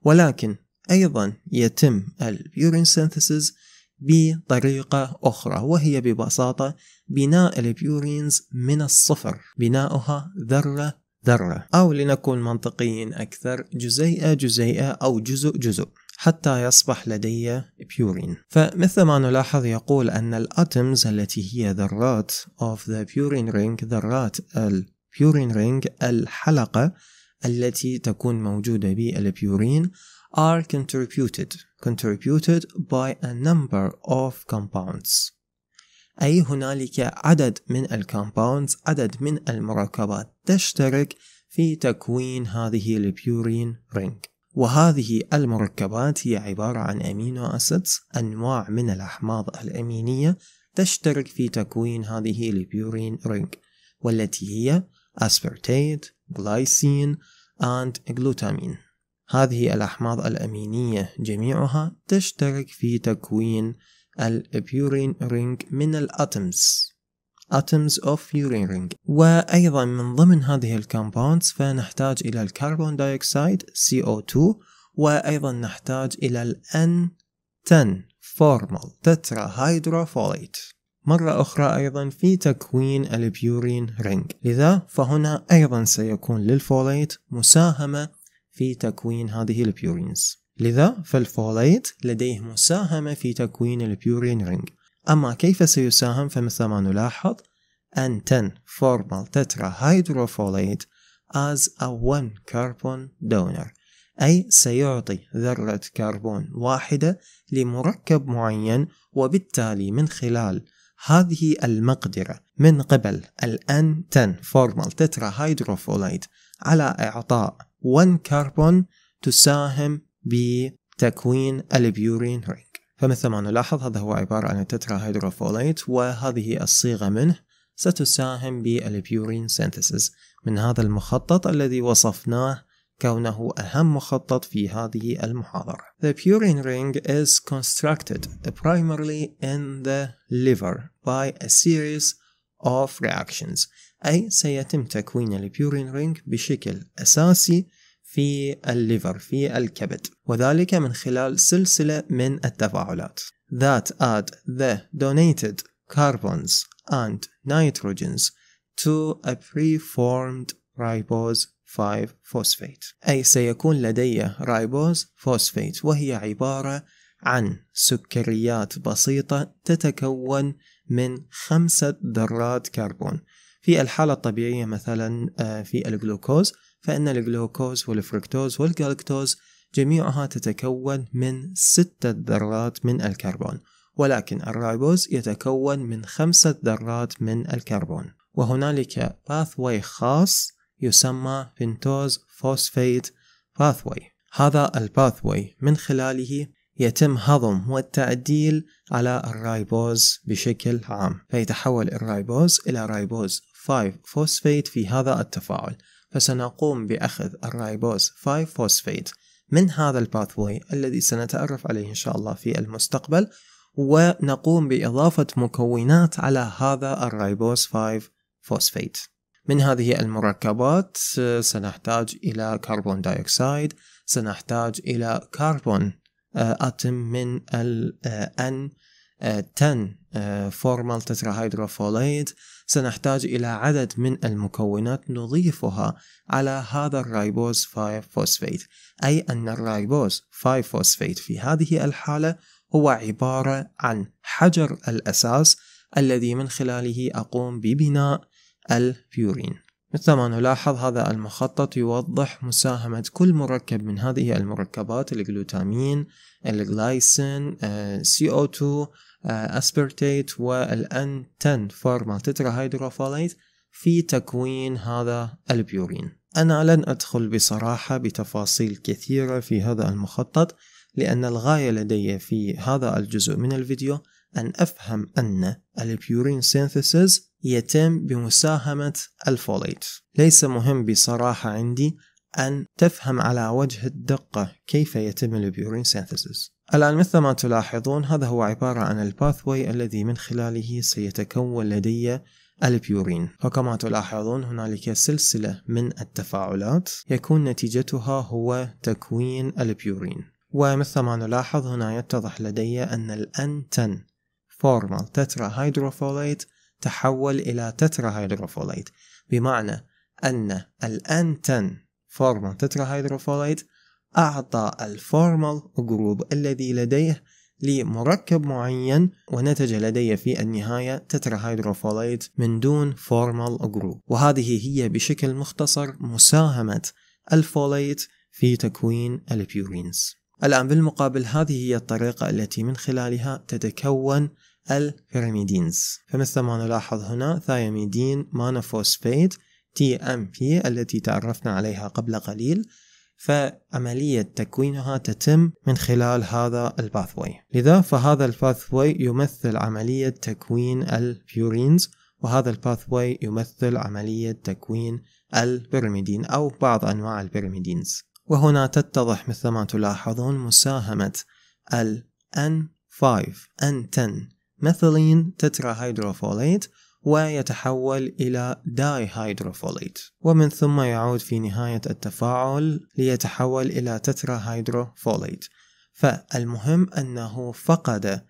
ولكن أيضا يتم البيورين سينثيسيس بطريقة أخرى، وهي ببساطة بناء البيورينز من الصفر، بناؤها ذرة ذرة، أو لنكون منطقيين أكثر جزيئة جزيئة أو جزء جزء، حتى يصبح لدي بيورين. فمثل ما نلاحظ يقول أن الأتمز التي هي ذرات of the purine ring، ذرات البيورين رينج، الحلقة التي تكون موجودة بالبيورين، are contributed contributed by a number of compounds، أي هنالك عدد من الكومباوندز، عدد من المركبات تشترك في تكوين هذه البيورين رينج، وهذه المركبات هي عبارة عن أمينو أسيدز، أنواع من الأحماض الأمينية تشترك في تكوين هذه البيورين رينج، والتي هي أسبرتيت، غلايسين and glutamine. هذه الأحماض الأمينية جميعها تشترك في تكوين البيورين رينج من الاتمز، atoms of purine ring. وأيضا من ضمن هذه الكومباوندز فنحتاج إلى الكربون دايوكسيد سي أو تو، وأيضا نحتاج إلى ال إن عشرة فورمال تترا هيدروفوليت، مرة أخرى أيضا في تكوين البيورين رينج. لذا فهنا أيضا سيكون للفوليت مساهمة في تكوين هذه البيورينز. لذا فالفوليت لديه مساهمة في تكوين البيورين رينج. أما كيف سيساهم فمثل ما نلاحظ أن فورمال تترا هيدروفوليت as a one carbon donor، أي سيعطي ذرة كربون واحدة لمركب معين، وبالتالي من خلال هذه المقدرة من قبل الان عشرة فورمال تترا هيدروفوليت على إعطاء one carbon تساهم بتكوين البيورين رينج. فمثل ما نلاحظ هذا هو عبارة عن التترا هيدروفوليت، وهذه الصيغة منه ستساهم بالبيورين سينثيسيس، من هذا المخطط الذي وصفناه كونه أهم مخطط في هذه المحاضرة. The purine ring is constructed primarily in the liver by a series of reactions، أي سيتم تكوين البيورين رينج بشكل أساسي في الليفر، في الكبد، وذلك من خلال سلسلة من التفاعلات that add the donated carbons and nitrogens to a preformed ribose five phosphate، أي سيكون لدي رايبوز فوسفيت، وهي عبارة عن سكريات بسيطة تتكون من خمسة ذرات كربون. في الحالة الطبيعية مثلا في الجلوكوز فإن الجلوكوز والفركتوز والجلوكتوز جميعها تتكون من ستة ذرات من الكربون، ولكن الريبوز يتكون من خمسة ذرات من الكربون، وهنالك باثوي خاص يسمى بنتوز فوسفيت باثوي. هذا الباثوي من خلاله يتم هضم والتعديل على الريبوز بشكل عام، فيتحول الريبوز إلى ريبوز خمسة فوسفيت في هذا التفاعل، فسنقوم بأخذ الريبوز خمسة فوسفيت من هذا الباثوي الذي سنتعرف عليه إن شاء الله في المستقبل، ونقوم بإضافة مكونات على هذا الريبوز خمسة فوسفيت. من هذه المركبات سنحتاج إلى كربون دايوكسيد، سنحتاج إلى كربون أتم من ال N عشرة فورمال تتراهيدروفوليد، سنحتاج إلى عدد من المكونات نضيفها على هذا الريبوز خمسة فوسفيت، أي أن الريبوز خمسة فوسفيت في هذه الحالة هو عبارة عن حجر الأساس الذي من خلاله أقوم ببناء البيورين. مثل ما نلاحظ هذا المخطط يوضح مساهمة كل مركب من هذه المركبات، الجلوتامين، الجلايسين، سي أو اثنين، أسبرتيت، والآن عشرة فورمال تتراهيدروفوليت في تكوين هذا البيورين. أنا لن أدخل بصراحة بتفاصيل كثيرة في هذا المخطط، لأن الغاية لدي في هذا الجزء من الفيديو أن أفهم أن البيورين سينثيسيس يتم بمساهمة الفوليت. ليس مهم بصراحة عندي أن تفهم على وجه الدقة كيف يتم البيورين سينثيسيس. الآن مثل ما تلاحظون هذا هو عبارة عن الباثوي الذي من خلاله سيتكون لدي البيورين، وكما تلاحظون هنالك سلسلة من التفاعلات يكون نتيجتها هو تكوين البيورين. ومثل ما نلاحظ هنا يتضح لدي أن ال N عشرة فورمال تتراهيدروفوليت تحول إلى تتراهيدروفوليت، بمعنى أن ال N عشرة فورمال تتراهيدروفوليت أعطى الفورمال جروب الذي لديه لمركب معين، ونتج لدي في النهاية تتراهيدروفوليت من دون فورمال جروب. وهذه هي بشكل مختصر مساهمة الفوليت في تكوين البيورينز. الآن بالمقابل هذه هي الطريقة التي من خلالها تتكون البيرميدينز، فمثل ما نلاحظ هنا ثياميدين مانوفوسفيت تي إم بي التي تعرفنا عليها قبل قليل، فعملية تكوينها تتم من خلال هذا الباثوي، لذا فهذا الباثوي يمثل عملية تكوين البيورينز، وهذا الباثوي يمثل عملية تكوين البيرميدين أو بعض أنواع البيرميدينز. وهنا تتضح مثل ما تلاحظون مساهمة ال إن خمسة إن عشرة ميثيلين تتراهيدروفوليت ويتحول إلى دايهيدروفوليت، ومن ثم يعود في نهاية التفاعل ليتحول إلى تتراهيدروفوليت. فالمهم أنه فقد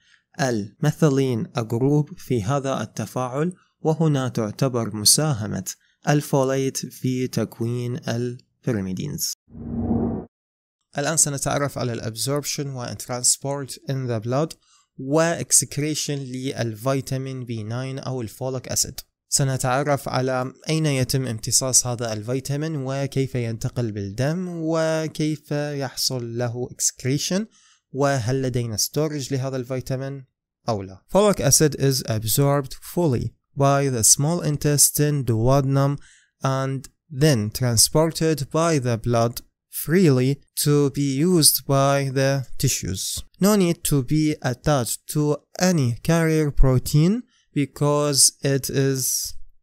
الميثيلين جروب في هذا التفاعل، وهنا تعتبر مساهمة الفوليت في تكوين البيرميدينز. الآن سنتعرف على الabsorption و transport in the blood و excretion للفيتامين بي تسعة أو الفوليك أسيد. سنتعرف على أين يتم امتصاص هذا الفيتامين وكيف ينتقل بالدم وكيف يحصل له excretion، وهل لدينا storage لهذا الفيتامين أو لا. Folic acid is absorbed fully by the small intestine, the duodenum, and then transported by the blood freely to be used by the tissues. No need to be attached to any carrier protein because it is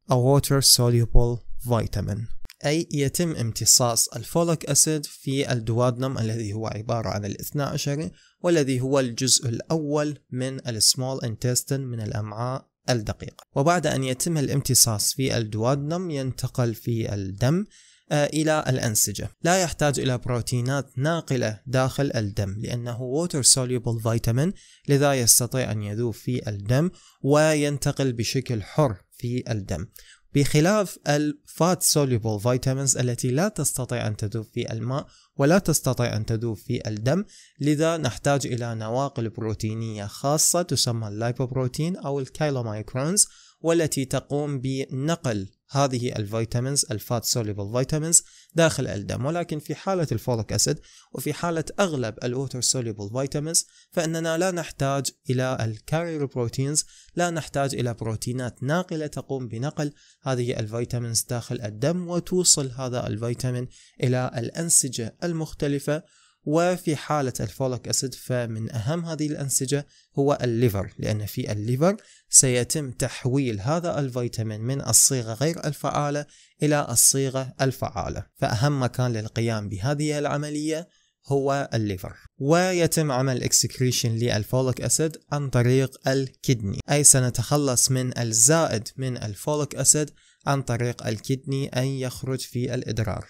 a water-soluble vitamin. أي يتم امتصاص الفوليك أسيد في الدوادنم الذي هو عبارة عن الاثنى عشر، والذي هو الجزء الأول من السمول انتستين من الأمعاء الدقيقة. وبعد أن يتم الامتصاص في الدوادنم ينتقل في الدم إلى الأنسجة. لا يحتاج إلى بروتينات ناقلة داخل الدم لأنه water soluble vitamin، لذا يستطيع أن يذوب في الدم وينتقل بشكل حر في الدم، بخلاف الفات soluble vitamins التي لا تستطيع أن تذوب في الماء ولا تستطيع أن تذوب في الدم، لذا نحتاج إلى نواقل بروتينية خاصة تسمى اللايبوبروتين أو الكيلومايكرونز، والتي تقوم بنقل هذه الفيتامينز الفات سوليبل فيتامينز داخل الدم، ولكن في حالة الفوليك أسيد وفي حالة أغلب الووتر سوليبل فيتامينز فإننا لا نحتاج إلى الكارير بروتينز، لا نحتاج إلى بروتينات ناقلة تقوم بنقل هذه الفيتامينز داخل الدم وتوصل هذا الفيتامين إلى الأنسجة المختلفة. وفي حالة الفوليك أسيد فمن أهم هذه الأنسجة هو الليفر، لأن في الليفر سيتم تحويل هذا الفيتامين من الصيغة غير الفعالة إلى الصيغة الفعالة، فأهم مكان للقيام بهذه العملية هو الليفر. ويتم عمل اكسكريشن للفوليك أسيد عن طريق الكدني، أي سنتخلص من الزائد من الفوليك أسيد عن طريق الكدني أن يخرج في الإدرار،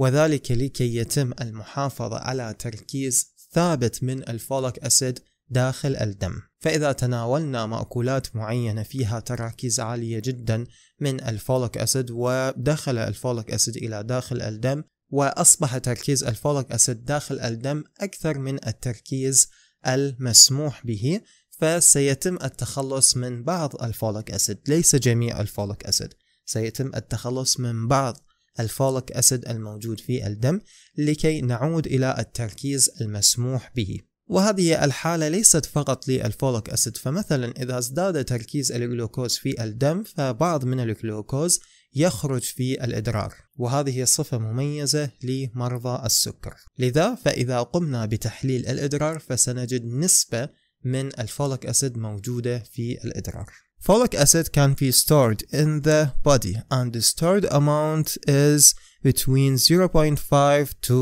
وذلك لكي يتم المحافظة على تركيز ثابت من الفوليك أسيد داخل الدم. فإذا تناولنا مأكولات معينة فيها تراكيز عالية جدا من الفوليك أسيد ودخل الفوليك أسيد إلى داخل الدم، وأصبح تركيز الفوليك أسيد داخل الدم أكثر من التركيز المسموح به، فسيتم التخلص من بعض الفوليك أسيد، ليس جميع الفوليك أسيد، سيتم التخلص من بعض الفوليك أسيد الموجود في الدم لكي نعود إلى التركيز المسموح به. وهذه الحالة ليست فقط للفوليك أسيد، فمثلا إذا ازداد تركيز الجلوكوز في الدم فبعض من الجلوكوز يخرج في الإدرار، وهذه صفة مميزة لمرضى السكر. لذا فإذا قمنا بتحليل الإدرار فسنجد نسبة من الفوليك أسيد موجودة في الإدرار. Folic acid can be stored in the body, and the stored amount is between zero point five to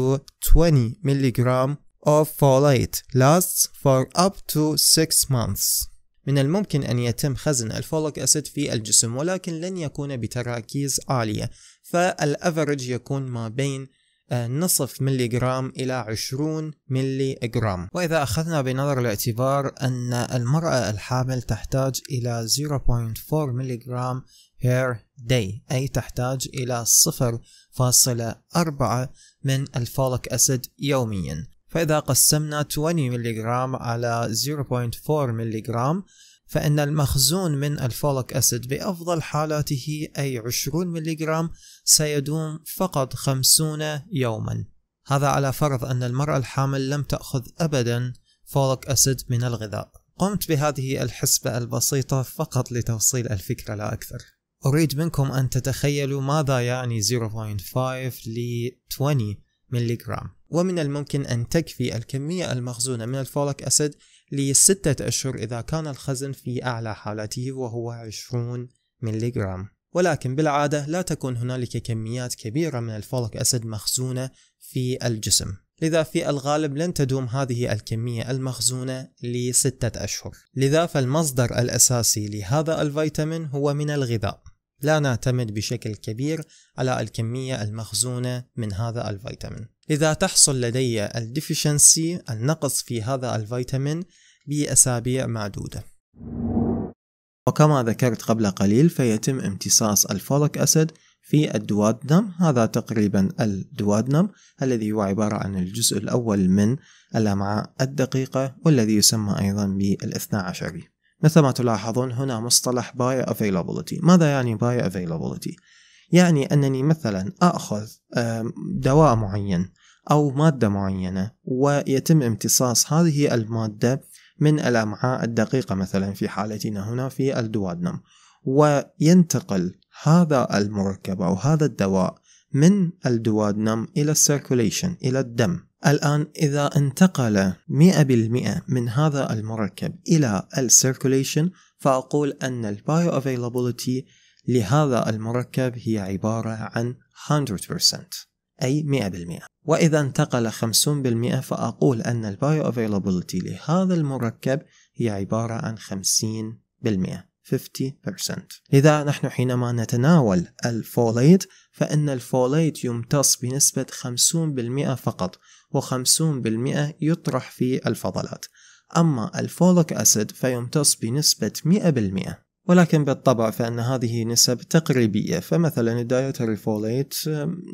twenty milligrams of folate, lasts for up to six months. من الممكن أن يتم خزن الفوليك أسيد في الجسم، ولكن لن يكون بتراكيز عالية، فالأفرج يكون ما بين نصف ملي جرام إلى عشرون ملي جرام. وإذا أخذنا بنظر الاعتبار أن المرأة الحامل تحتاج إلى zero point four ملي جرام per day، أي تحتاج إلى صفر فاصلة أربعة من الفوليك أسيد يوميا، فإذا قسمنا عشرين ملي جرام على zero point four ملي جرام فإن المخزون من الفوليك أسيد بأفضل حالاته أي عشرون ملغ سيدوم فقط خمسون يوما. هذا على فرض أن المرأة الحامل لم تأخذ أبدا فوليك أسيد من الغذاء. قمت بهذه الحسبة البسيطة فقط لتوصيل الفكرة لا أكثر. أريد منكم أن تتخيلوا ماذا يعني zero point five ل عشرين ملغ، ومن الممكن أن تكفي الكمية المخزونة من الفوليك أسيد لستة أشهر إذا كان الخزن في أعلى حالته وهو عشرون ملغ. ولكن بالعادة لا تكون هنالك كميات كبيرة من الفوليك أسيد مخزونة في الجسم، لذا في الغالب لن تدوم هذه الكمية المخزونة لستة أشهر. لذا فالمصدر الأساسي لهذا الفيتامين هو من الغذاء، لا نعتمد بشكل كبير على الكمية المخزونة من هذا الفيتامين. لذا تحصل لدي الديفيشنسي النقص في هذا الفيتامين بأسابيع معدودة. وكما ذكرت قبل قليل فيتم امتصاص الفوليك أسيد في الدوادنم، هذا تقريبا الدوادنم الذي هو عبارة عن الجزء الأول من الأمعاء الدقيقة والذي يسمى أيضا بالاثنى عشري. مثل ما تلاحظون هنا مصطلح Bio Availability. ماذا يعني Bio Availability؟ يعني أنني مثلا أخذ دواء معين أو مادة معينة ويتم امتصاص هذه المادة من الأمعاء الدقيقة مثلا في حالتنا هنا في الدوادنم، وينتقل هذا المركب أو هذا الدواء من الدوادنم إلى السيركوليشن إلى الدم. الآن إذا انتقل مئة بالمئة من هذا المركب إلى السيركوليشن فأقول أن البايو أفيلابيلتي لهذا المركب هي عبارة عن مئة بالمئة أي مئة بالمئة. وإذا انتقل خمسين بالمئة فأقول أن البايو أفيلابيلتي لهذا المركب هي عبارة عن خمسين بالمئة خمسين بالمئة. لذا نحن حينما نتناول الفوليت فإن الفوليت يمتص بنسبة خمسين بالمئة فقط، وخمسين بالمئة يطرح في الفضلات، أما الفوليك أسيد فيمتص بنسبة مئة بالمئة. ولكن بالطبع فإن هذه نسب تقريبية، فمثلا الدايتري فوليت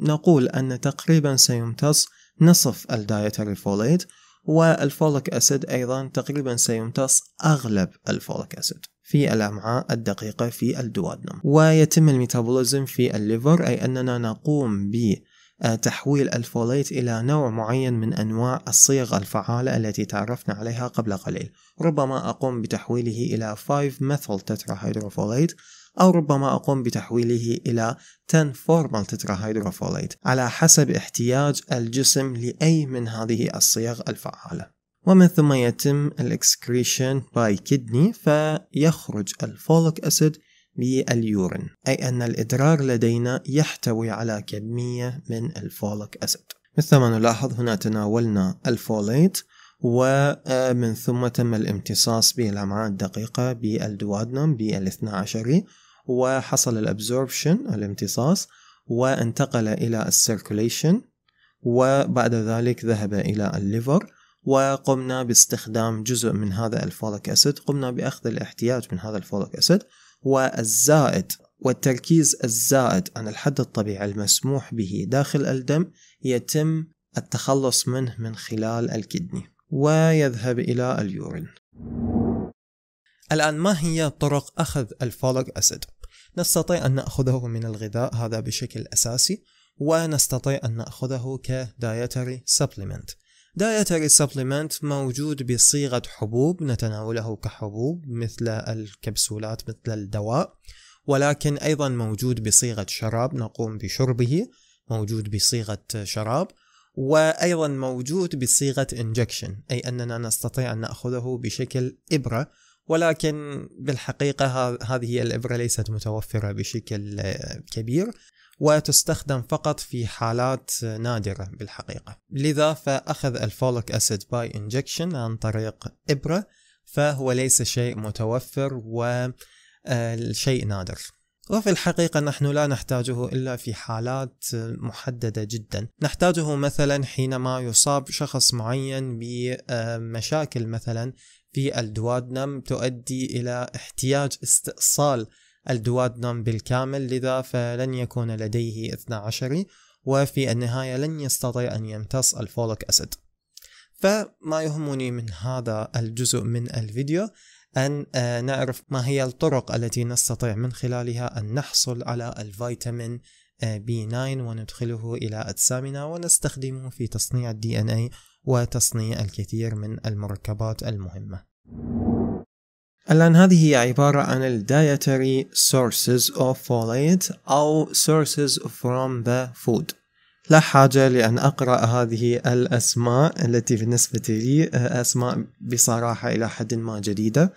نقول أن تقريبا سيمتص نصف الدايتري فوليت، والفوليك أسيد أيضا تقريبا سيمتص أغلب الفوليك أسيد. في الأمعاء الدقيقة في الدوادنم. ويتم الميتابوليزم في الليفر، أي أننا نقوم ب تحويل الفوليت إلى نوع معين من أنواع الصيغ الفعالة التي تعرفنا عليها قبل قليل. ربما أقوم بتحويله إلى خمسة ميثيل تترا هيدروفوليت، أو ربما أقوم بتحويله إلى عشرة فورمال تترا هيدروفوليت على حسب احتياج الجسم لأي من هذه الصيغ الفعالة. ومن ثم يتم الاكسكريشن باي كدني، فيخرج الفوليك أسيد باليورين، أي أن الإدرار لدينا يحتوي على كمية من الفوليك أسيد. مثل ما نلاحظ هنا تناولنا الفوليت، ومن ثم تم الامتصاص بالأمعاء الدقيقة بالدوادنم بالاثنى عشري، وحصل الابزوربشن الامتصاص، وانتقل إلى السيركوليشن، وبعد ذلك ذهب إلى الليفر، وقمنا باستخدام جزء من هذا الفوليك أسيد. قمنا بأخذ الاحتياج من هذا الفوليك أسيد، والزائد والتركيز الزائد عن الحد الطبيعي المسموح به داخل الدم يتم التخلص منه من خلال الكدني، ويذهب إلى اليورين. الآن ما هي طرق أخذ الفوليك أسيد؟ نستطيع أن نأخذه من الغذاء، هذا بشكل أساسي، ونستطيع أن نأخذه كدايتري سبليمنت. دايتري سبليمنت موجود بصيغة حبوب نتناوله كحبوب مثل الكبسولات مثل الدواء، ولكن أيضا موجود بصيغة شراب نقوم بشربه، موجود بصيغة شراب، وأيضا موجود بصيغة انجكشن، أي أننا نستطيع أن نأخذه بشكل إبرة، ولكن بالحقيقة هذه الإبرة ليست متوفرة بشكل كبير، وتستخدم فقط في حالات نادرة بالحقيقة. لذا فأخذ الفوليك أسيد باي إنجكشن عن طريق إبرة فهو ليس شيء متوفر وشيء نادر، وفي الحقيقة نحن لا نحتاجه إلا في حالات محددة جدا. نحتاجه مثلا حينما يصاب شخص معين بمشاكل مثلا في الدوادنم تؤدي إلى احتياج استئصال الدوادنم بالكامل، لذا فلن يكون لديه اثني عشر، وفي النهاية لن يستطيع أن يمتص الفوليك أسيد. فما يهمني من هذا الجزء من الفيديو أن نعرف ما هي الطرق التي نستطيع من خلالها أن نحصل على الفيتامين بي تسعة وندخله إلى أجسامنا ونستخدمه في تصنيع ال دي إن إيه وتصنيع الكثير من المركبات المهمة. الآن هذه هي عبارة عن ال dietary sources of folate أو sources from the food. لا حاجة لأن أقرأ هذه الأسماء التي بالنسبة لي أسماء بصراحة إلى حد ما جديدة،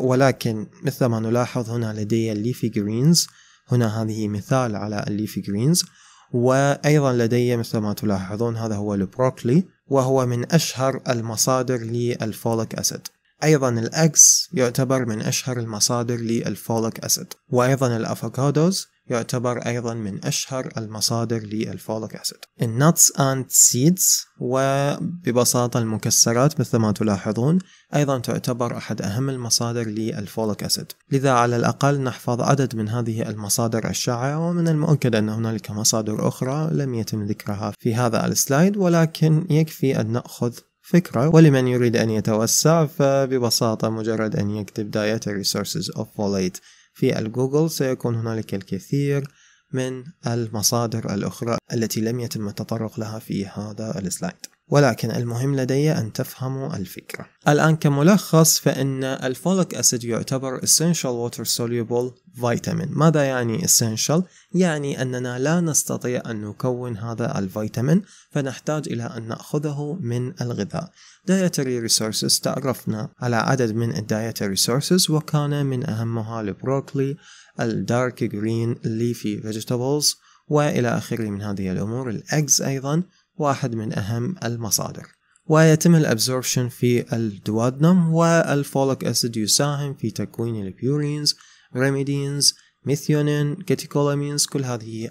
ولكن مثل ما نلاحظ هنا لدي الليفي جرينز، هنا هذه مثال على الليفي جرينز، وأيضا لدي مثل ما تلاحظون هذا هو البروكلي، وهو من أشهر المصادر للفوليك أسيد. أيضا الأكس يعتبر من أشهر المصادر للفوليك أسيد، وأيضا الأفوكادوز يعتبر أيضا من أشهر المصادر للفوليك أسيد. النتس أند سيدز وببساطة المكسرات مثل ما تلاحظون أيضا تعتبر أحد أهم المصادر للفوليك أسيد، لذا على الأقل نحفظ عدد من هذه المصادر الشائعة، ومن المؤكد أن هنالك مصادر أخرى لم يتم ذكرها في هذا السلايد، ولكن يكفي أن نأخذ فكرة. ولمن يريد أن يتوسع فببساطة مجرد أن يكتب dietary sources of folate في الجوجل سيكون هنالك الكثير من المصادر الأخرى التي لم يتم التطرق لها في هذا السلايد، ولكن المهم لدي أن تفهموا الفكرة. الآن كملخص فإن الفوليك أسيد يعتبر essential water soluble vitamin. ماذا يعني essential؟ يعني أننا لا نستطيع أن نكون هذا الفيتامين فنحتاج إلى أن نأخذه من الغذاء. dietary resources تعرفنا على عدد من dietary resources، وكان من أهمها البروكلي، الدارك جرين، leafy vegetables، وإلى آخره من هذه الأمور. الأجز أيضا واحد من أهم المصادر، ويتم الأبزوربشن في الدوادنم، والفوليك أسيد يساهم في تكوين البيورينز، ريميدينز، ميثيونين، كاتيكولامينز. كل هذه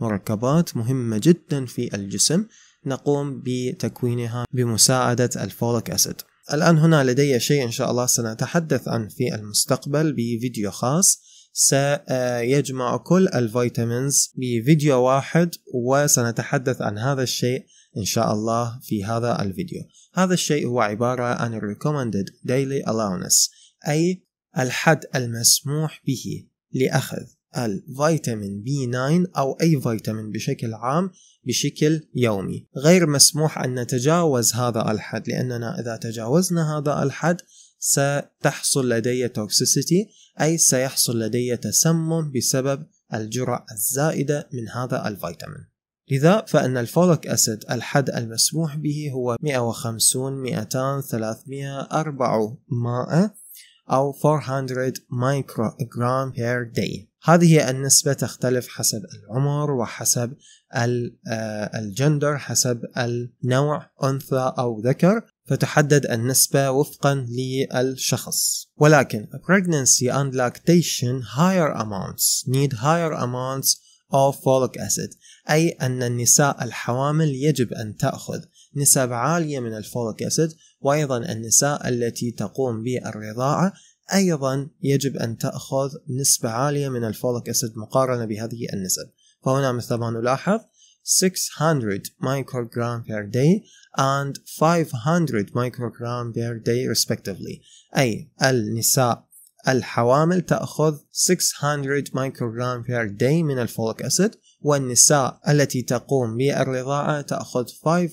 المركبات مهمة جدا في الجسم نقوم بتكوينها بمساعدة الفوليك أسيد. الآن هنا لدي شيء إن شاء الله سنتحدث عنه في المستقبل بفيديو خاص سيجمع كل الفيتامينز بفيديو واحد، وسنتحدث عن هذا الشيء إن شاء الله في هذا الفيديو. هذا الشيء هو عبارة عن Recommended Daily Allowance، أي الحد المسموح به لأخذ الفيتامين بي تسعة أو أي فيتامين بشكل عام بشكل يومي. غير مسموح أن نتجاوز هذا الحد، لأننا إذا تجاوزنا هذا الحد ستحصل لدي توكسيسيتي، أي سيحصل لدي تسمم بسبب الجرعة الزائدة من هذا الفيتامين. لذا فإن الفوليك أسيد الحد المسموح به هو مئة وخمسين مئتين ثلاثمئة أربعمئة أو أربعمئة مايكروغرام per day. هذه النسبة تختلف حسب العمر وحسب الجندر، حسب النوع أنثى أو ذكر، فتحدد النسبة وفقا للشخص. ولكن pregnancy and lactation higher amounts need higher amounts of folic acid، أي أن النساء الحوامل يجب أن تأخذ نسب عالية من الفوليك أسيد، وأيضا النساء التي تقوم بالرضاعة أيضا يجب أن تأخذ نسبة عالية من الفوليك أسيد مقارنة بهذه النسب. فهنا مثل ما نلاحظ ستمئة microgram per day and خمسمئة microgram per day respectively، أي النساء الحوامل تأخذ ستمئة microgram per day من الفوليك أسيد، والنساء التي تقوم بالرضاعة تأخذ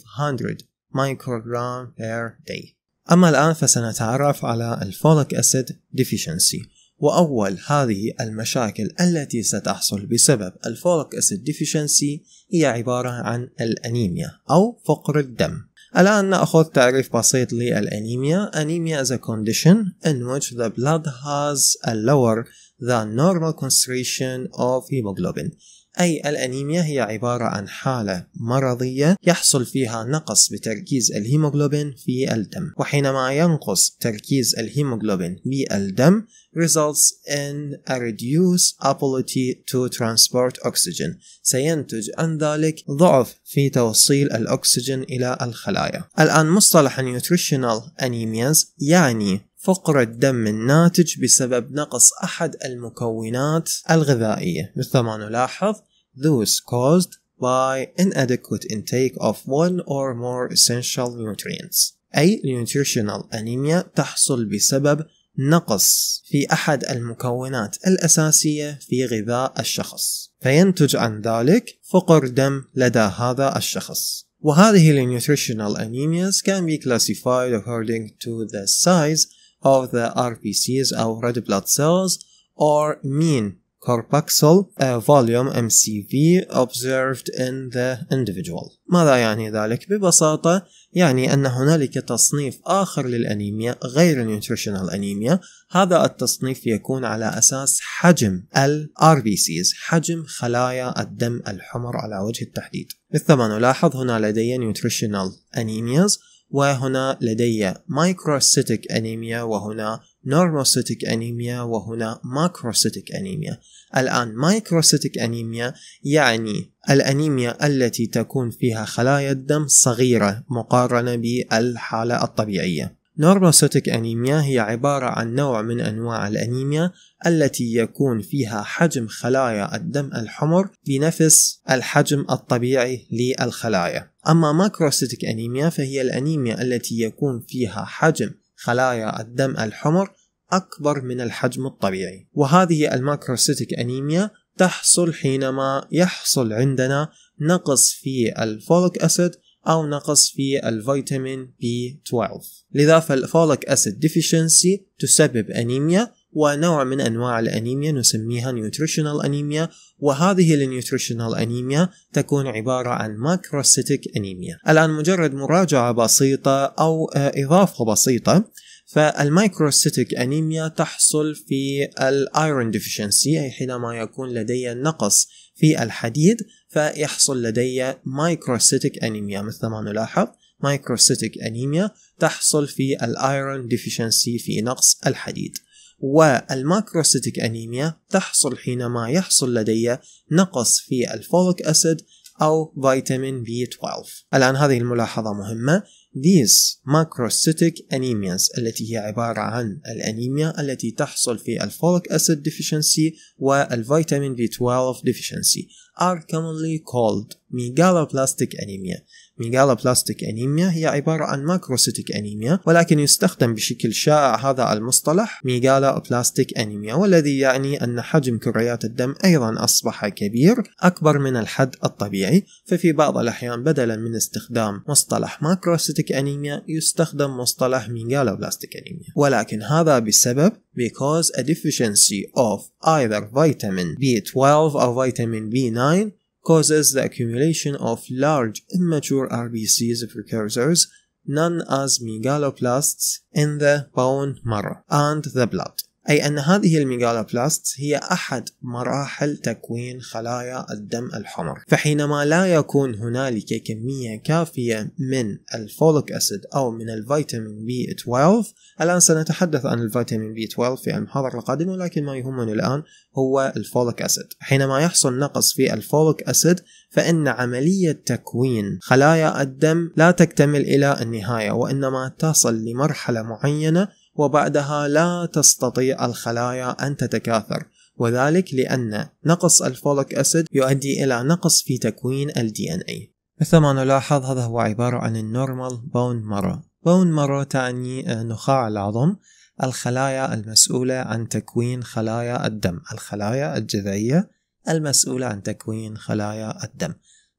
خمسمئة مايكروغرام per day. أما الآن فسنتعرف على الفوليك أسيد deficiency. وأول هذه المشاكل التي ستحصل بسبب الفوليك أسيد deficiency هي عبارة عن الأنيميا أو فقر الدم. الآن نأخذ تعريف بسيط للأنيميا. أنيميا is a condition in which the blood has a lower than normal concentration of hemoglobin. أي الأنيميا هي عبارة عن حالة مرضية يحصل فيها نقص بتركيز الهيموغلوبين في الدم، وحينما ينقص تركيز الهيموغلوبين بالدم results in a reduced ability to transport oxygen، سينتج عن ذلك ضعف في توصيل الأكسجين إلى الخلايا. الآن مصطلح nutritional anemias يعني فقر الدم الناتج بسبب نقص أحد المكونات الغذائية، مثل ما نلاحظ those caused by inadequate intake of one or more essential nutrients. أي nutritional anemia تحصل بسبب نقص في أحد المكونات الأساسية في غذاء الشخص، فينتج عن ذلك فقر دم لدى هذا الشخص. وهذه النيوتريشنال anemias can be classified according to the size of the آر بي سيز أو red blood cells or mean corpuscle volume إم سي في observed in the individual. ماذا يعني ذلك؟ ببساطة يعني أن هنالك تصنيف آخر للأنيميا غير النيوتريشنال أنيميا. هذا التصنيف يكون على أساس حجم ال آر بي سيز، حجم خلايا الدم الحمر على وجه التحديد. مثل ما نلاحظ هنا لدي نيوتريشنال أنيمياز، وهنا لدي مايكروسيتيك أنيميا، وهنا نورموسيتيك أنيميا، وهنا ماكروسيتيك أنيميا. الآن مايكروسيتيك أنيميا يعني الأنيميا التي تكون فيها خلايا الدم صغيرة مقارنة بالحالة الطبيعية. نورموسيتيك أنيميا هي عبارة عن نوع من أنواع الأنيميا التي يكون فيها حجم خلايا الدم الحمر بنفس الحجم الطبيعي للخلايا. أما ماكروسيتيك أنيميا فهي الأنيميا التي يكون فيها حجم خلايا الدم الحمر أكبر من الحجم الطبيعي، وهذه الماكروسيتيك أنيميا تحصل حينما يحصل عندنا نقص في الفوليك أسيد أو نقص في الفيتامين بي اثنا عشر. لذا فالفوليك أسيد ديفيشنسي تسبب أنيميا، ونوع من أنواع الأنيميا نسميها نيوتريشنال أنيميا، وهذه النيوتريشنال أنيميا تكون عبارة عن ماكروسيتيك أنيميا. الآن مجرد مراجعة بسيطة أو إضافة بسيطة، فالمايكروسيتيك أنيميا تحصل في الأيرون ديفيشنسي، أي حينما يكون لدي نقص في الحديد فيحصل لدي مايكروسيتيك أنيميا. مثل ما نلاحظ مايكروسيتيك أنيميا تحصل في الأيرون ديفيشنسي، في نقص الحديد. والماكروسيتيك أنيميا تحصل حينما يحصل لدي نقص في الفوليك أسيد أو فيتامين بي اثنا عشر. الآن هذه الملاحظة مهمة. These macrocytic anemias التي هي عبارة عن الأنيميا التي تحصل في الفوليك أسيد deficiency والفيتامين بي اثنا عشر deficiency are commonly called megaloblastic anemia. ميغالوبلاستيك أنيميا هي عبارة عن ماكروسيتيك أنيميا، ولكن يستخدم بشكل شائع هذا المصطلح ميغالوبلاستيك أنيميا، والذي يعني أن حجم كريات الدم أيضا أصبح كبير أكبر من الحد الطبيعي. ففي بعض الأحيان بدلا من استخدام مصطلح ماكروسيتيك أنيميا يستخدم مصطلح ميغالوبلاستيك أنيميا، ولكن هذا بسبب because a deficiency of either vitamin بي twelve or vitamin بي nine causes the accumulation of large immature آر بي سي's precursors known as megaloplasts in the bone marrow and the blood. أي أن هذه الميغالوبلاست هي أحد مراحل تكوين خلايا الدم الحمر، فحينما لا يكون هنالك كمية كافية من الفوليك أسيد أو من الفيتامين بي twelve. الآن سنتحدث عن الفيتامين بي twelve في المحاضرة القادمة، ولكن ما يهمنا الآن هو الفوليك أسيد. حينما يحصل نقص في الفوليك أسيد فإن عملية تكوين خلايا الدم لا تكتمل إلى النهاية، وإنما تصل لمرحلة معينة وبعدها لا تستطيع الخلايا أن تتكاثر، وذلك لأن نقص الفوليك أسيد يؤدي إلى نقص في تكوين ال دي إن إيه. مثل ما نلاحظ هذا هو عبارة عن النورمال بون مارو. بون مارو تعني نخاع العظم، الخلايا المسؤولة عن تكوين خلايا الدم، الخلايا الجذعية المسؤولة عن تكوين خلايا الدم.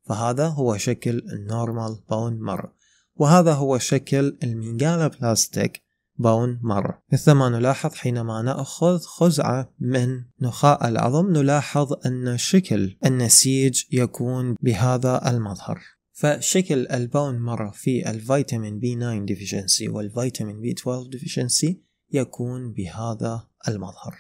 فهذا هو شكل النورمال بون مارو، وهذا هو شكل الميغالوبلاستيك بون مارو. مثل ما نلاحظ حينما نأخذ خزعة من نخاع العظم نلاحظ أن شكل النسيج يكون بهذا المظهر. فشكل البون مارو في الفيتامين بي ناين deficiency والفيتامين بي twelve deficiency يكون بهذا المظهر.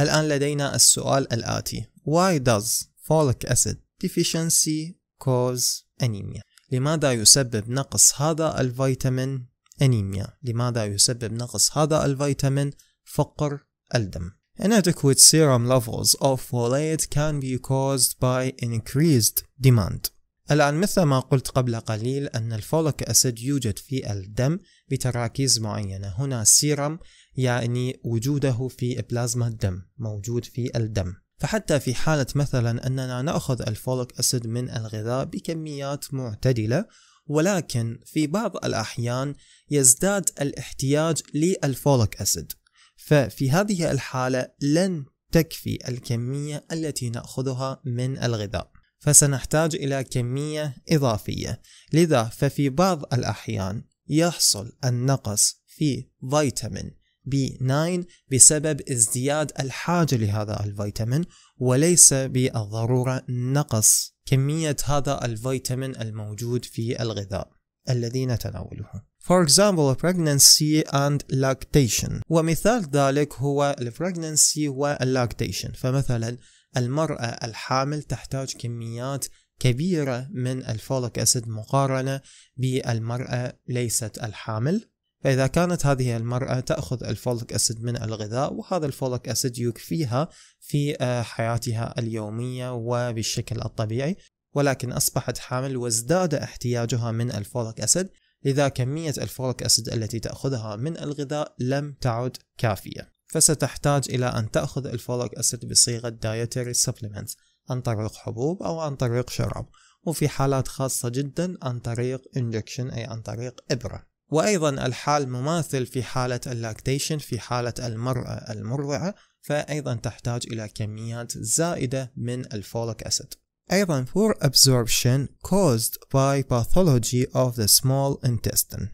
الآن لدينا السؤال الآتي: Why does folic acid deficiency cause anemia؟ لماذا يسبب نقص هذا الفيتامين أنيميا؟ لماذا يسبب نقص هذا الفيتامين فقر الدم؟ Inadequate serum levels of folate can be caused by increased demand. الآن مثل ما قلت قبل قليل أن الفوليك أسيد يوجد في الدم بتراكيز معينة. هنا سيرم يعني وجوده في بلازما الدم، موجود في الدم. فحتى في حالة مثلا أننا نأخذ الفوليك أسيد من الغذاء بكميات معتدلة، ولكن في بعض الأحيان يزداد الاحتياج للفوليك أسيد، ففي هذه الحالة لن تكفي الكمية التي نأخذها من الغذاء، فسنحتاج إلى كمية إضافية. لذا ففي بعض الأحيان يحصل النقص في فيتامين بي ناين بسبب ازدياد الحاجة لهذا الفيتامين، وليس بالضرورة نقص كمية هذا الفيتامين الموجود في الغذاء الذي نتناوله. For example, pregnancy and lactation. ومثال ذلك هو البريغنانسي واللاكتيشن. فمثلا المرأة الحامل تحتاج كميات كبيرة من الفوليك أسيد مقارنة بالمرأة ليست الحامل. فإذا كانت هذه المرأة تأخذ الفوليك أسيد من الغذاء، وهذا الفوليك أسيد يكفيها في حياتها اليومية وبالشكل الطبيعي، ولكن أصبحت حامل وازداد احتياجها من الفوليك أسيد، لذا كمية الفوليك أسيد التي تأخذها من الغذاء لم تعد كافية، فستحتاج إلى أن تأخذ الفوليك أسيد بصيغة dietary supplements عن طريق حبوب أو عن طريق شراب، وفي حالات خاصة جدا عن طريق injection أي عن طريق إبرة. وأيضا الحال مماثل في حالة اللاكتيشن، في حالة المرأة المرضعة فأيضا تحتاج إلى كميات زائدة من الفوليك أسيد. أيضا poor absorption caused by pathology of the small intestine.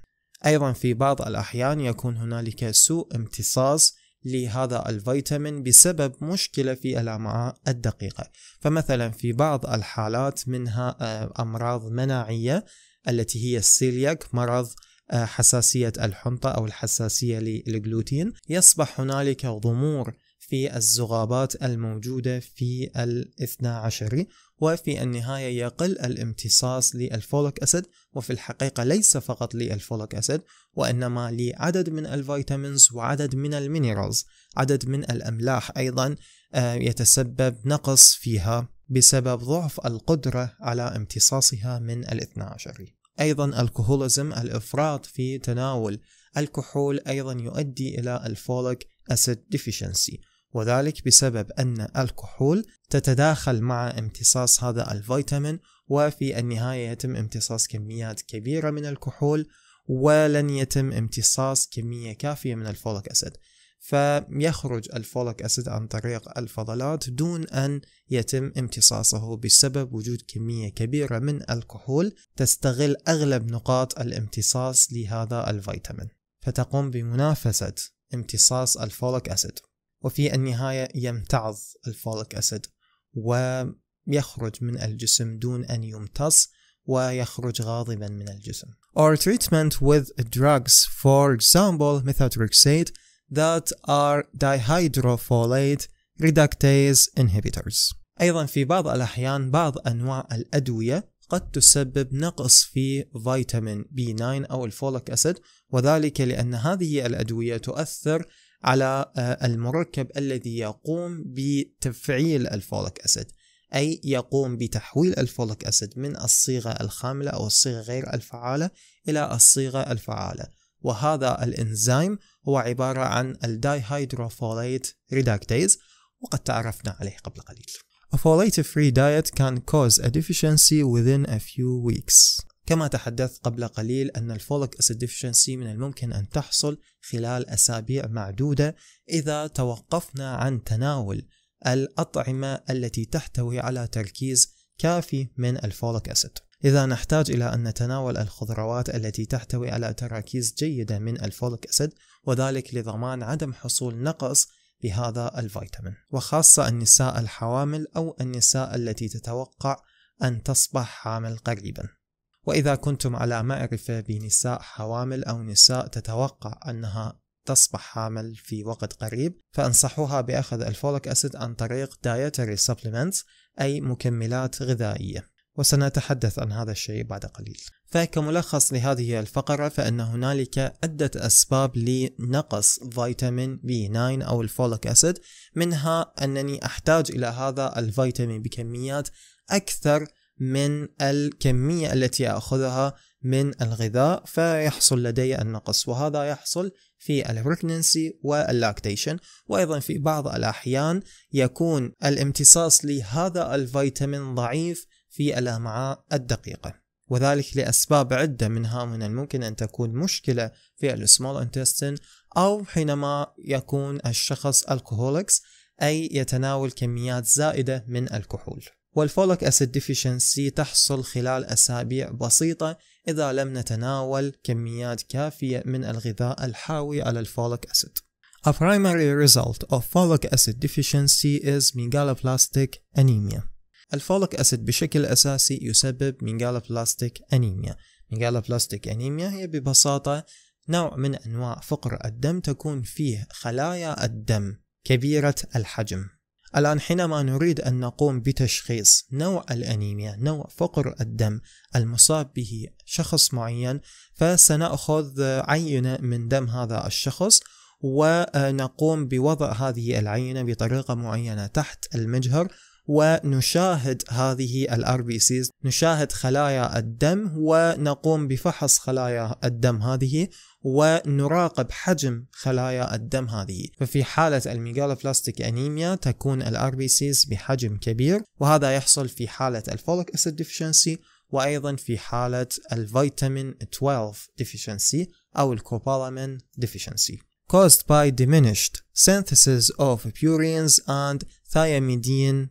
أيضا في بعض الأحيان يكون هنالك سوء امتصاص لهذا الفيتامين بسبب مشكلة في الأمعاء الدقيقة، فمثلا في بعض الحالات منها أمراض مناعية التي هي السيلياك، مرض حساسية الحنطة أو الحساسية للجلوتين، يصبح هنالك ضمور في الزغابات الموجودة في الاثنى عشري، وفي النهاية يقل الامتصاص للفوليك أسيد. وفي الحقيقة ليس فقط للفوليك أسيد، وإنما لعدد من الفيتامينز وعدد من المينيرالز، عدد من الأملاح أيضا يتسبب نقص فيها بسبب ضعف القدرة على امتصاصها من الاثنى عشري. أيضا الكحوليزم، الإفراط في تناول الكحول، أيضا يؤدي إلى الفوليك أسيد ديفيشنسي، وذلك بسبب أن الكحول تتداخل مع امتصاص هذا الفيتامين، وفي النهاية يتم امتصاص كميات كبيرة من الكحول ولن يتم امتصاص كمية كافية من الفوليك أسيد، فيخرج الفوليك أسيد عن طريق الفضلات دون أن يتم امتصاصه بسبب وجود كمية كبيرة من الكحول تستغل أغلب نقاط الامتصاص لهذا الفيتامين، فتقوم بمنافسة امتصاص الفوليك أسيد، وفي النهاية يمتعض الفوليك أسيد ويخرج من الجسم دون أن يمتص ويخرج غاضبا من الجسم. Or treatment with drugs, for example methotrexate, that are dihydrofolate reductase inhibitors. أيضا في بعض الأحيان بعض أنواع الأدوية قد تسبب نقص في فيتامين بي تسعة أو الفوليك أسيد، وذلك لأن هذه الأدوية تؤثر على المركب الذي يقوم بتفعيل الفوليك أسيد، أي يقوم بتحويل الفوليك أسيد من الصيغة الخاملة أو الصيغة غير الفعالة إلى الصيغة الفعالة، وهذا الإنزيم هو عبارة عن الدايهيدروفوليت ريدكتيز وقد تعرفنا عليه قبل قليل. A folate-free diet can cause a deficiency within a few weeks. كما تحدثت قبل قليل أن الفوليك أسيد ديفيشنسي من الممكن أن تحصل خلال أسابيع معدودة إذا توقفنا عن تناول الأطعمة التي تحتوي على تركيز كافي من الفوليك أسيد. إذا نحتاج إلى أن نتناول الخضروات التي تحتوي على تراكيز جيدة من الفوليك أسيد، وذلك لضمان عدم حصول نقص بهذا الفيتامين، وخاصة النساء الحوامل أو النساء التي تتوقع أن تصبح حامل قريبا. وإذا كنتم على معرفة بنساء حوامل أو نساء تتوقع أنها تصبح حامل في وقت قريب، فأنصحوها بأخذ الفوليك أسيد عن طريق dietary supplements أي مكملات غذائية، وسنتحدث عن هذا الشيء بعد قليل. فكملخص لهذه الفقرة فإن هنالك عدة أسباب لنقص فيتامين بي تسعة أو الفوليك أسيد، منها أنني أحتاج إلى هذا الفيتامين بكميات أكثر من الكمية التي أخذها من الغذاء فيحصل لدي النقص، وهذا يحصل في البريغنانسي واللاكتيشن، وأيضا في بعض الأحيان يكون الامتصاص لهذا الفيتامين ضعيف في الأمعاء الدقيقة، وذلك لأسباب عدة منها من الممكن أن تكون مشكلة في السمول انتستين، أو حينما يكون الشخص الكحوليكس أي يتناول كميات زائدة من الكحول. والفوليك أسيد ديفيشنسي تحصل خلال أسابيع بسيطة إذا لم نتناول كميات كافية من الغذاء الحاوي على الفوليك أسيد. A primary result of folic acid deficiency is megaloblastic anemia. الفوليك أسيد بشكل أساسي يسبب megaloblastic anemia. megaloblastic anemia هي ببساطة نوع من أنواع فقر الدم تكون فيه خلايا الدم كبيرة الحجم. الآن حينما نريد أن نقوم بتشخيص نوع الأنيميا، نوع فقر الدم المصاب به شخص معين، فسنأخذ عينة من دم هذا الشخص ونقوم بوضع هذه العينة بطريقة معينة تحت المجهر ونشاهد هذه الار بي سيز، نشاهد خلايا الدم ونقوم بفحص خلايا الدم هذه ونراقب حجم خلايا الدم هذه. ففي حالة الميغالوبلاستيك أنيميا تكون الار بي سيز بحجم كبير، وهذا يحصل في حالة الفوليك أسيد ديفيشنسي وأيضا في حالة الفيتامين اثنا عشر ديفيشنسي أو الكوبالامين ديفيشنسي. caused by diminished synthesis of purines and thiamidine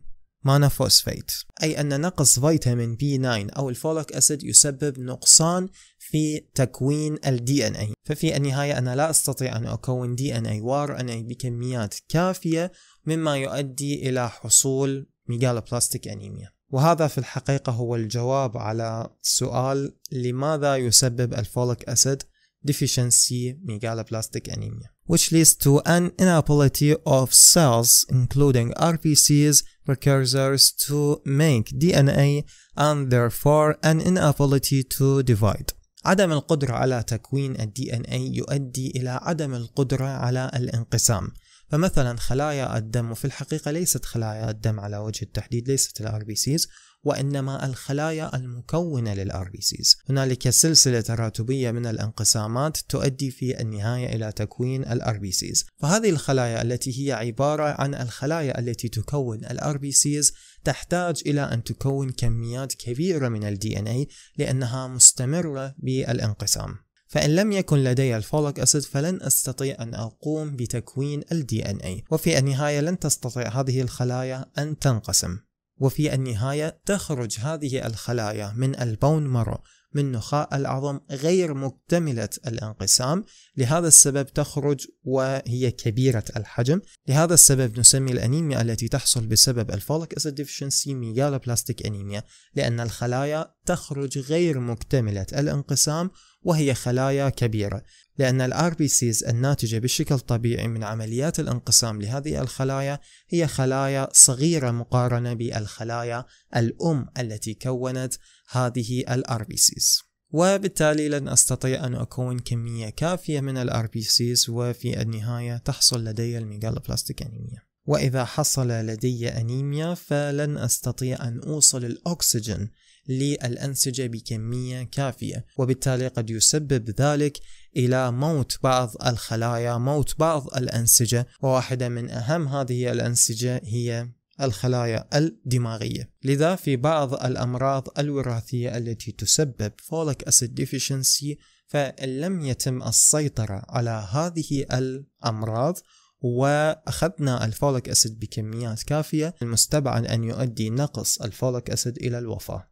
monophosphate، أي أن نقص فيتامين بي تسعة أو الفوليك أسيد يسبب نقصان في تكوين ال دي إن إيه، ففي النهاية أنا لا أستطيع أن أكون دي إن إيه و آر إن إيه بكميات كافية، مما يؤدي إلى حصول ميغالوبلاستيك أنيميا. وهذا في الحقيقة هو الجواب على السؤال لماذا يسبب الفوليك أسيد deficiency megaloblastic anemia, which leads to an inability of cells including آر بي سيز precursors to make دي إن إيه and therefore an inability to divide. عدم القدرة على تكوين ال دي إن إيه يؤدي إلى عدم القدرة على الانقسام، فمثلا خلايا الدم، وفي الحقيقة ليست خلايا الدم على وجه التحديد ليست ال آر بي سيز، وإنما الخلايا المكونة للآر بي سيز. هنالك سلسلة تراتبية من الانقسامات تؤدي في النهاية إلى تكوين الآر بي سيز. فهذه الخلايا التي هي عبارة عن الخلايا التي تكون الآر بي سيز تحتاج إلى أن تكون كميات كبيرة من ال دي إن إيه لأنها مستمرة بالانقسام. فإن لم يكن لدي الفوليك أسيد فلن أستطيع أن أقوم بتكوين ال دي إن إيه، وفي النهاية لن تستطيع هذه الخلايا أن تنقسم، وفي النهاية تخرج هذه الخلايا من البون مارو من نخاع العظم غير مكتملة الانقسام. لهذا السبب تخرج وهي كبيرة الحجم. لهذا السبب نسمي الأنيميا التي تحصل بسبب الفوليك أسيد ديفشنسي ميالوبلاستيك أنيميا، لأن الخلايا تخرج غير مكتملة الانقسام وهي خلايا كبيرة، لأن الآر بي سيز الناتجة بشكل طبيعي من عمليات الانقسام لهذه الخلايا هي خلايا صغيرة مقارنة بالخلايا الأم التي كونت هذه الآر بي سيز، وبالتالي لن أستطيع أن أكون كمية كافية من الآر بي سيز، وفي النهاية تحصل لدي الميغالوبلاستيك أنيميا. وإذا حصل لدي أنيميا فلن أستطيع أن أوصل الأكسجين للأنسجة بكمية كافية، وبالتالي قد يسبب ذلك إلى موت بعض الخلايا، موت بعض الأنسجة، وواحدة من أهم هذه الأنسجة هي الخلايا الدماغية. لذا في بعض الأمراض الوراثية التي تسبب فوليك أسيد ديفيشنسي، فإن لم يتم السيطرة على هذه الأمراض وأخذنا الفوليك أسيد بكميات كافية، المستبعد أن يؤدي نقص الفوليك أسيد إلى الوفاة.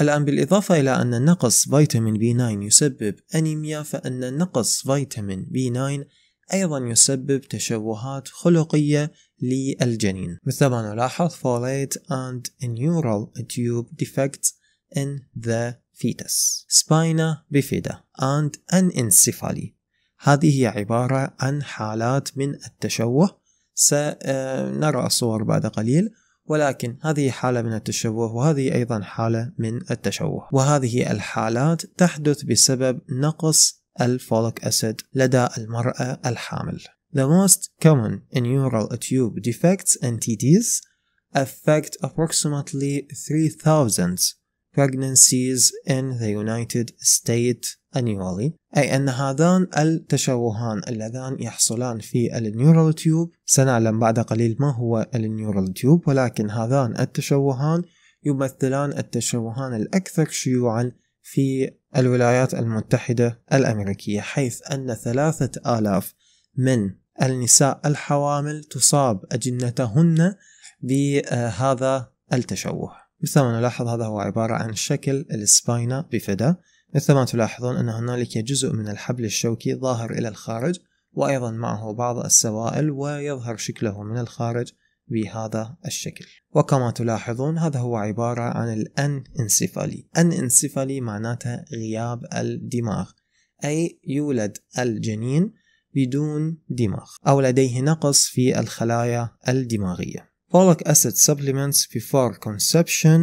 الآن بالإضافة إلى أن نقص فيتامين بي تسعة يسبب أنيميا، فإن نقص فيتامين بي تسعة أيضا يسبب تشوهات خلقية للجنين، مثل ما نلاحظ folate and neural tube defects in the fetus, spina bifida and anencephaly. هذه هي عبارة عن حالات من التشوه، سنرى الصور بعد قليل، ولكن هذه حالة من التشوه وهذه أيضا حالة من التشوه، وهذه الحالات تحدث بسبب نقص الفوليك أسيد لدى المرأة الحامل. The most common neural tube defects (N T Ds) affect approximately three thousand pregnancies in the United States annually. أي أن هذان التشوهان اللذان يحصلان في النيورال تيوب، سنعلم بعد قليل ما هو النيورال تيوب، ولكن هذان التشوهان يمثلان التشوهان الأكثر شيوعا في الولايات المتحدة الأمريكية، حيث أن ثلاثة آلاف من النساء الحوامل تصاب أجنتهن بهذا التشوه. مثل ما نلاحظ هذا هو عبارة عن شكل السباينا بيفيدا. مثل ما تلاحظون أن هنالك جزء من الحبل الشوكي ظاهر إلى الخارج، وأيضا معه بعض السوائل، ويظهر شكله من الخارج بهذا الشكل. وكما تلاحظون هذا هو عبارة عن الأنانسفالي. أنانسفالي معناته غياب الدماغ، أي يولد الجنين بدون دماغ أو لديه نقص في الخلايا الدماغية. Folic acid supplements before conception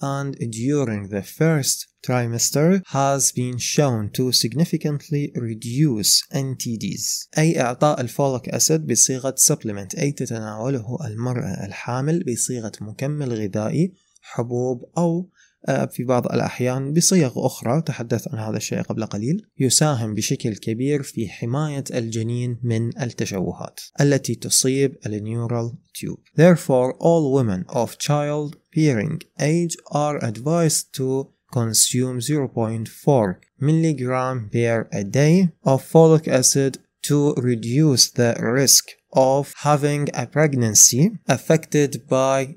and during the first trimester has been shown to significantly reduce N T Ds. أي إعطاء الفوليك أسيد بصيغة supplement، أي تتناوله المرأة الحامل بصيغة مكمل غذائي، حبوب، أو في بعض الأحيان بصيغ أخرى، تحدث عن هذا الشيء قبل قليل، يساهم بشكل كبير في حماية الجنين من التشوهات التي تصيب النيورال تيوب. Therefore, all women of child-bearing age are advised to consume zero point four milligrams per day of folic acid to reduce the risk of having a pregnancy affected by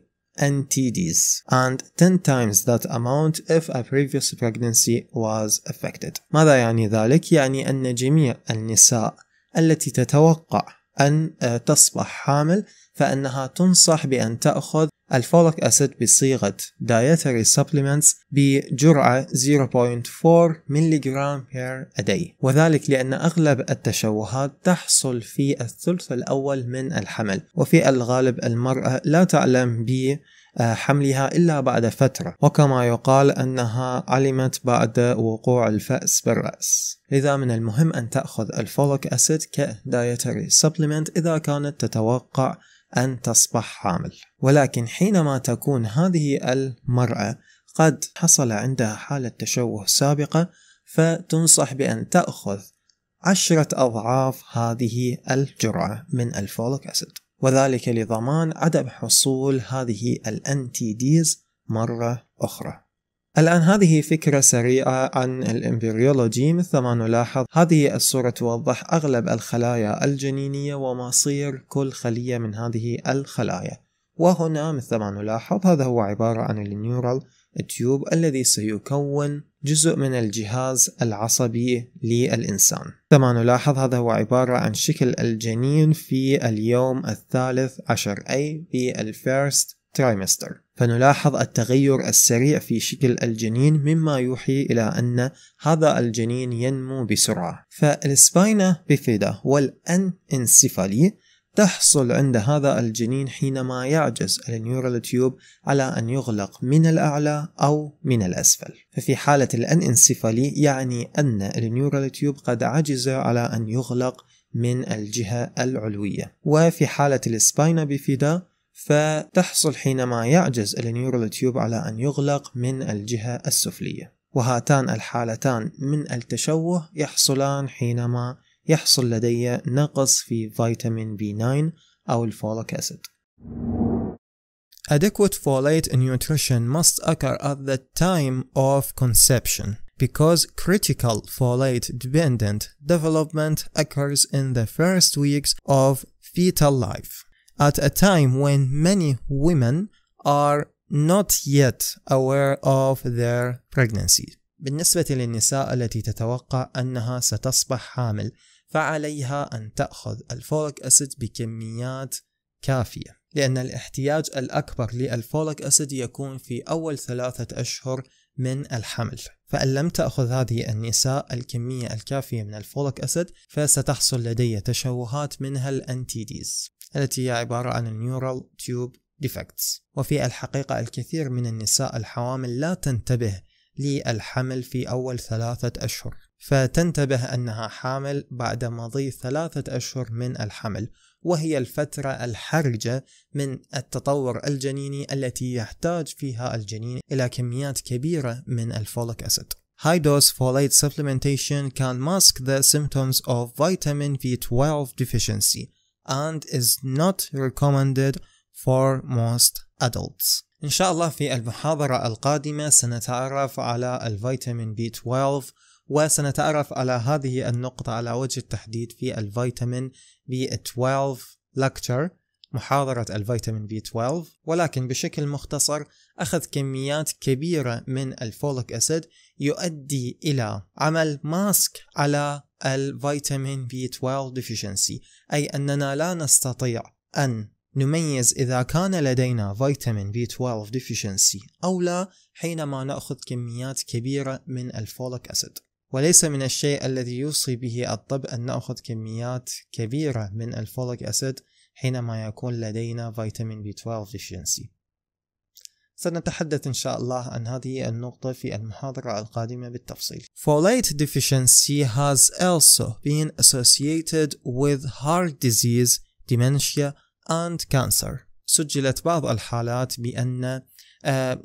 N T Ds and ten times that amount if a previous pregnancy was affected. ماذا يعني ذلك؟ يعني أن جميع النساء التي تتوقع أن تصبح حامل فأنها تنصح بأن تأخذ الفوليك أسيد بصيغة dietary supplements بجرعة zero point four milligrams per day، وذلك لأن أغلب التشوهات تحصل في الثلث الأول من الحمل، وفي الغالب المرأة لا تعلم بحملها إلا بعد فترة، وكما يقال أنها علمت بعد وقوع الفأس بالرأس. لذا من المهم أن تأخذ الفوليك أسيد كdietary supplement إذا كانت تتوقع أن تصبح حامل. ولكن حينما تكون هذه المرأة قد حصل عندها حالة تشوه سابقة، فتنصح بأن تأخذ عشرة أضعاف هذه الجرعة من الفوليك أسيد، وذلك لضمان عدم حصول هذه الأنتي ديز مرة أخرى. الآن هذه فكرة سريعة عن الإمبريولوجي، مثل ما نلاحظ هذه الصورة توضح أغلب الخلايا الجنينية ومصير كل خلية من هذه الخلايا، وهنا مثل ما نلاحظ هذا هو عبارة عن النيورال تيوب الذي سيكون جزء من الجهاز العصبي للإنسان. كما نلاحظ هذا هو عبارة عن شكل الجنين في اليوم الثالث عشر أي في الفيرست ترايمستر، فنلاحظ التغير السريع في شكل الجنين مما يوحي إلى أن هذا الجنين ينمو بسرعة. فالسباينا بيفيدا والأنسفالي تحصل عند هذا الجنين حينما يعجز النيورال تيوب على أن يغلق من الأعلى أو من الأسفل. ففي حالة الأنسفالي يعني أن النيورال تيوب قد عجز على أن يغلق من الجهة العلوية، وفي حالة السباينا بيفيدا فتحصل حينما يعجز النيورال تيوب على أن يغلق من الجهة السفلية. وهاتان الحالتان من التشوه يحصلان حينما يحصل لدي نقص في فيتامين بي تسعة أو الفوليك أسيد. Adequate folate nutrition must occur at the time of conception because critical folate-dependent development occurs in the first weeks of fetal life, at a time when many women are not yet aware of their pregnancy. بالنسبة للنساء التي تتوقع أنها ستصبح حامل، فعليها أن تأخذ الفوليك أسيد بكميات كافية، لأن الاحتياج الأكبر للفوليك أسيد يكون في أول ثلاثة أشهر من الحمل، فإن لم تأخذ هذه النساء الكمية الكافية من الفوليك أسيد فستحصل لدي تشوهات منها الأنتيديز التي هي عبارة عن النيورال تيوب ديفكتس. وفي الحقيقة الكثير من النساء الحوامل لا تنتبه للحمل في أول ثلاثة أشهر، فتنتبه أنها حامل بعد مضي ثلاثة أشهر من الحمل، وهي الفترة الحرجة من التطور الجنيني التي يحتاج فيها الجنين إلى كميات كبيرة من الفوليك أسيد. High dose folate supplementation can mask the symptoms of vitamin بي twelve deficiency and is not recommended for most adults. إن شاء الله في المحاضرة القادمة سنتعرف على الفيتامين بي اثنا عشر، وسنتعرف على هذه النقطة على وجه التحديد في الفيتامين بي اثنا عشر lecture، محاضرة الفيتامين بي اثنا عشر. ولكن بشكل مختصر، أخذ كميات كبيرة من الفوليك أسيد يؤدي إلى عمل ماسك على الفيتامين بي اثنا عشر deficiency، أي أننا لا نستطيع أن نميز إذا كان لدينا فيتامين بي اثنا عشر deficiency أو لا حينما نأخذ كميات كبيرة من الفوليك أسيد. وليس من الشيء الذي يوصي به الطب أن نأخذ كميات كبيرة من الفوليك أسيد حينما يكون لدينا فيتامين بي اثنا عشر deficiency. سنتحدث إن شاء الله عن هذه النقطة في المحاضرة القادمة بالتفصيل. Folate deficiency has also been associated with heart disease, dementia and cancer. سجلت بعض الحالات بأن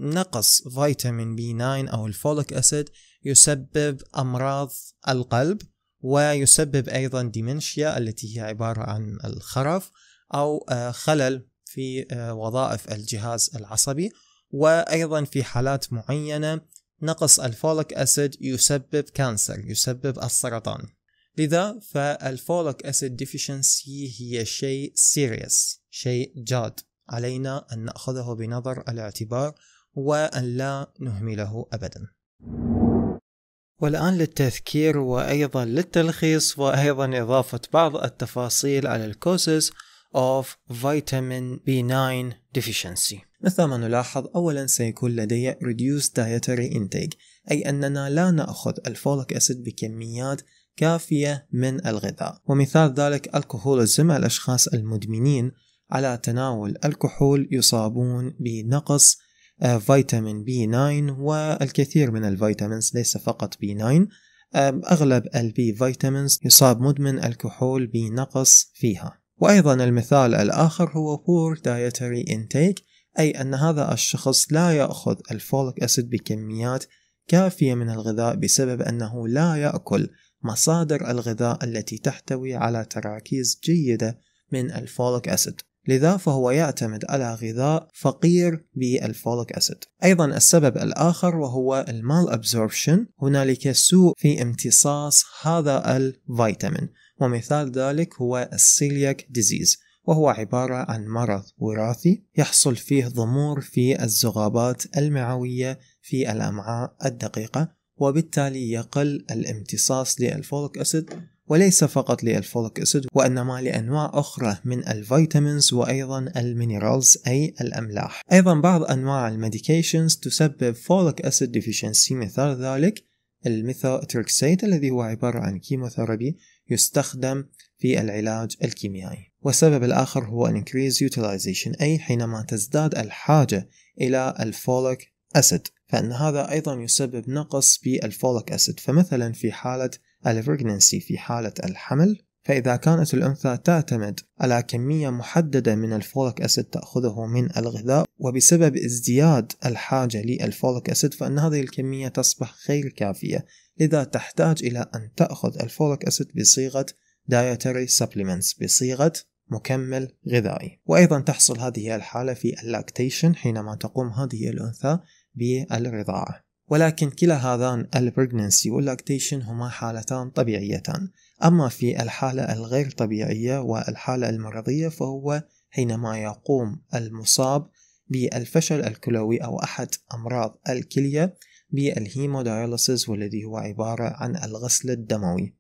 نقص فيتامين بي تسعة أو الفوليك أسيد يسبب أمراض القلب، ويسبب أيضا ديمنشيا التي هي عبارة عن الخرف أو خلل في وظائف الجهاز العصبي، وأيضا في حالات معينة نقص الفوليك أسيد يسبب كانسر، يسبب السرطان. لذا فالفوليك أسيد ديفيشنسي هي شيء سيريس، شيء جاد علينا أن نأخذه بنظر الاعتبار وأن لا نهمله أبدا. والآن للتذكير وأيضا للتلخيص وأيضا إضافة بعض التفاصيل على الكوسز of vitamin بي تسعة deficiency. مثل ما نلاحظ، أولا سيكون لدي reduced dietary intake، أي أننا لا نأخذ الفوليك أسيد بكميات كافية من الغذاء، ومثال ذلك الكحوليزم. الأشخاص المدمنين على تناول الكحول يصابون بنقص فيتامين بي تسعة والكثير من الفيتامينز، ليس فقط بي تسعة، أغلب البي فيتامينز يصاب مدمن الكحول بنقص فيها. وأيضا المثال الآخر هو poor dietary intake، أي أن هذا الشخص لا يأخذ الفوليك أسيد بكميات كافية من الغذاء بسبب أنه لا يأكل مصادر الغذاء التي تحتوي على تراكيز جيدة من الفوليك أسيد، لذا فهو يعتمد على غذاء فقير بالفوليك أسيد. أيضا السبب الآخر وهو المال أبزوربشن، هنالك سوء في امتصاص هذا الفيتامين، ومثال ذلك هو السيلياك ديزيز، وهو عبارة عن مرض وراثي يحصل فيه ضمور في الزغابات المعوية في الأمعاء الدقيقة، وبالتالي يقل الامتصاص للفوليك أسيد، وليس فقط للفوليك أسيد وإنما لأنواع أخرى من الفيتامينز وأيضا المينرالز أي الأملاح. أيضا بعض أنواع الميديكيشنز تسبب فوليك أسيد ديفيشنسي، مثال ذلك الميثوتريكسيت الذي هو عبارة عن كيموثيرابي يستخدم في العلاج الكيميائي. والسبب الآخر هو increased utilization، أي حينما تزداد الحاجة إلى الفوليك أسيد فإن هذا أيضا يسبب نقص بالفوليك أسيد، فمثلا في حالة البريغنانسي في حالة الحمل، فإذا كانت الأنثى تعتمد على كمية محددة من الفوليك أسيد تأخذه من الغذاء، وبسبب ازدياد الحاجة للفوليك أسيد فإن هذه الكمية تصبح غير كافية، لذا تحتاج إلى أن تأخذ الفوليك أسيد بصيغة dietary supplements، بصيغة مكمل غذائي. وأيضا تحصل هذه الحالة في اللاكتيشن حينما تقوم هذه الأنثى بالرضاعة. ولكن كلا هذان البريغنانسي واللاكتيشن هما حالتان طبيعيتان، أما في الحالة الغير طبيعية والحالة المرضية فهو حينما يقوم المصاب بالفشل الكلوي أو أحد أمراض الكلية بالهيمودياليسيس، والذي هو عبارة عن الغسل الدموي،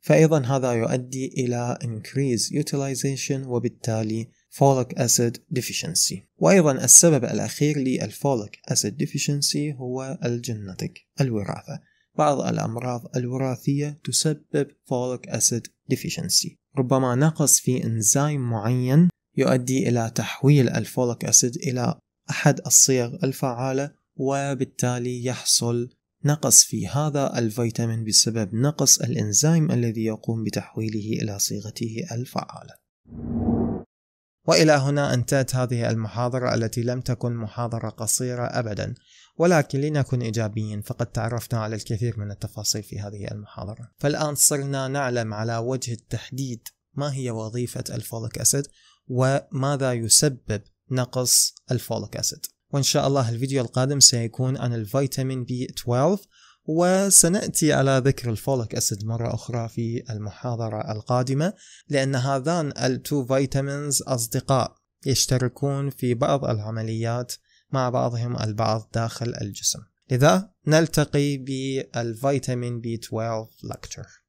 فأيضا هذا يؤدي إلى increase utilization وبالتالي folic acid deficiency. وأيضا السبب الأخير للفوليك أسيد ديفيشنسي هو الجينيتك، الوراثة، بعض الأمراض الوراثية تسبب فوليك أسيد ديفيشنسي، ربما نقص في إنزيم معين يؤدي إلى تحويل الفوليك أسيد إلى أحد الصيغ الفعالة، وبالتالي يحصل نقص في هذا الفيتامين بسبب نقص الإنزيم الذي يقوم بتحويله إلى صيغته الفعالة. وإلى هنا انتهت هذه المحاضرة التي لم تكن محاضرة قصيرة أبدا، ولكن لنكن إيجابيين فقد تعرفنا على الكثير من التفاصيل في هذه المحاضرة. فالآن صرنا نعلم على وجه التحديد ما هي وظيفة الفوليك أسيد وماذا يسبب نقص الفوليك أسيد. وإن شاء الله الفيديو القادم سيكون عن الفيتامين بي اثنا عشر، وسنأتي على ذكر الفوليك أسيد مرة أخرى في المحاضرة القادمة، لأن هذان التو فيتامينز أصدقاء يشتركون في بعض العمليات مع بعضهم البعض داخل الجسم، لذا نلتقي بالفيتامين بي اثنا عشر lecture.